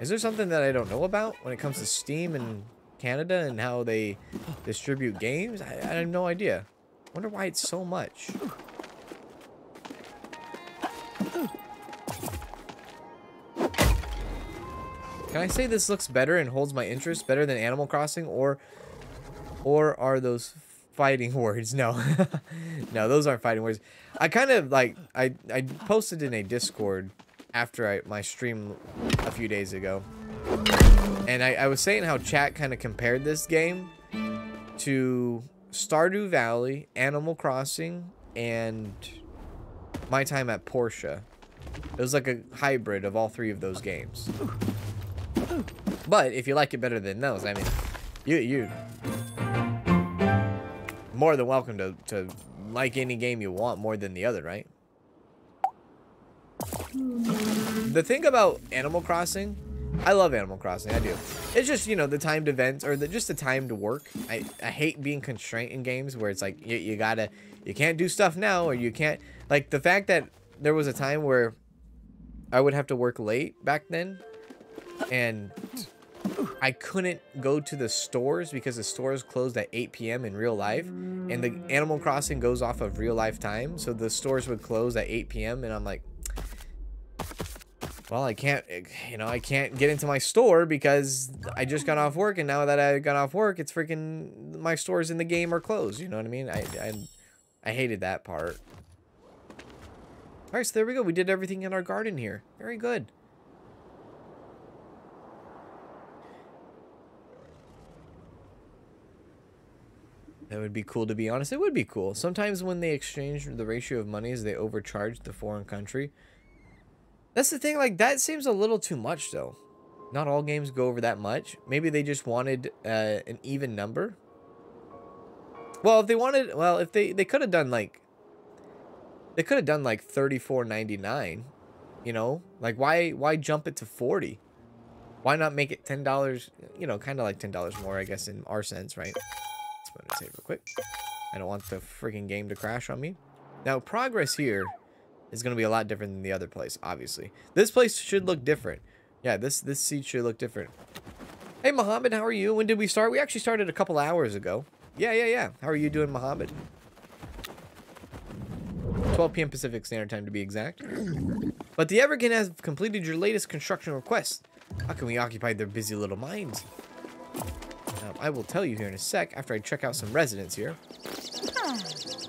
Is there something that I don't know about when it comes to Steam and Canada and how they distribute games? I, I have no idea. I wonder why it's so much. Can I say this looks better and holds my interest better than Animal Crossing, or or are those fighting words? No. No, those aren't fighting words. I kind of like, I, I posted in a Discord after I, my stream a few days ago. And I, I was saying how chat kind of compared this game to Stardew Valley, Animal Crossing, and My Time at Portia. It was like a hybrid of all three of those games. But if you like it better than those, I mean, you, you... more than welcome to, to like any game you want more than the other, right? The thing about Animal Crossing, I love Animal Crossing, I do. It's just, you know, the timed events, or the, just the timed work. I, I hate being constrained in games where it's like, you, you gotta, you can't do stuff now, or you can't, like the fact that there was a time where I would have to work late back then, and I couldn't go to the stores because the stores closed at eight P M in real life, and the Animal Crossing goes off of real life time, so the stores would close at eight P M and I'm like, well, I can't, you know, I can't get into my store because I just got off work, and now that I got off work, it's freaking, my stores in the game are closed. You know what I mean? I, I, I hated that part. All right, so there we go. We did everything in our garden here. Very good. That would be cool, to be honest. It would be cool. Sometimes when they exchange the ratio of monies, they overcharge the foreign country. That's the thing. Like, that seems a little too much, though. Not all games go over that much. Maybe they just wanted uh, an even number. Well, if they wanted... Well, if they... They could have done, like... They could have done, like, thirty-four ninety-nine. You know? Like, why, why jump it to forty? Why not make it ten dollars? You know, kind of like ten dollars more, I guess, in our sense, right? I'm gonna save real quick. I don't want the freaking game to crash on me. Now, progress here is gonna be a lot different than the other place, obviously. This place should look different. Yeah, this this seat should look different. Hey, Mohammed, how are you? When did we start? We actually started a couple hours ago. Yeah, yeah, yeah. How are you doing, Mohammed? twelve P M Pacific Standard Time, to be exact. But the Everkin has completed your latest construction request. How can we occupy their busy little minds? Um, I will tell you here in a sec after I check out some residents here.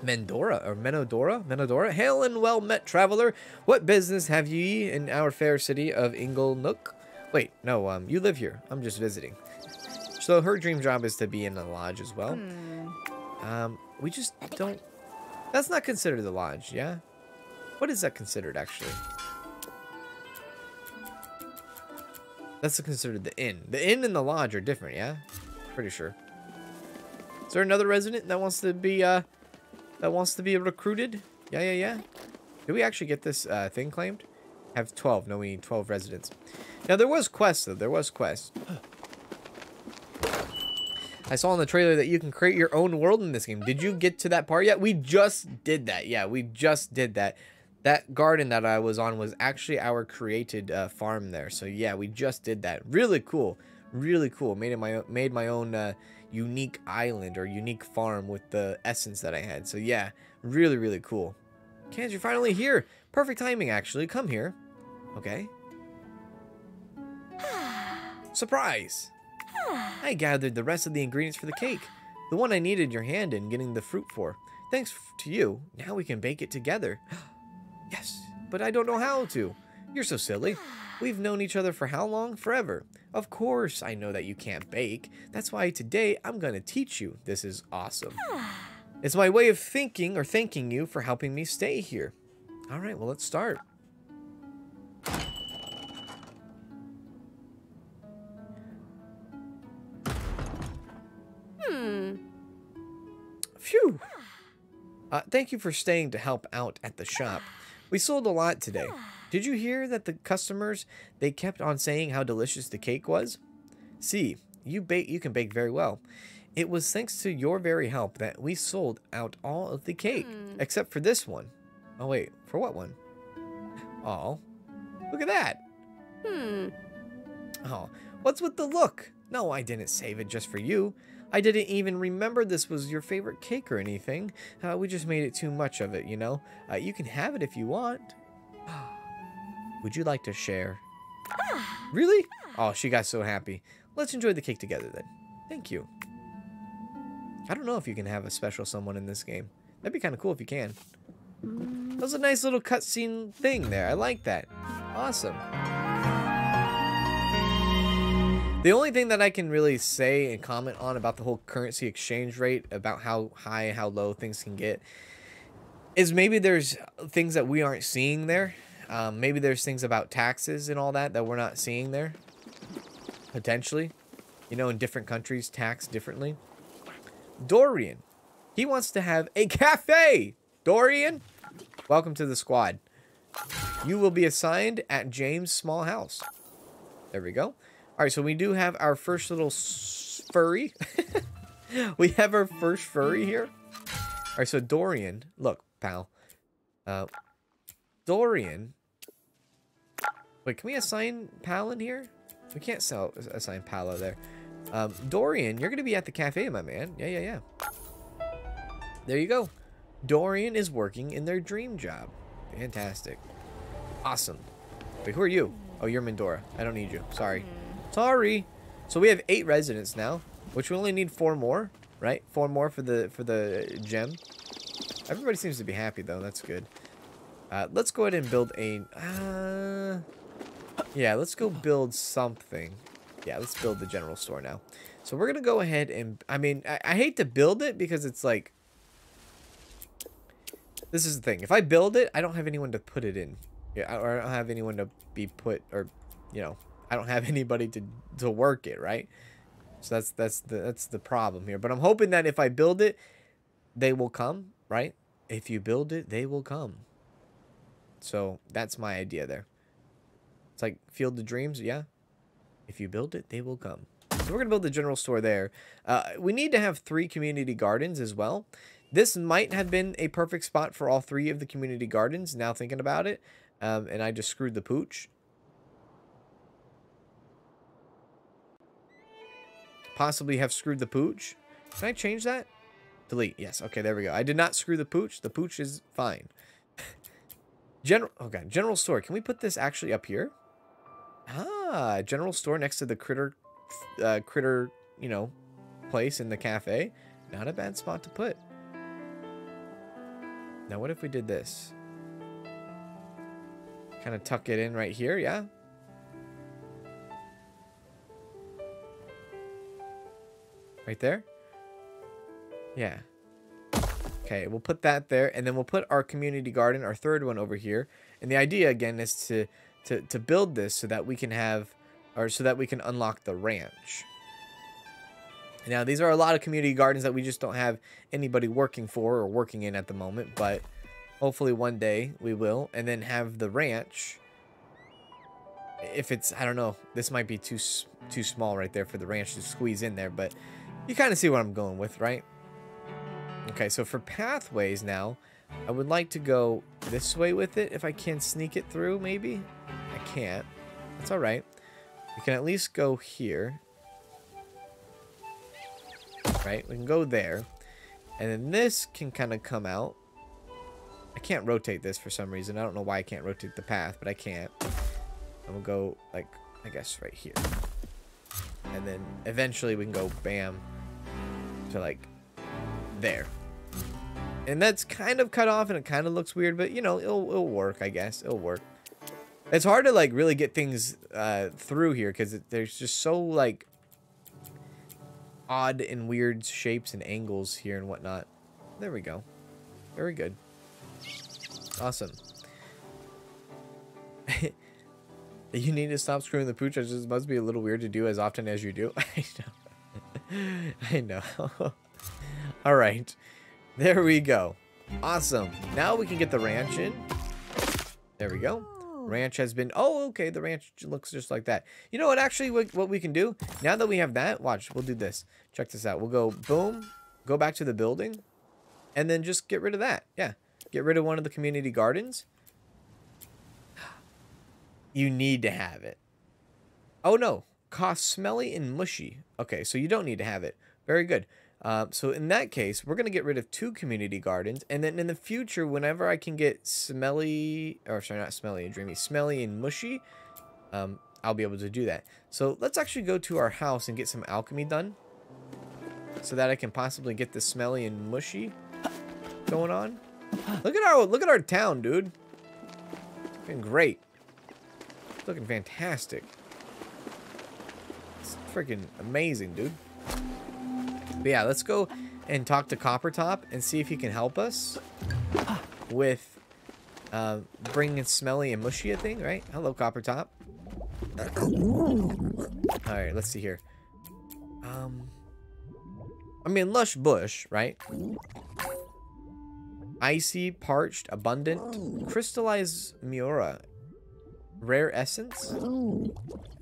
Mendora, or Menodora? Menodora? Hail and well met, traveler. What business have ye in our fair city of Inglenook? Wait, no, um, you live here. I'm just visiting. So her dream job is to be in a lodge as well. Hmm. Um, we just don't... That's not considered the lodge, yeah? What is that considered, actually? That's considered the inn. The inn and the lodge are different, yeah? Pretty sure. Is there another resident that wants to be uh that wants to be recruited? Yeah, yeah, yeah. Did we actually get this uh thing claimed? Have twelve. No, we need twelve residents. Now there was quests though. There was quests. I saw in the trailer that you can create your own world in this game. Did you get to that part yet? We just did that. Yeah, we just did that. That garden that I was on was actually our created uh, farm there. So yeah, we just did that. Really cool. Really cool. Made it my made my own uh, unique island or unique farm with the essence that I had. So yeah, really really cool. Cans, you're finally here. Perfect timing, actually. Come here. Okay. Surprise! I gathered the rest of the ingredients for the cake. The one I needed your hand in getting the fruit for. Thanks to you, now we can bake it together. Yes, but I don't know how to. You're so silly. We've known each other for how long? Forever. Of course I know that you can't bake. That's why today I'm going to teach you. This is awesome. It's my way of thinking or thanking you for helping me stay here. All right, well, let's start. Hmm. Phew. Uh, thank you for staying to help out at the shop. We sold a lot today. Did you hear that the customers, they kept on saying how delicious the cake was? See, you bake, you can bake very well. It was thanks to your very help that we sold out all of the cake, mm. except for this one. Oh wait, for what one? Oh, look at that. Hmm. Oh, what's with the look? No, I didn't save it just for you. I didn't even remember this was your favorite cake or anything. Uh, we just made it too much of it, you know. Uh, you can have it if you want. Would you like to share? Really? Oh, she got so happy. Let's enjoy the cake together then. Thank you. I don't know if you can have a special someone in this game. That'd be kind of cool if you can. That was a nice little cutscene thing there. I like that. Awesome. The only thing that I can really say and comment on about the whole currency exchange rate, about how high, how low things can get, is maybe there's things that we aren't seeing there. Um, maybe there's things about taxes and all that that we're not seeing there. Potentially. You know, in different countries, tax differently. Dorian, he wants to have a cafe. Dorian, welcome to the squad. You will be assigned at James' small house. There we go. All right, so we do have our first little s furry. We have our first furry here. All right, so Dorian, look, pal. Uh, Dorian. Wait, can we assign Pal in here? We can't sell, assign Palo there. Um, Dorian, you're going to be at the cafe, my man. Yeah, yeah, yeah. There you go. Dorian is working in their dream job. Fantastic. Awesome. Wait, who are you? Oh, you're Mindora. I don't need you. Sorry. Sorry. So we have eight residents now, which we only need four more, right? Four more for the for the gem. Everybody seems to be happy, though. That's good. Uh, let's go ahead and build a... Uh, yeah, let's go build something. Yeah, let's build the general store now. So we're going to go ahead and... I mean, I, I hate to build it because it's like... This is the thing. If I build it, I don't have anyone to put it in. Yeah, or I don't have anyone to be put... Or, you know, I don't have anybody to, to work it, right? So that's that's the, that's the problem here. But I'm hoping that if I build it, they will come, right? If you build it, they will come. So that's my idea there. It's like Field of Dreams, yeah. If you build it, they will come. So we're going to build the general store there. Uh, we need to have three community gardens as well. This might have been a perfect spot for all three of the community gardens, now thinking about it. Um, and I just screwed the pooch. Possibly have screwed the pooch. Can I change that? Delete. Yes. Okay, there we go. I did not screw the pooch. The pooch is fine. General. Oh, God. General store. Can we put this actually up here? Ah, general store next to the critter, uh, critter, you know, place in the cafe. Not a bad spot to put. Now, what if we did this? Kind of tuck it in right here, yeah? Right there? Yeah. Okay, we'll put that there, and then we'll put our community garden, our third one over here. And the idea, again, is to... To, to build this so that we can have, or so that we can unlock the ranch. Now, these are a lot of community gardens that we just don't have anybody working for or working in at the moment, but hopefully one day we will, and then have the ranch. If it's, I don't know, this might be too, too small right there for the ranch to squeeze in there, but you kind of see what I'm going with, right? Okay, so for pathways now, I would like to go this way with it if I can sneak it through, maybe. I can't. That's all right. We can at least go here. right? We can go there. And then this can kind of come out. I can't rotate this for some reason. I don't know why I can't rotate the path, but I can't. And we'll go, like, I guess right here. And then eventually we can go, bam, to, like, there. And that's kind of cut off, and it kind of looks weird, but, you know, it'll, it'll work, I guess. It'll work. It's hard to, like, really get things uh, through here, because there's just so, like, odd and weird shapes and angles here and whatnot. There we go. Very good. Awesome. You need to stop screwing the pooch. It just must be a little weird to do as often as you do. I know. I know. All right. There we go. Awesome. Now we can get the ranch in. There we go. Ranch has been... Oh, okay. The ranch looks just like that. You know what? Actually, what, what we can do, now that we have that, watch, we'll do this. Check this out. We'll go, boom, go back to the building, and then just get rid of that. Yeah. Get rid of one of the community gardens. You need to have it. Oh, no. Cost smelly and mushy. Okay, so you don't need to have it. Very good. Uh, so in that case, we're going to get rid of two community gardens. And then in the future, whenever I can get smelly, or sorry, not smelly and dreamy, smelly and mushy, um, I'll be able to do that. So let's actually go to our house and get some alchemy done so that I can possibly get the smelly and mushy going on. Look at our, look at our town, dude. It's looking great. It's looking fantastic. It's freaking amazing, dude. But yeah, let's go and talk to Coppertop and see if he can help us with uh, bringing smelly and mushy a thing, right? Hello, Coppertop. All right, let's see here. Um, I mean, lush bush, right? Icy, parched, abundant, crystallized Miura, rare essence,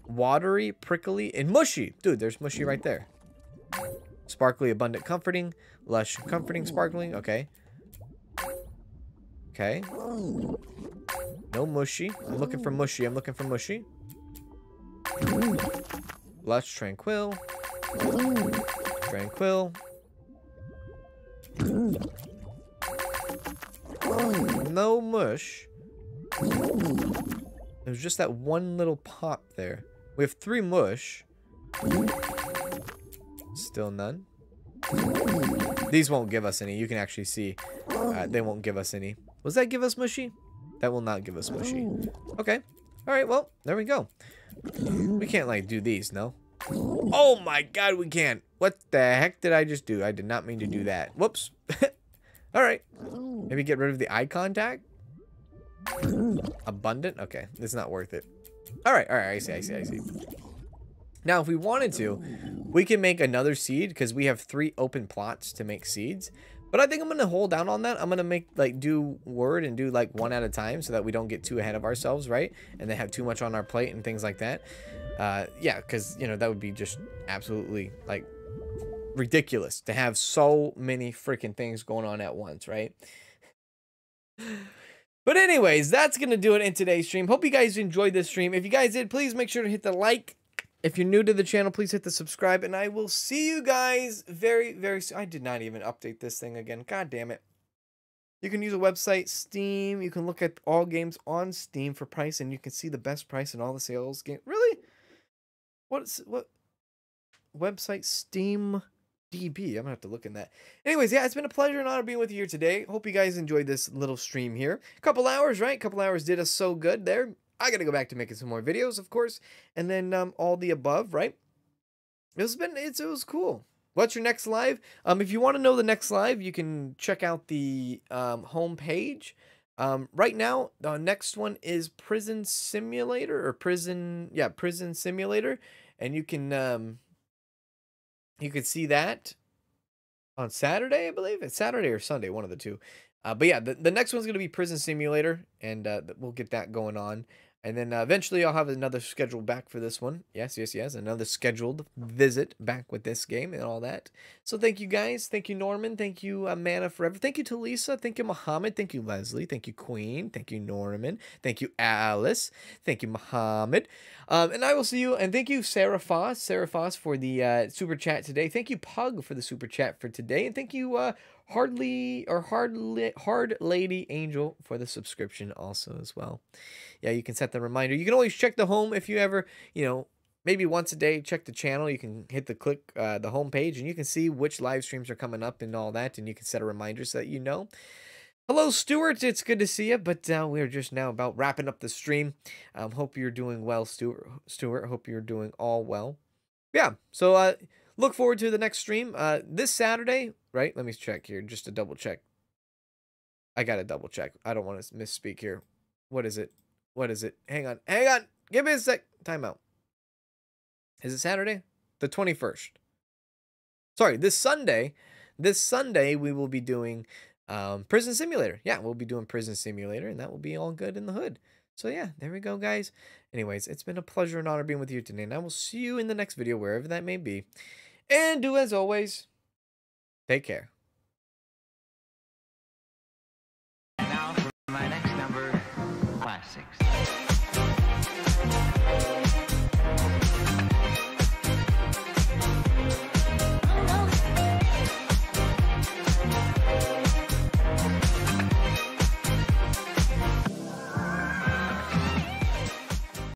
watery, prickly, and mushy. Dude, there's mushy right there. Sparkly, abundant, comforting, lush, comforting, sparkling. Okay. Okay. No mushy. I'm looking for mushy. I'm looking for mushy. Lush, tranquil. Tranquil. No mush. There's just that one little pop there. We have three mush. Still none. These won't give us any. You can actually see uh, they won't give us any. Will that give us mushy? That will not give us mushy. Okay. All right. Well, there we go. We can't, like, do these, no? Oh, my God. We can't. What the heck did I just do? I did not mean to do that. Whoops. All right. Maybe get rid of the eye contact. Abundant? Okay. It's not worth it. All right. All right. I see. I see. I see. Now, if we wanted to, we can make another seed because we have three open plots to make seeds. But I think I'm going to hold down on that. I'm going to make, like, do word and do, like, one at a time so that we don't get too ahead of ourselves, right? And they have too much on our plate and things like that. Uh, yeah, because, you know, that would be just absolutely, like, ridiculous to have so many freaking things going on at once, right? But anyways, that's going to do it in today's stream. Hope you guys enjoyed this stream. If you guys did, please make sure to hit the like. If you're new to the channel, please hit the subscribe, and I will see you guys very, very soon. I did not even update this thing again. God damn it. You can use a website, Steam. You can look at all games on Steam for price, and you can see the best price in all the sales games. Really? What's, what? Website, SteamDB. I'm going to have to look in that. Anyways, yeah, it's been a pleasure and honor being with you here today. Hope you guys enjoyed this little stream here. A couple hours, right? A couple hours did us so good there. I gotta go back to making some more videos, of course, and then um, all the above, right? It's been, it's, it was cool. What's your next live? Um, if you want to know the next live, you can check out the um, homepage. Um, right now, the next one is Prison Simulator or Prison, yeah, Prison Simulator, and you can um, you can see that on Saturday, I believe. It's Saturday or Sunday, one of the two. Uh, but yeah, the, the next one's gonna be Prison Simulator, and uh, we'll get that going on. And then uh, eventually I'll have another schedule back for this one. Yes, yes, yes. Another scheduled visit back with this game and all that. So thank you guys. Thank you, Norman. Thank you, Amanda Forever. Thank you, Talisa. Thank you, Muhammad. Thank you, Leslie. Thank you, Queen. Thank you, Norman. Thank you, Alice. Thank you, Muhammad. Um, and I will see you. And thank you, Sarah Foss. Sarah Foss for the uh, super chat today. Thank you, Pug, for the super chat for today. And thank you, uh, Hardly or hard hard lady Angel for the subscription also as well. Yeah, you can set the reminder. You can always check the home if you ever, you know, maybe once a day check the channel. You can hit the click uh, the home page and you can see which live streams are coming up and all that, and you can set a reminder so that you know. Hello, Stuart. It's good to see you, but uh, we're just now about wrapping up the stream. Um, hope you're doing well, Stuart. Stuart, hope you're doing all well. Yeah. So uh, look forward to the next stream uh, this Saturday. Right? Let me check here just to double check. I got to double check. I don't want to misspeak here. What is it? What is it? Hang on. Hang on. Give me a sec. Timeout. Is it Saturday? The twenty-first. Sorry, this Sunday. This Sunday we will be doing um, Prison Simulator. Yeah, we'll be doing Prison Simulator, and that will be all good in the hood. So yeah, there we go, guys. Anyways, it's been a pleasure and honor being with you today, and I will see you in the next video, wherever that may be. And do as always... take care. Now for my next number, classics.